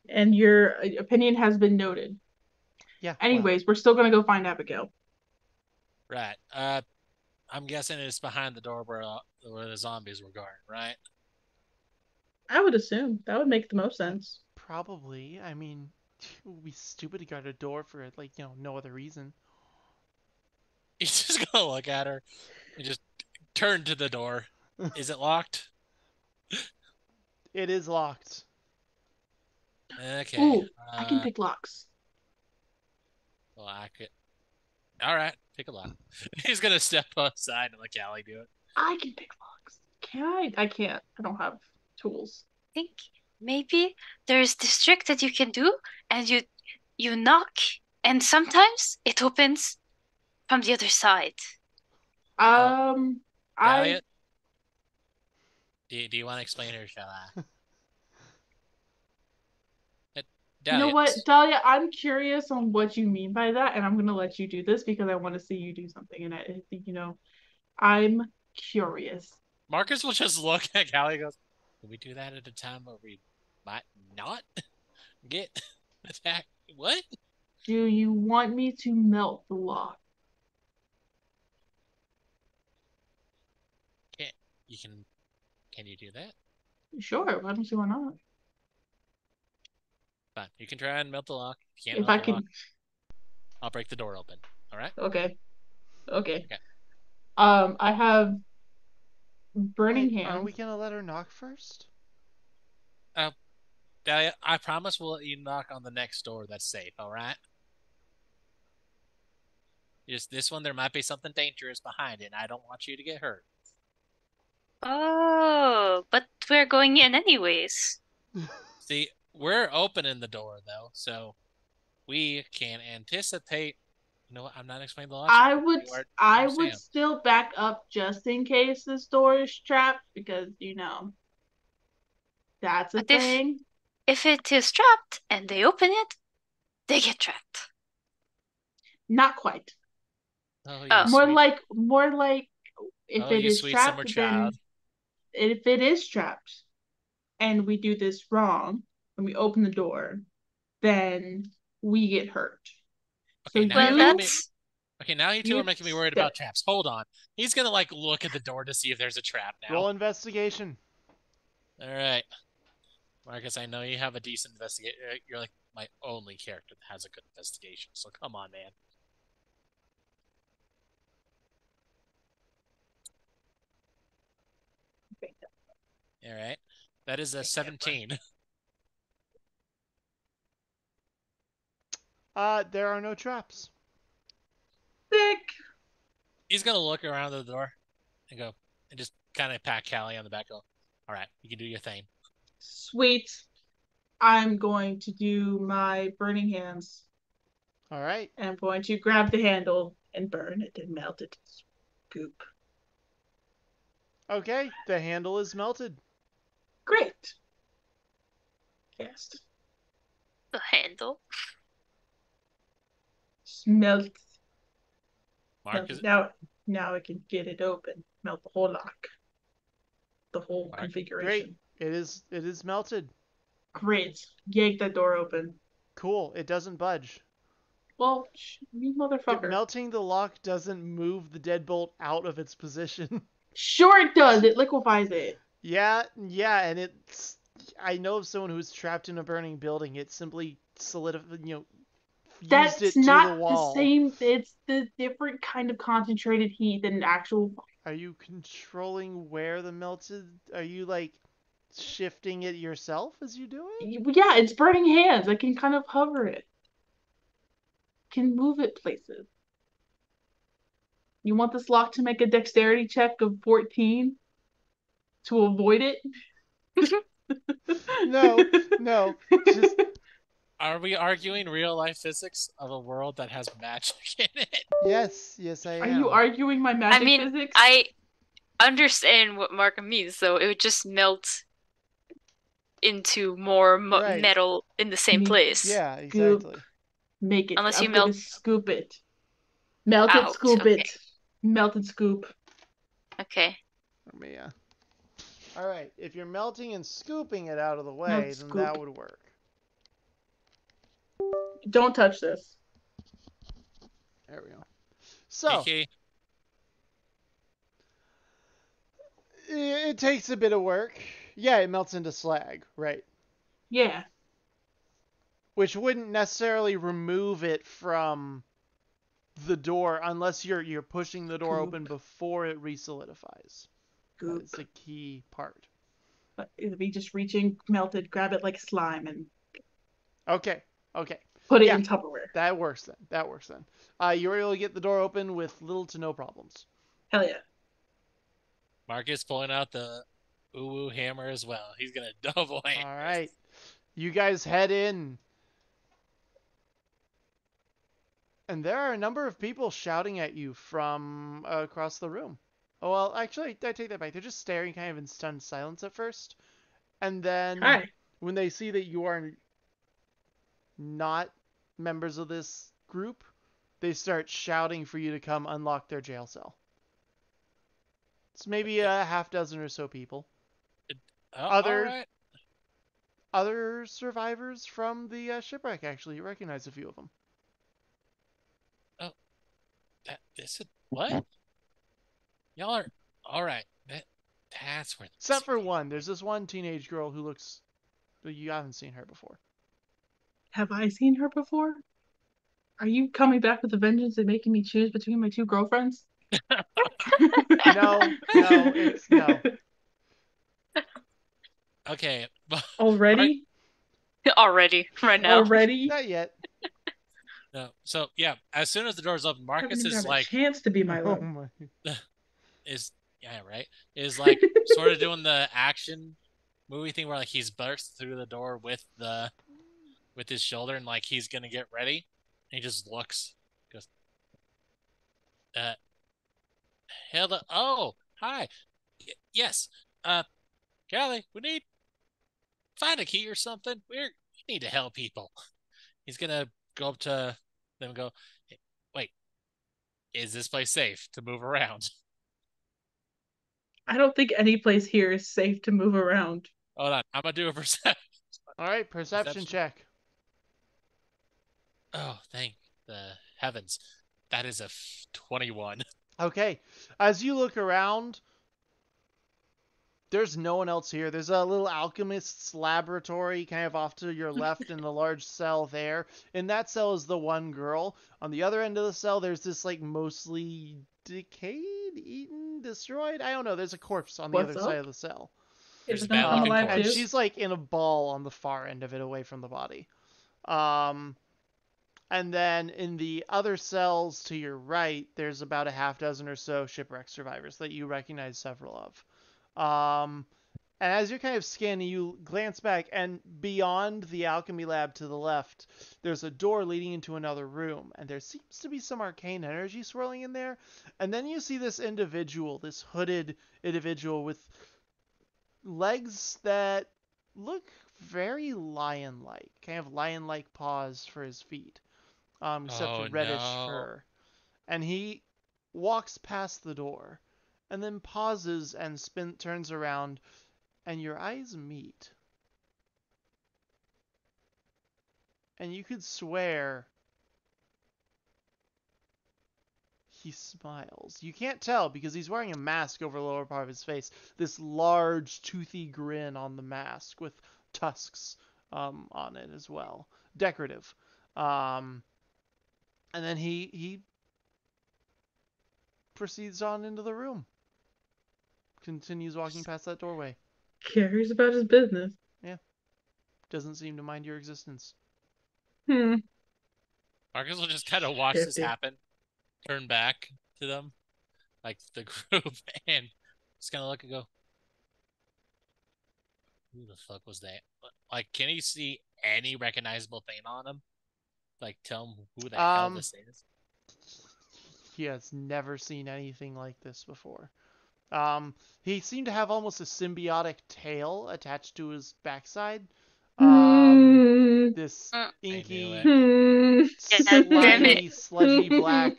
And your opinion has been noted. Yeah. Anyways, we're still gonna go find Abigail. Right. I'm guessing it's behind the door where the zombies were guarded, right? I would assume that would make the most sense. Probably. I mean, it would be stupid to guard a door for like no other reason. He's just gonna look at her and just turn to the door. Is it locked? It is locked. Okay. Ooh, I can pick locks. Well, I could. All right, pick a lock. He's gonna step outside and let Callie do it. I can pick locks. Can I? I can't. I don't have tools. I think maybe there is this trick that you can do, and you knock, and sometimes it opens from the other side. Elliot? Do you want to explain it or shall I? Dahlia. You know what, Dahlia, I'm curious on what you mean by that, and I'm going to let you do this because I want to see you do something. And I think, I'm curious. Marcus will just look at Callie and goes, can we do that at a time where we might not get attacked? What? Do you want me to melt the lock? Can you do that? Sure, why don't you want to? Fine. You can try and melt the lock. You can't melt the lock. I'll break the door open. All right? Okay. I have burning hand. Are we gonna let her knock first? Dahlia, I promise we'll let you knock on the next door that's safe. All right? Just this one, there might be something dangerous behind it. And I don't want you to get hurt. Oh, but we're going in anyways. See. We're opening the door, though, so we can anticipate. You know what? I'm not explaining the logic. I would still back up just in case this door is trapped, because you know that's a thing. If it is trapped and they open it, they get trapped. Not quite. Oh, oh. More like if it is trapped, then if it is trapped and we do this wrong and we open the door, then we get hurt. Okay, so now you two are making me worried about traps. Hold on. He's going to like look at the door to see if there's a trap now. Roll investigation. All right. Marcus, I know you have a decent investigation. You're like my only character that has a good investigation. So come on, man. All right. That is a 17. There are no traps. Sick. He's going to look around the door and go and just kind of pat Callie on the back. Go, all right, you can do your thing. Sweet. I'm going to do my burning hands. All right. And I'm going to grab the handle and burn it and melt it. Goop. Okay, the handle is melted. Great. Cast. The handle. Melt. Marcus. Now I can get it open. Melt the whole lock. The whole configuration. Great. It is melted. Great. Yank that door open. Cool. It doesn't budge. Well, you motherfucker. Melting the lock doesn't move the deadbolt out of its position. Sure it does. It liquefies it. Yeah, and it's... I know of someone who's trapped in a burning building. It simply solidified, you know, fused it to the wall. That's not the same. It's the different kind of concentrated heat than an actual... Are you controlling where the melted... Are you, like, shifting it yourself as you do it? Yeah, it's burning hands. I can kind of hover it. Can move it places. You want this lock to make a dexterity check of 14 to avoid it? No. Just... Are we arguing real life physics of a world that has magic in it? Yes, I am. Are you arguing my magic physics? I understand what Markham means, though. It would just melt into more metal in the same place. Yeah, exactly. Make it. Unless you melt. Scoop it. Melted out. Scoop okay. It. Melted scoop. Okay. Yeah. All right. If you're melting and scooping it out of the way, that would work. Don't touch this. There we go. So it takes a bit of work. Yeah, it melts into slag, right? Yeah. Which wouldn't necessarily remove it from the door, unless you're pushing the door open before it resolidifies. It's a key part. But it'll be just reaching, melted, grab it like slime, and okay. Put it in Tupperware. That works then. You're able to get the door open with little to no problems. Hell yeah. Marcus pulling out the uwu hammer as well. He's gonna double hammer. All right, you guys head in. And there are a number of people shouting at you from across the room. Oh, well, actually, I take that back. They're just staring kind of in stunned silence at first. And then when they see that you are not members of this group, they start shouting for you to come unlock their jail cell. It's maybe a half dozen or so people. Other survivors from the shipwreck, actually. You recognize a few of them. What? Y'all are all right. That's where. Except for one, there's this one teenage girl who looks. You haven't seen her before. Have I seen her before? Are you coming back with a vengeance and making me choose between my two girlfriends? No. Okay. Already. Right now. Already. Not yet. No. So yeah, as soon as the door's open, Marcus is like, "Chance to be my love." Is like sort of doing the action movie thing where like he's burst through the door with the with his shoulder and like he's gonna get ready, and he just looks, goes, hello, oh hi, yes, Callie, we need find a key or something. We need to help people. He's gonna go up to them and go, hey, wait, is this place safe to move around? I don't think any place here is safe to move around. Hold on, I'm gonna do a perception. All right, perception check. Oh, thank the heavens. That is a 21. Okay, as you look around, there's no one else here. There's a little alchemist's laboratory kind of off to your left in the large cell there. In that cell is the one girl. On the other end of the cell, there's this like mostly decayed, eaten, destroyed. I don't know. There's a corpse on the other side of the cell. There's and she's like in a ball on the far end of it away from the body. And then in the other cells to your right, there's about a half dozen or so shipwreck survivors that you recognize several of. And as you're kind of scanning, you glance back, and beyond the alchemy lab to the left, there's a door leading into another room, and there seems to be some arcane energy swirling in there. And then you see this individual, this hooded individual with legs that look very lion-like, kind of lion-like paws for his feet, except reddish fur. And he walks past the door. And then pauses and turns around, and your eyes meet. And you could swear he smiles. You can't tell because he's wearing a mask over the lower part of his face. This large, toothy grin on the mask with tusks on it as well. Decorative. And then he proceeds on into the room. Continues walking past that doorway. Cares about his business. Yeah. Doesn't seem to mind your existence. Hmm. Marcus will just kind of watch this happen. Turn back to them. Like the group. And just kind of look and go, who the fuck was that? Like, can he see any recognizable thing on him? Like, tell him who the hell this is? He has never seen anything like this before. He seemed to have almost a symbiotic tail attached to his backside. This inky, sludgy black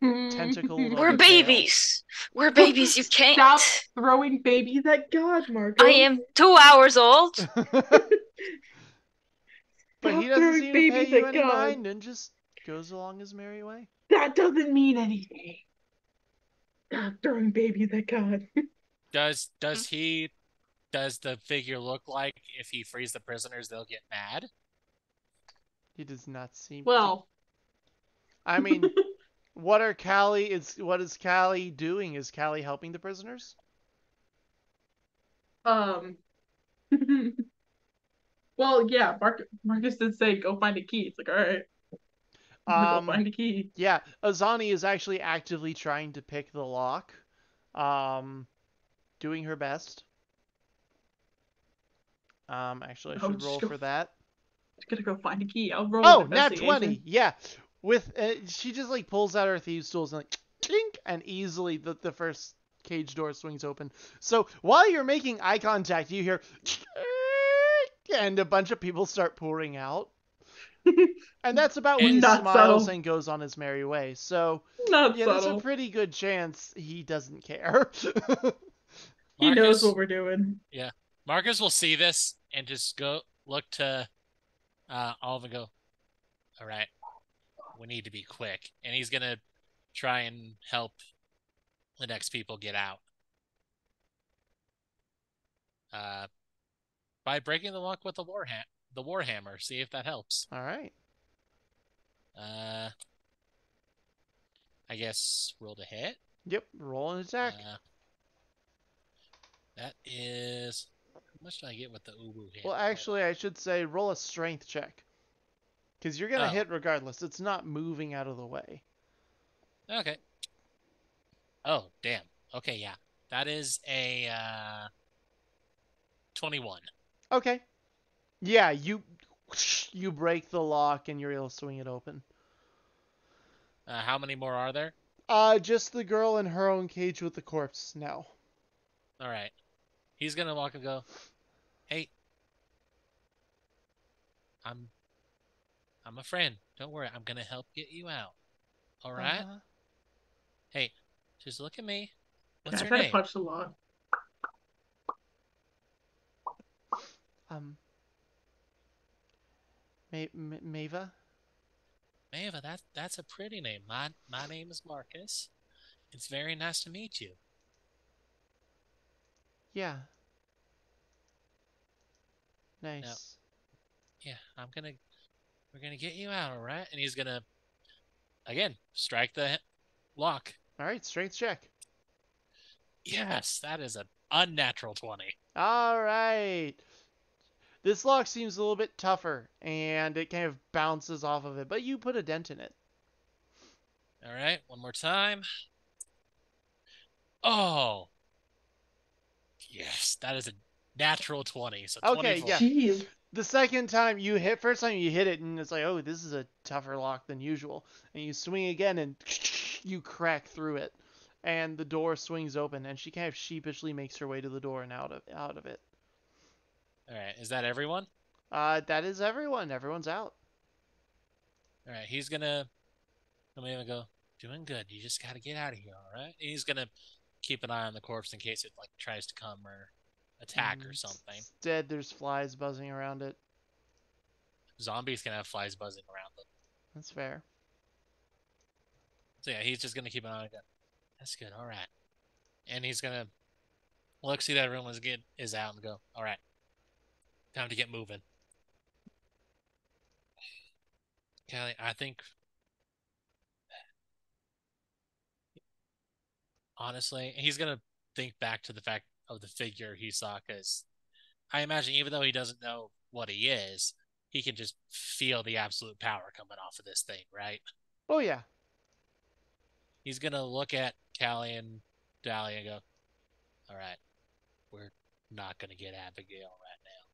tentacle. We're babies. Tail. We're babies. You can't stop throwing babies at God, Marcus. I am 2 hours old. But he doesn't seem to pay you any mind and just goes along his merry way. That doesn't mean anything. Stop throwing babies at God. Does the figure look like if he frees the prisoners, they'll get mad? He does not seem. Well, to. I mean, what is Callie doing? Is Callie helping the prisoners? Well, yeah. Marcus did say go find a key. It's like, all right. Find a key. Yeah, Asani is actually actively trying to pick the lock, doing her best. Actually, I should roll for that. I'm gonna go find a key. I'll roll. Oh, nat 20. Yeah, with she just like pulls out her thieves' tools and like tink, and easily the first cage door swings open. So while you're making eye contact, you hear and a bunch of people start pouring out. And that's about when he smiles and goes on his merry way. So, yeah, there's a pretty good chance he doesn't care. He knows what we're doing. Yeah. Marcus will see this and just go look to Olive and go, all right, we need to be quick. And he's going to try and help the next people get out. By breaking the lock with the war hat. The warhammer, see if that helps. All right. I guess roll to hit. Yep, roll an attack. That is how much did I get with the ubu hit? Well, actually, I should say roll a strength check because you're gonna hit regardless. It's not moving out of the way. Okay. Oh damn. Okay, yeah, that is a 21. Okay. Yeah, you whoosh, you break the lock and you're able to swing it open. How many more are there? Just the girl in her own cage with the corpse now. All right. He's going to walk and go, hey, I'm a friend. Don't worry. I'm going to help get you out. All right? Uh-huh. Hey, just look at me. What's your name? I try to punch the lock. Maiva? Maiva, that's a pretty name. My name is Marcus. It's very nice to meet you. Yeah. Nice. Now, yeah, we're gonna get you out, all right? And he's gonna again strike the lock. All right, strength check. Yes, that is an unnatural 20. All right. This lock seems a little bit tougher, and it kind of bounces off of it, but you put a dent in it. All right, one more time. Oh. Yes, that is a natural 20. So okay, 24. Yeah. Jeez. The second time you hit, first time you hit it, and it's like, oh, this is a tougher lock than usual. And you swing again, and you crack through it, and the door swings open, and she kind of sheepishly makes her way to the door and out of it. All right, is that everyone? That is everyone. Everyone's out. All right, he's gonna. I'm gonna go. Doing good. You just gotta get out of here. All right. He's gonna keep an eye on the corpse in case it like tries to come or attack or something. Instead, there's flies buzzing around it. Zombies can have flies buzzing around them. That's fair. So yeah, he's just gonna keep an eye on it. That's good. All right. And he's gonna look, see that everyone is out, and go. All right. Time to get moving. Callie, I think... Honestly, he's going to think back to the fact of the figure he saw, because I imagine even though he doesn't know what he is, he can just feel the absolute power coming off of this thing, right? Oh, yeah. He's going to look at Callie and Dahlia and go, all right, we're not going to get Abigail right now.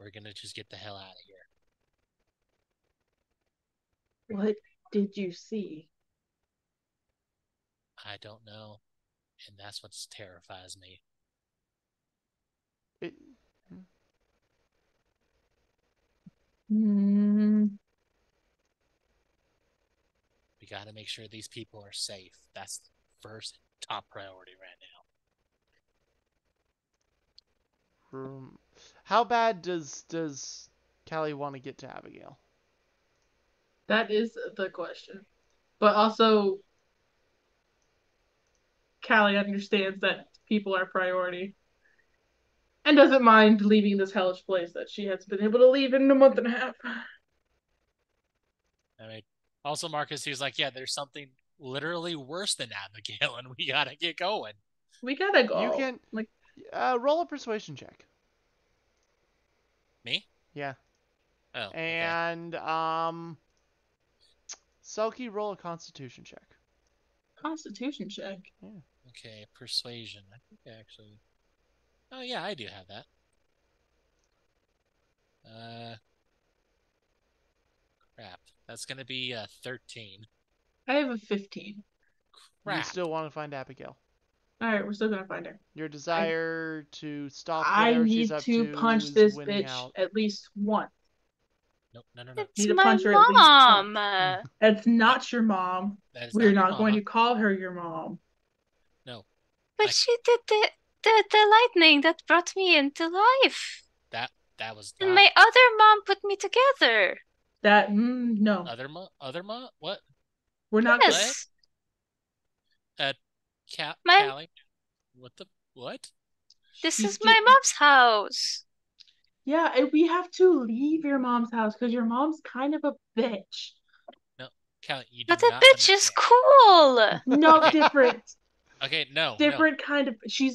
We're going to just get the hell out of here. What did you see? I don't know. And that's what terrifies me. We got to make sure these people are safe. That's the first top priority right now. How bad does Callie want to get to Abigail? That is the question. But also, Callie understands that people are priority and doesn't mind leaving this hellish place that she has been able to leave in a month and a half. I mean, also, Marcus, he's like, yeah, there's something literally worse than Abigail, and we gotta get going. We gotta go. You can... like. Roll a persuasion check. Me? Yeah. Oh. And okay. Selkie, roll a Constitution check. Constitution check. Yeah. Okay, persuasion. I think I actually. Oh yeah, I do have that. Crap. That's gonna be 13. I have a 15. Crap. You still want to find Abigail? All right, we're still gonna find her. Your desire to stop whatever she's up to. I need to punch this bitch out at least once. Nope, no. It's need to punch her at least once. That's not your mom. We're not going to call her your mom. No. But she did the lightning that brought me into life. That was. Not... And my other mom put me together. That no. Other mom. What? We're not. Yes. Good. Callie, what? This is my mom's house. Yeah, and we have to leave your mom's house because your mom's kind of a bitch. No, Callie, you did not. But the bitch is cool. No, different. Okay, no. Different kind of. She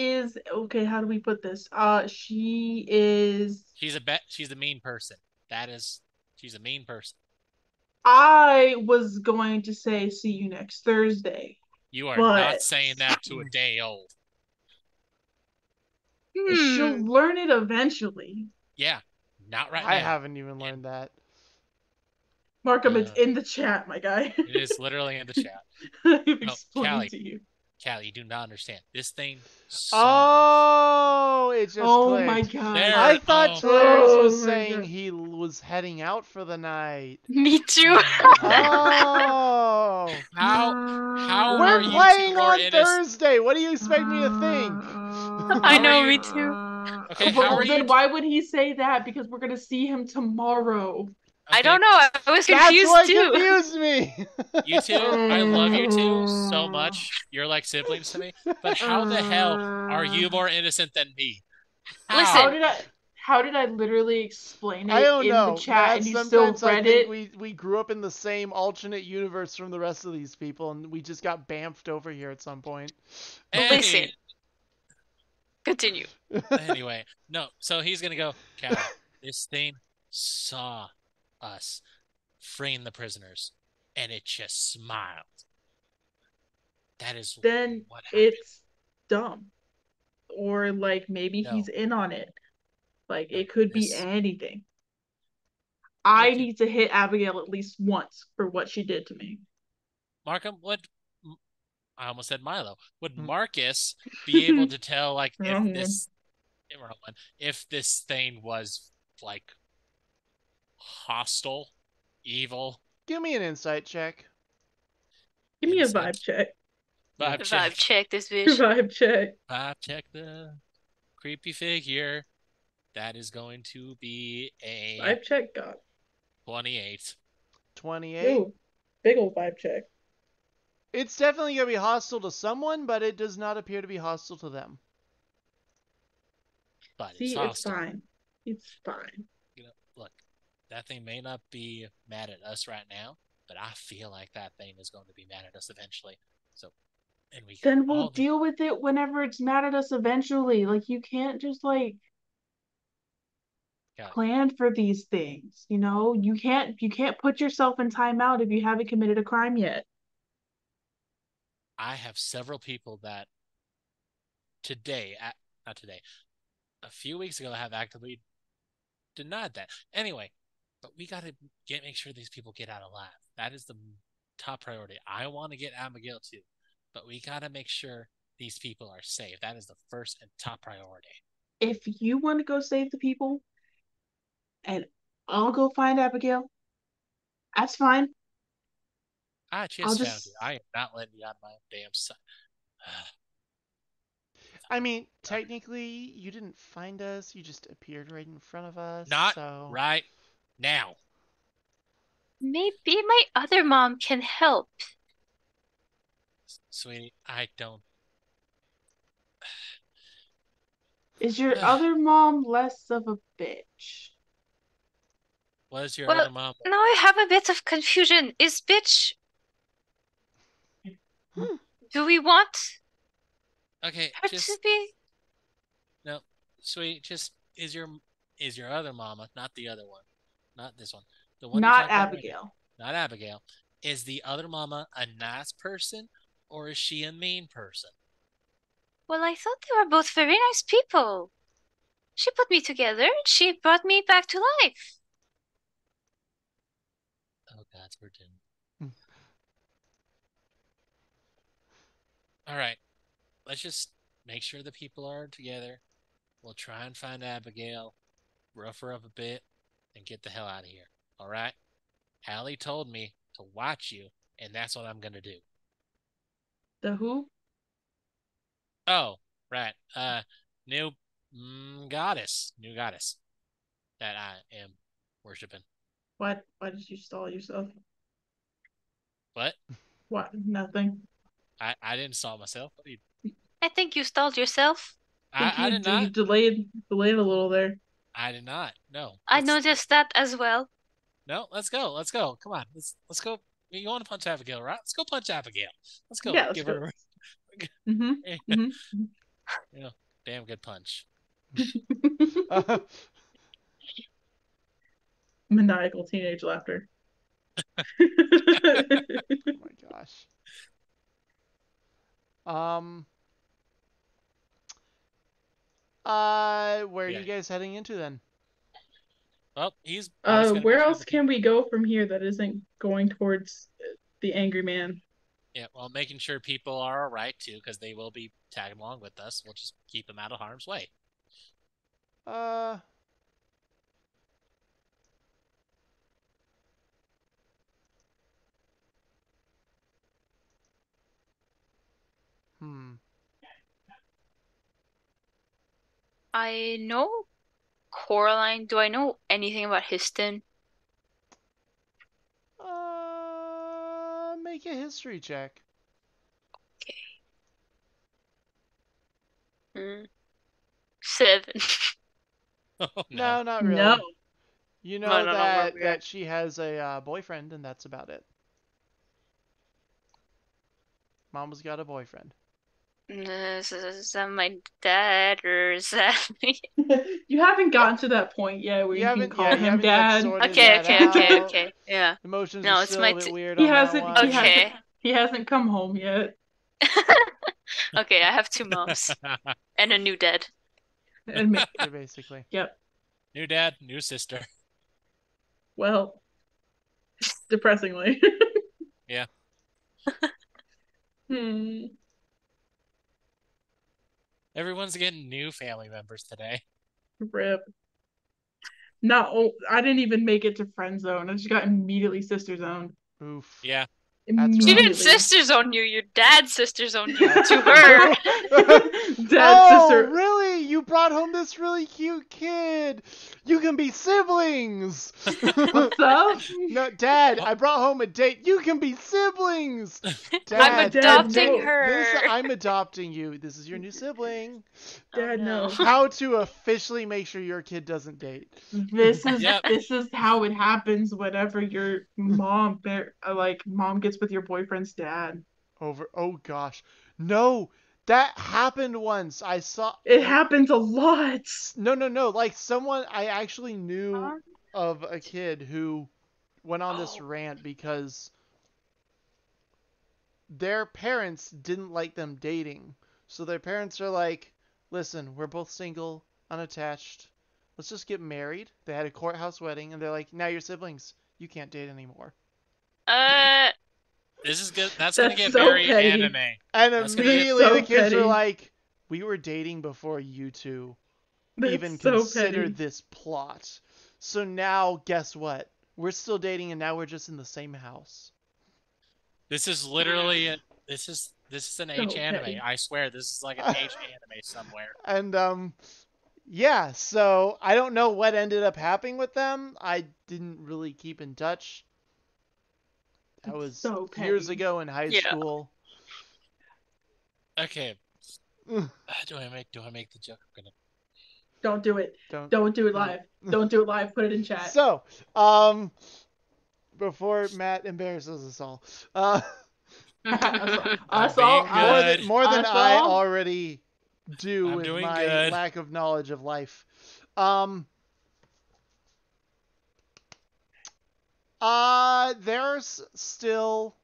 is. Okay, how do we put this? She is. She's a mean person. That is. She's a mean person. I was going to say, see you next Thursday. You are not saying that to a day old. She'll learn it eventually. Yeah, not right now. I haven't even learned that. Markham, it's in the chat, my guy. It is literally in the chat. I've explained to you. Callie, you do not understand. This thing sucks. Oh, it just clicked. My god. There. I thought Twitter was saying he was heading out for the night. Me too. Oh. How We're playing on Thursday. What do you expect me to think? I know, me too. Okay, how are you? Why would he say that? Because we're going to see him tomorrow. Okay. I don't know. I was confused too. That's what confused me. You two, I love you two so much. You're like siblings to me. But how the hell are you more innocent than me? How? Listen, how did I literally explain it in the chat and you still read it? We grew up in the same alternate universe from the rest of these people, and we just got bamfed over here at some point. Hey. Listen, continue. Anyway, so he's gonna go. Cal, this thing saw us freeing the prisoners, and it just smiled. That is then what happened. It's dumb, or like maybe he's in on it. Like it could be anything. I need to hit Abigail at least once for what she did to me. Markham, would I almost said Milo? Would Marcus be able to tell like if this thing was like hostile, evil? Give me an insight check. Give me a vibe check. Vibe check this bitch. Vibe check. Vibe check the creepy figure. That is going to be a vibe check. 28. 28. Ooh, big old vibe check. It's definitely gonna be hostile to someone, but it does not appear to be hostile to them. But see, it's fine. It's fine. You know, look. That thing may not be mad at us right now, but I feel like that thing is going to be mad at us eventually. So, and we'll deal with it whenever it's mad at us eventually. Like, you can't just, like, plan for these things, you know? You can't put yourself in timeout if you haven't committed a crime yet. I have several people that a few weeks ago have actively denied that. Anyway. But we got to make sure these people get out alive. That is the top priority. I want to get Abigail too. But we got to make sure these people are safe. That is the first and top priority. If you want to go save the people and I'll go find Abigail, that's fine. I just found you. I am not letting you on my damn side. I mean, technically, you didn't find us. You just appeared right in front of us. Right now. Maybe my other mom can help. Sweetie, I don't. Is your other mom less of a bitch? Was your other mom? Now I have a bit of confusion. Is bitch? Do we want? Okay, her to be? No, sweetie. Just is your other mama, not the other one. Not this one. The one not Abigail. Not Abigail. Is the other mama a nice person or is she a mean person? Well, I thought they were both very nice people. She put me together and she brought me back to life. Oh, God, we're doomed. All right. Let's just make sure the people are together. We'll try and find Abigail. Rough her up a bit. And get the hell out of here. All right? Hallie told me to watch you, and that's what I'm going to do. The who? Oh, right. New goddess that I am worshiping. What? Why did you stall yourself? What? What? Nothing. I didn't stall myself. I think you stalled yourself. I did not. You delayed a little there. I did not. No. I noticed that as well. No, let's go. Let's go. Come on. Let's go. You want to punch Abigail, right? Let's go punch Abigail. Let's go. Yeah, let's give her a damn good punch. Maniacal teenage laughter. Oh my gosh. Where are you guys heading into then? Well, he's... where else can we go from here that isn't going towards the angry man? Yeah, well, making sure people are all right, too, because they will be tagging along with us. We'll just keep them out of harm's way. I know Coraline. Do I know anything about Histan? Make a history check. Okay. 7. Oh, no. No, not really. No. You know that she has a boyfriend, and that's about it. Mama's got a boyfriend. Is that my dad, or is that me? You haven't gotten to that point yet where you can call him dad. Okay. Yeah. Emotions are still a bit weird on that one. He hasn't come home yet. Okay, I have 2 moms and a new dad. And me, basically. Yep. New dad, new sister. Well, depressingly. Yeah. Everyone's getting new family members today. Rip. No, I didn't even make it to friend zone. I just got immediately sister zoned. Oof. Yeah. She didn't sister zone you. Your dad sister zoned you to her. Really? You brought home this really cute kid. You can be siblings. What's up? No, Dad, I brought home a date. You can be siblings. Dad, I'm adopting her. I'm adopting you. This is your new sibling. Dad, no. How to officially make sure your kid doesn't date. This is how it happens whenever your mom gets with your boyfriend's dad. Oh gosh. No. That happened once. I saw... It happens a lot. No. Like, someone... I actually knew of a kid who went on this rant because their parents didn't like them dating. So their parents are like, listen, we're both single, unattached. Let's just get married. They had a courthouse wedding, and they're like, now you're siblings. You can't date anymore. This is good. That's gonna get so very petty. Anime. And that's immediately the kids petty. Are like, "We were dating before you two even consider this plot." So now, guess what? We're still dating, and now we're just in the same house. This is literally this is an age anime. Petty. I swear, this is like an age anime somewhere. And yeah. So I don't know what ended up happening with them. I didn't really keep in touch. That was years ago in high school. Okay. Do I make the joke? Don't do it. Don't do it live. Don't do it live. Put it in chat. So, before Matt embarrasses us all, I already do with my lack of knowledge of life. There's still...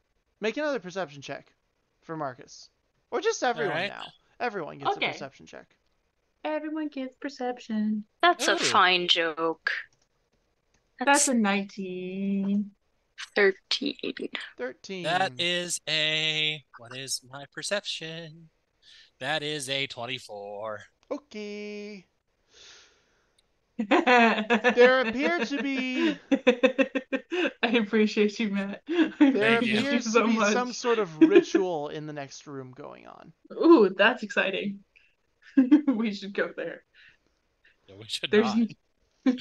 Make another perception check for Marcus. Or just everyone now. Everyone gets a perception check. Everyone gets perception. That's a fine joke. That's a 19. 13. That is a... What is my perception? That is a 24. Okay. There appear to be... I appreciate you, Matt. There appears to be some sort of ritual in the next room going on. Ooh, that's exciting. We should go there. No, we should not.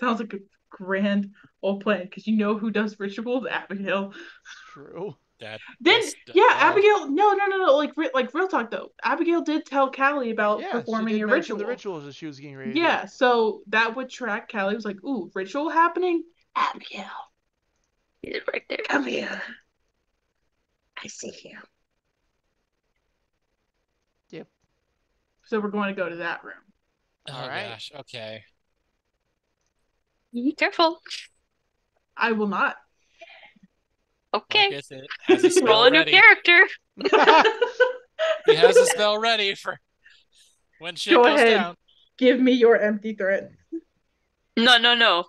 Sounds like a grand old plan, because you know who does rituals? Abigail. True. Abigail. No. Like real talk though. Abigail did tell Callie about performing a ritual. The rituals that she was getting ready. Yeah, so that would track. Callie was like, "Ooh, ritual happening." Abigail, he's right there. Come here. I see him. Yep. So we're going to go to that room. All right. Gosh. Okay. Be careful. I will not. Okay. Roll a new character. He has a spell ready for when shit goes down. Give me your empty threat. No.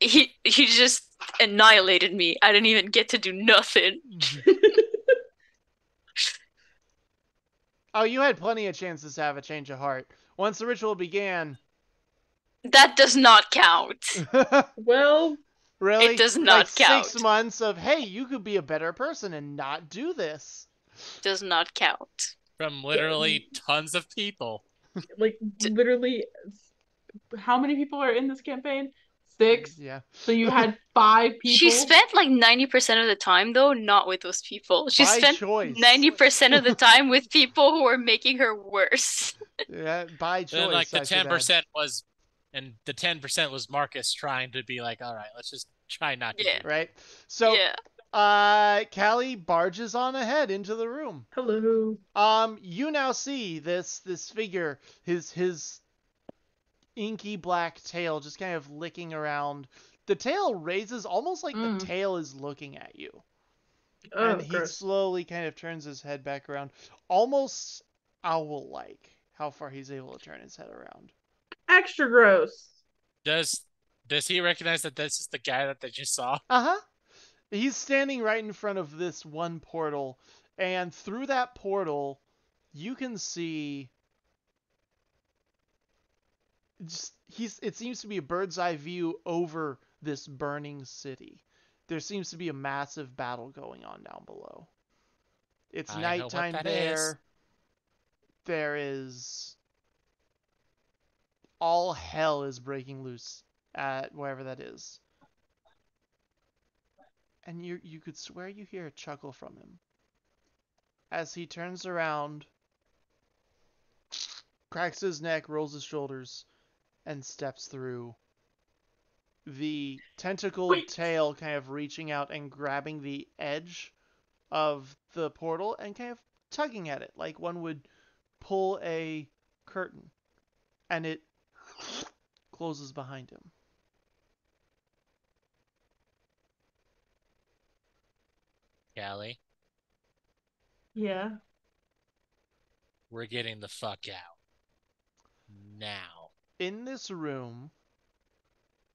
He just annihilated me. I didn't even get to do nothing. Oh, you had plenty of chances to have a change of heart. Once the ritual began... That does not count. Well... Really? It does not count. 6 months of, hey, you could be a better person and not do this. Does not count. From literally tons of people. Like, literally... How many people are in this campaign? 6? Yeah. So you had 5 people? She spent like 90% of the time, though, not with those people. She spent 90% of the time with people who were making her worse. Yeah, by choice. And like the 10% was... And the 10% was Marcus trying to be like, all right, let's just try not to do it. Right? So, Callie barges on ahead into the room. Hello. You now see this figure, his inky black tail just kind of licking around. The tail raises almost like the tail is looking at you. Oh, and he slowly kind of turns his head back around. Almost owl-like, how far he's able to turn his head around. Extra gross. Does he recognize that this is the guy that they just saw? Uh-huh. He's standing right in front of this one portal, and through that portal, you can see... It seems to be a bird's eye view over this burning city. There seems to be a massive battle going on down below. It's nighttime there. There is... All hell is breaking loose at wherever that is. And you could swear you hear a chuckle from him. As he turns around, cracks his neck, rolls his shoulders, and steps through. The tentacled tail kind of reaching out and grabbing the edge of the portal and kind of tugging at it like one would pull a curtain. And it closes behind him. Callie? Yeah? We're getting the fuck out. Now. In this room,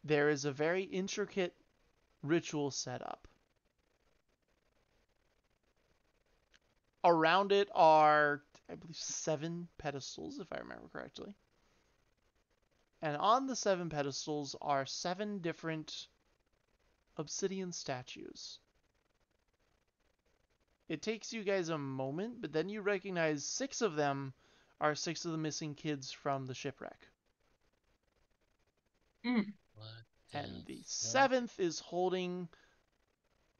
there is a very intricate ritual set up. Around it are, I believe, 7 pedestals, if I remember correctly. And on the 7 pedestals are 7 different obsidian statues. It takes you guys a moment, but then you recognize 6 of them are 6 of the missing kids from the shipwreck. And the 7th is holding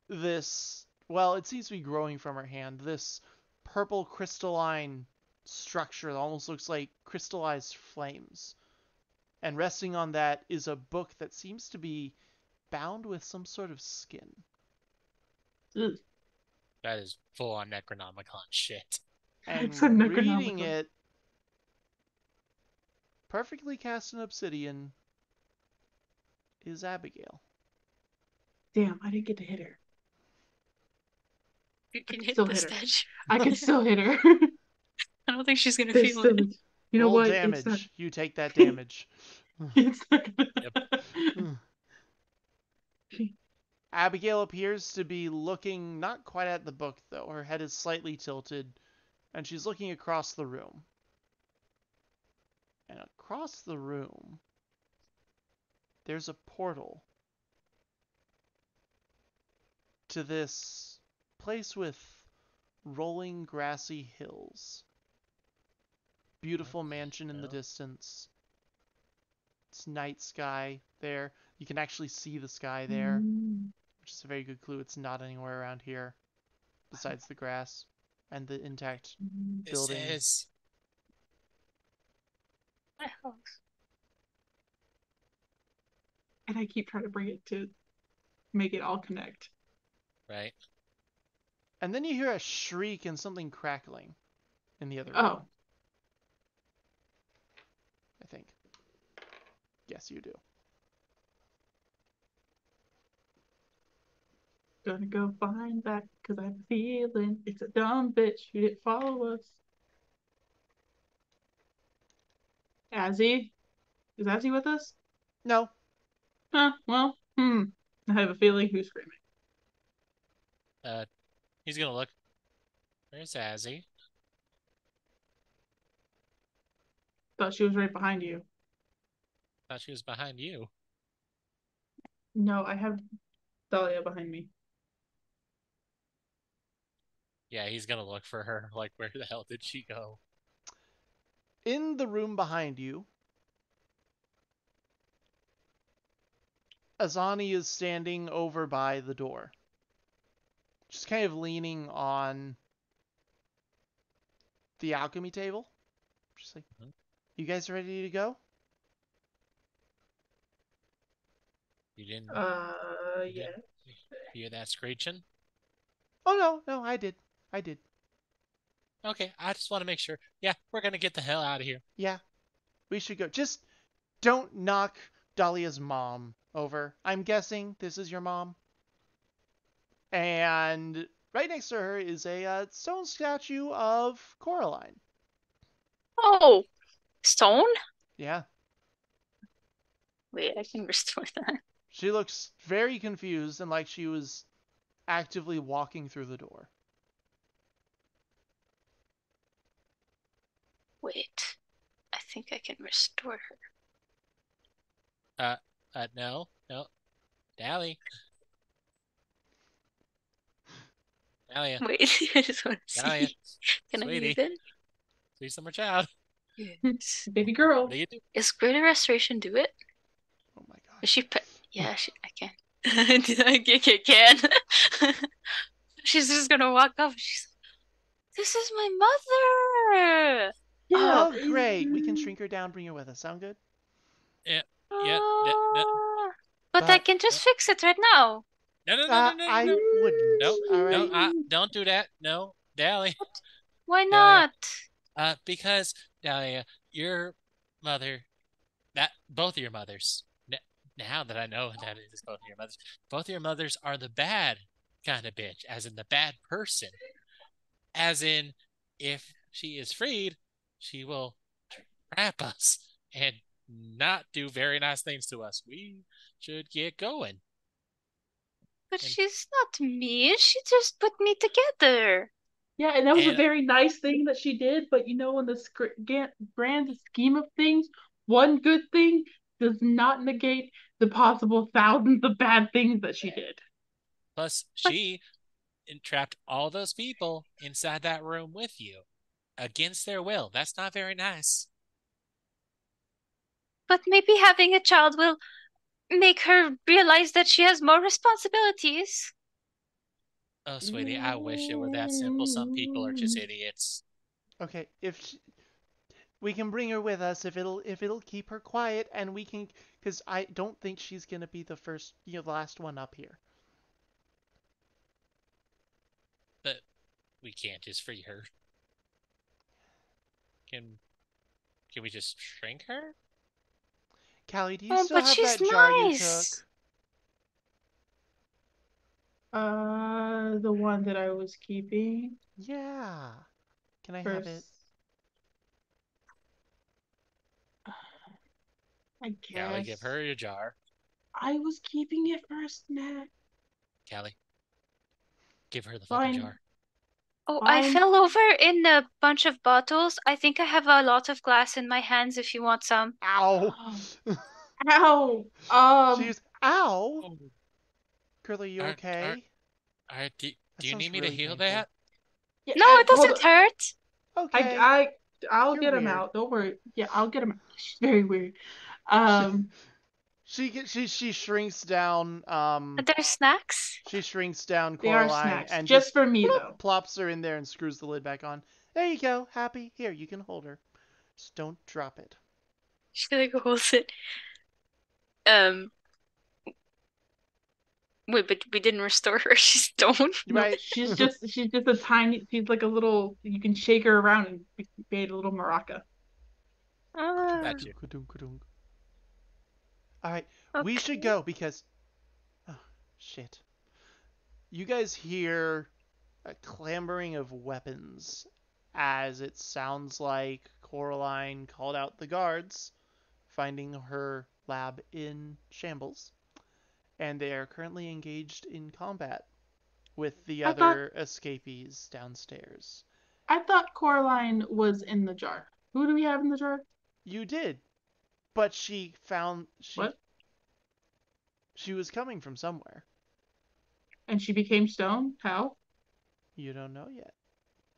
this, well, it seems to be growing from her hand, this purple crystalline structure that almost looks like crystallized flames. And resting on that is a book that seems to be bound with some sort of skin. That is full-on Necronomicon shit. And reading it, perfectly cast in obsidian, is Abigail. Damn, I didn't get to hit her. You can hit the statue. I can still hit her. I don't think she's going to feel it. You know what? Damage. Not... You take that damage. Abigail appears to be looking not quite at the book, though. Her head is slightly tilted, and she's looking across the room. And across the room, there's a portal to this place with rolling grassy hills. Beautiful mansion in the distance. It's night sky there. You can actually see the sky there, which is a very good clue. It's not anywhere around here, besides the grass and the intact building. This is my house. And I keep trying to bring it to make it all connect. Right. And then you hear a shriek and something crackling in the other room. I think. Yes, you do. Gonna go find that because I have a feeling it's a dumb bitch who didn't follow us. Azzy? Is Azzy with us? No. Well, I have a feeling who's screaming. He's gonna look. Where's Azzy? Thought she was right behind you. Thought she was behind you. No, I have Dahlia behind me. Yeah, he's gonna look for her. Like, where the hell did she go? In the room behind you, Asani is standing over by the door. Just kind of leaning on the alchemy table. Just like, You guys ready to go? You didn't hear that screeching? Oh, no, I did. Okay, I just want to make sure. Yeah, we're going to get the hell out of here. Yeah, we should go. Just don't knock Dahlia's mom over. I'm guessing this is your mom. And right next to her is a stone statue of Coraline. Oh, stone? Yeah. Wait, I can restore that. She looks very confused and like she was actively walking through the door. Wait, I think I can restore her. No. Dahlia. Wait, I just want to see. Can I use it? Please, summer child. Yes. Baby girl. Is greater restoration do it? Oh my god. Is she? Yeah, I can. I can. She's just gonna walk up. She's like, "This is my mother." Yeah. Oh, great. We can shrink her down, bring her with us. Sound good? Yeah. But I can just fix it right now. No. I wouldn't. No, don't do that. No, Dahlia. What? Why not? Dahlia. Because, Dahlia, your mother, both of your mothers, now that I know that it is both of your mothers are the bad kind of bitch, as in the bad person. As in, if she is freed, she will trap us and not do very nice things to us. We should get going. But she's not mean. She just put me together. Yeah, and that was a very nice thing that she did. But you know, in the grand scheme of things, one good thing does not negate the possible thousands of bad things that she did. Plus, she entrapped all those people inside that room with you. Against their will. That's not very nice. But maybe having a child will make her realize that she has more responsibilities. Oh, sweetie, I wish it were that simple. Some people are just idiots. Okay, we can bring her with us if it'll keep her quiet, and we can, because I don't think she's gonna be the first, the last one up here. But we can't just free her. Can we just shrink her? Callie, do you still have that jar you took? The one that I was keeping. Yeah. Can I have it? I guess. Callie, give her your jar. I was keeping it for a snack. Callie, give her the fucking jar. Oh, I fell over in a bunch of bottles. I think I have a lot of glass in my hands if you want some. Ow. Ow. She's, ow. Curly, you okay? Do you need me to heal that? Yeah, no, it doesn't hurt. Okay. I'll get him out. Don't worry. Yeah, I'll get him out. She's very weird. She shrinks down. Are there snacks? She shrinks down Coraline and just for me though. Plops her in there and screws the lid back on. There you go, Happy. Here, you can hold her. Just don't drop it. She like holds it. Wait, but we didn't restore her. She's stone. Right. she's just a tiny. She's like a little. You can shake her around and create a little maraca. Gotcha. All right, okay. We should go because, oh, shit. You guys hear a clamoring of weapons as it sounds like Coraline called out the guards, finding her lab in shambles. and they are currently engaged in combat with the other escapees downstairs. I thought Coraline was in the jar. Who do we have in the jar? You did. But she found... What? She was coming from somewhere. And she became stone? How? You don't know yet.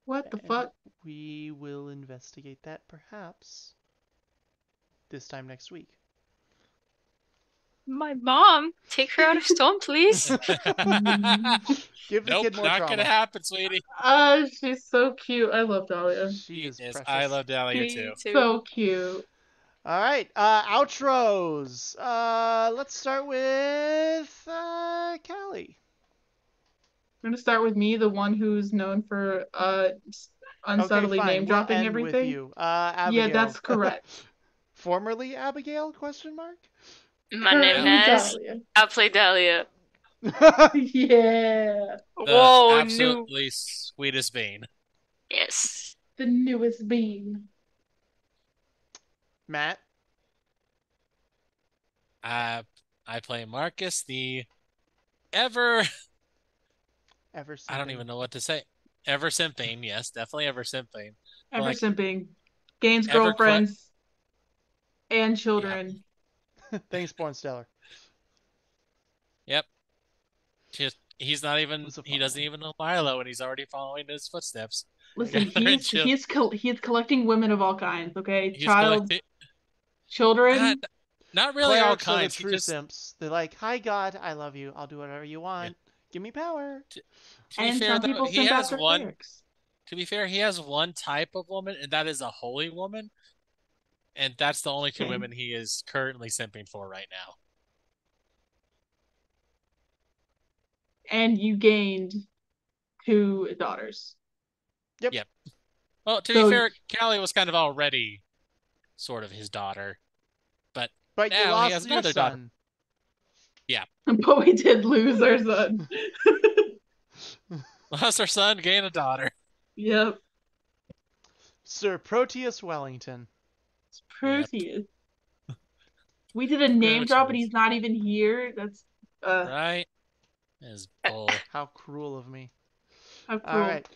What the fuck? We will investigate that perhaps this time next week. My mom, take her out of stone, please. Give the kid more trauma. Not gonna happen, sweetie. She's so cute. I love Dahlia. She is I love Dahlia too. So cute. All right, outros. Let's start with Callie. I'm gonna start with me, the one who's known for unsubtly name dropping everything. With you. Abigail. Yeah, that's correct. Formerly Abigail? Question mark. My name is I play Dahlia. Yeah. Whoa, absolutely sweetest bean. Yes. The newest bean. Matt. I play Marcus, the ever simping. I don't even know what to say. Ever simping, yes, definitely ever simping. Ever like, simping. Gains girlfriends and children. Yeah. Thanks, Born Stellar. Yep. Just, he's not even... He doesn't even know Milo, and he's already following his footsteps. Listen, he's collecting women of all kinds, okay? He's children. Not really all kinds. The true simps. They're like, hi, God, I love you. I'll do whatever you want. Yeah. Give me power. And some people send out their lyrics. To be fair, he has one type of woman, and that is a holy woman. And that's the only two women he is currently simping for right now. And you gained 2 daughters. Yep. Yep. Well, to be fair, Callie was kind of already sort of his daughter. But now you lost he has another daughter. Yeah. But we did lose our son. Lost our son, gained a daughter. Yep. Sir Proteus Wellington. Proteus. Yep. We did a name drop and he's not even here. That's right. That is bull. How cruel of me. How cruel. All right.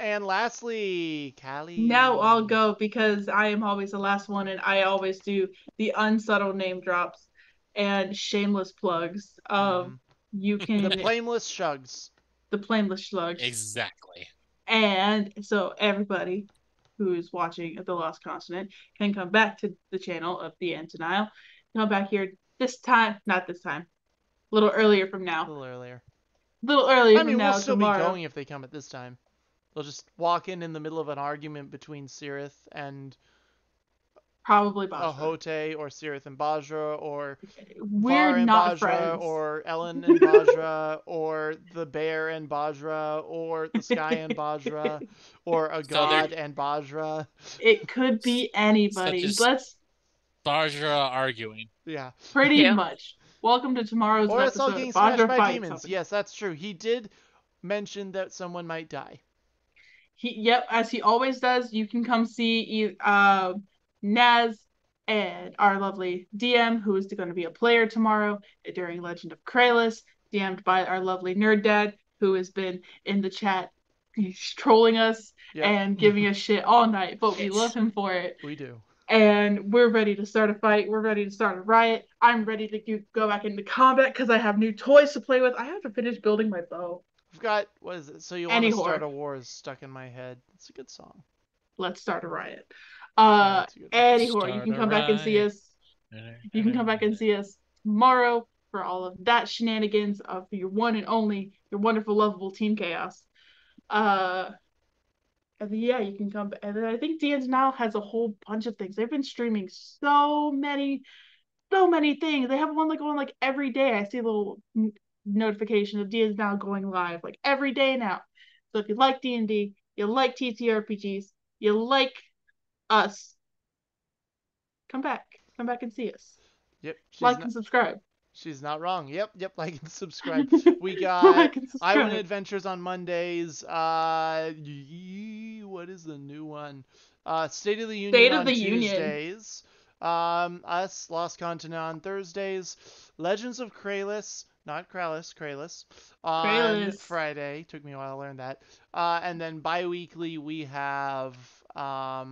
And lastly, Callie. Now I'll go because I am always the last one and I always do the unsubtle name drops and shameless plugs. You can the blameless shugs. The blameless slugs. Exactly. And so everybody who is watching The Lost Continent can come back to the channel of the DnDenial. Come back here not this time. A little earlier from now. I mean, we'll still be going if they come at this time. They'll just walk in the middle of an argument between Sirith and probably Bajra. Ahote, or Sirith and Bajra, or Var and Bajra, friends. Or Ellen and Bajra, or the bear and Bajra, or the sky and Bajra, or a god and Bajra. It could be anybody. Let's Bajra arguing. Yeah. Pretty much. Welcome to tomorrow's episode. Or it's all getting smashed by demons. Something. Yes, that's true. He did mention that someone might die. Yep, as he always does. You can come see Naz and our lovely DM, who is going to be a player tomorrow during Legend of Kralis, DM'd by our lovely nerd dad, who has been in the chat. He's trolling us and giving us shit all night, but we love him for it. We do. And we're ready to start a fight. We're ready to start a riot. I'm ready to go back into combat because I have new toys to play with. I have to finish building my bow. I've got, what is it? So You Want to Start a War is stuck in my head. It's a good song. Let's Start a Riot. You can come back and see us. You can come back and see us tomorrow for all of that shenanigans of your one and only, your wonderful, lovable Team Chaos. And yeah, you can come back. And I think DnDenial has a whole bunch of things. They've been streaming so many things. They have one going every day. I see a little notification of DnDenial going live every day now. So if you like D&D, you like TTRPGs, you like us, come back and see us. Yep. And subscribe. She's not wrong. Yep, like and subscribe. We got I Want Adventures on Mondays. What is the new one? State of the Union on Tuesdays. Us Lost Continent on Thursdays. Legends of Kralis Not Kralis, Kralis. On Friday. Took me a while to learn that. And then bi-weekly we have not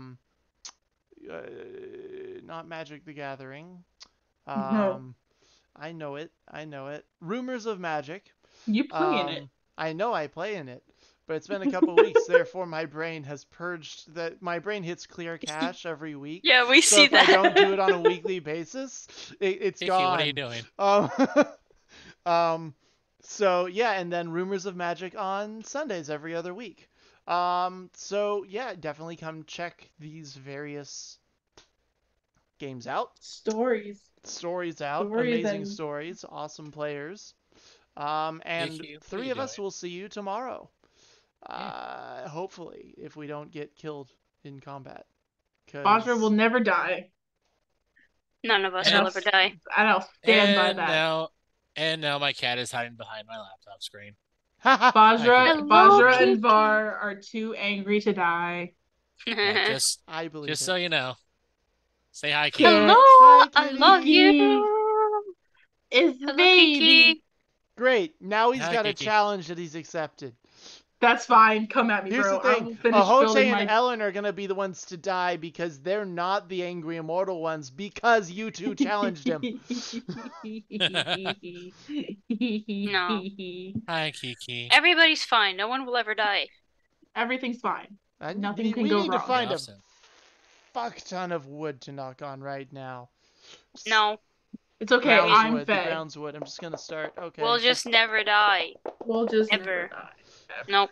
Magic the Gathering. No. I know it. Rumors of Magic. You play in it. I know I play in it, but it's been a couple weeks. Therefore, my brain has purged that. My brain hits clear cache every week. Yeah, we see that. So if I don't do it on a weekly basis, it's Hickey, gone. What are you doing? So yeah, and then Rumors of Magic on Sundays every other week. So yeah, definitely come check these various games out. Stories out. Stories amazing and... stories. Awesome players. And three of us will see you tomorrow. Yeah. Hopefully, if we don't get killed in combat. Bosra will never die. None of us will ever die. I'll stand by that. Now my cat is hiding behind my laptop screen. Bosra and Var are too angry to die. I believe just it. So you know. Say hi, Kiki. Hello, hi, I love you. It's me. Great. Now he's got a challenge that he's accepted. That's fine. Come at me, Here's bro. Here's the thing. Ahote and Ellen are going to be the ones to die because they're not the angry immortal ones because you two challenged him. No. Hi, Kiki. Everybody's fine. No one will ever die. Everything's fine. Nothing can go wrong. We need to find a fuck ton of wood to knock on right now. No. It's okay, I'm fed. I'm just gonna start. Okay. We'll just never die. We'll just never die. Ever. Nope.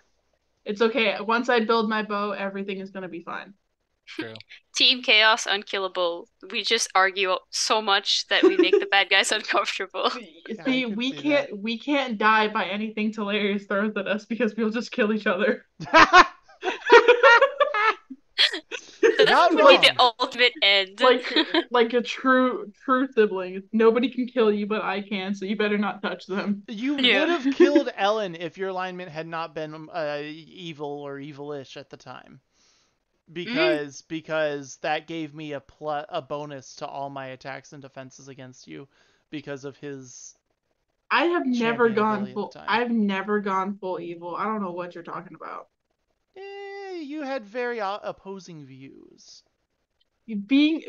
It's okay. Once I build my bow, everything is gonna be fine. True. Team Chaos Unkillable. We just argue so much that we make the bad guys uncomfortable. See, we can't die by anything Tolarius throws at us because we'll just kill each other. That's really the ultimate end. Like a true sibling. Nobody can kill you, but I can, so you better not touch them. You would have killed Ellen if your alignment had not been evil or evilish at the time, because that gave me a bonus to all my attacks and defenses against you because of his. I've never gone full evil. I don't know what you're talking about. You had very opposing views. Being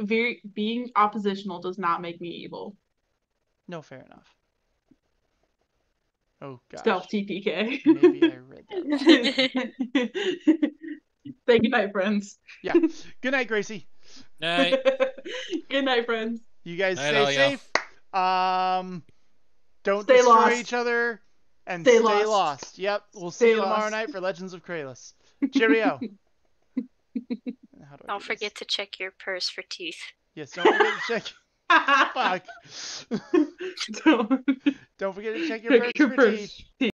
oppositional does not make me evil. No, fair enough. Oh gosh. Stealth TPK. Maybe I read that. Say goodnight, friends. Yeah. Good night, Gracie. Night. Good night, friends. You guys stay safe. Don't destroy each other and stay lost. Yep. We'll see you tomorrow night for Legends of Kralis. Cheerio. Don't forget to check your purse for teeth. Yes, don't forget to check. Fuck. Don't forget to check your purse for teeth.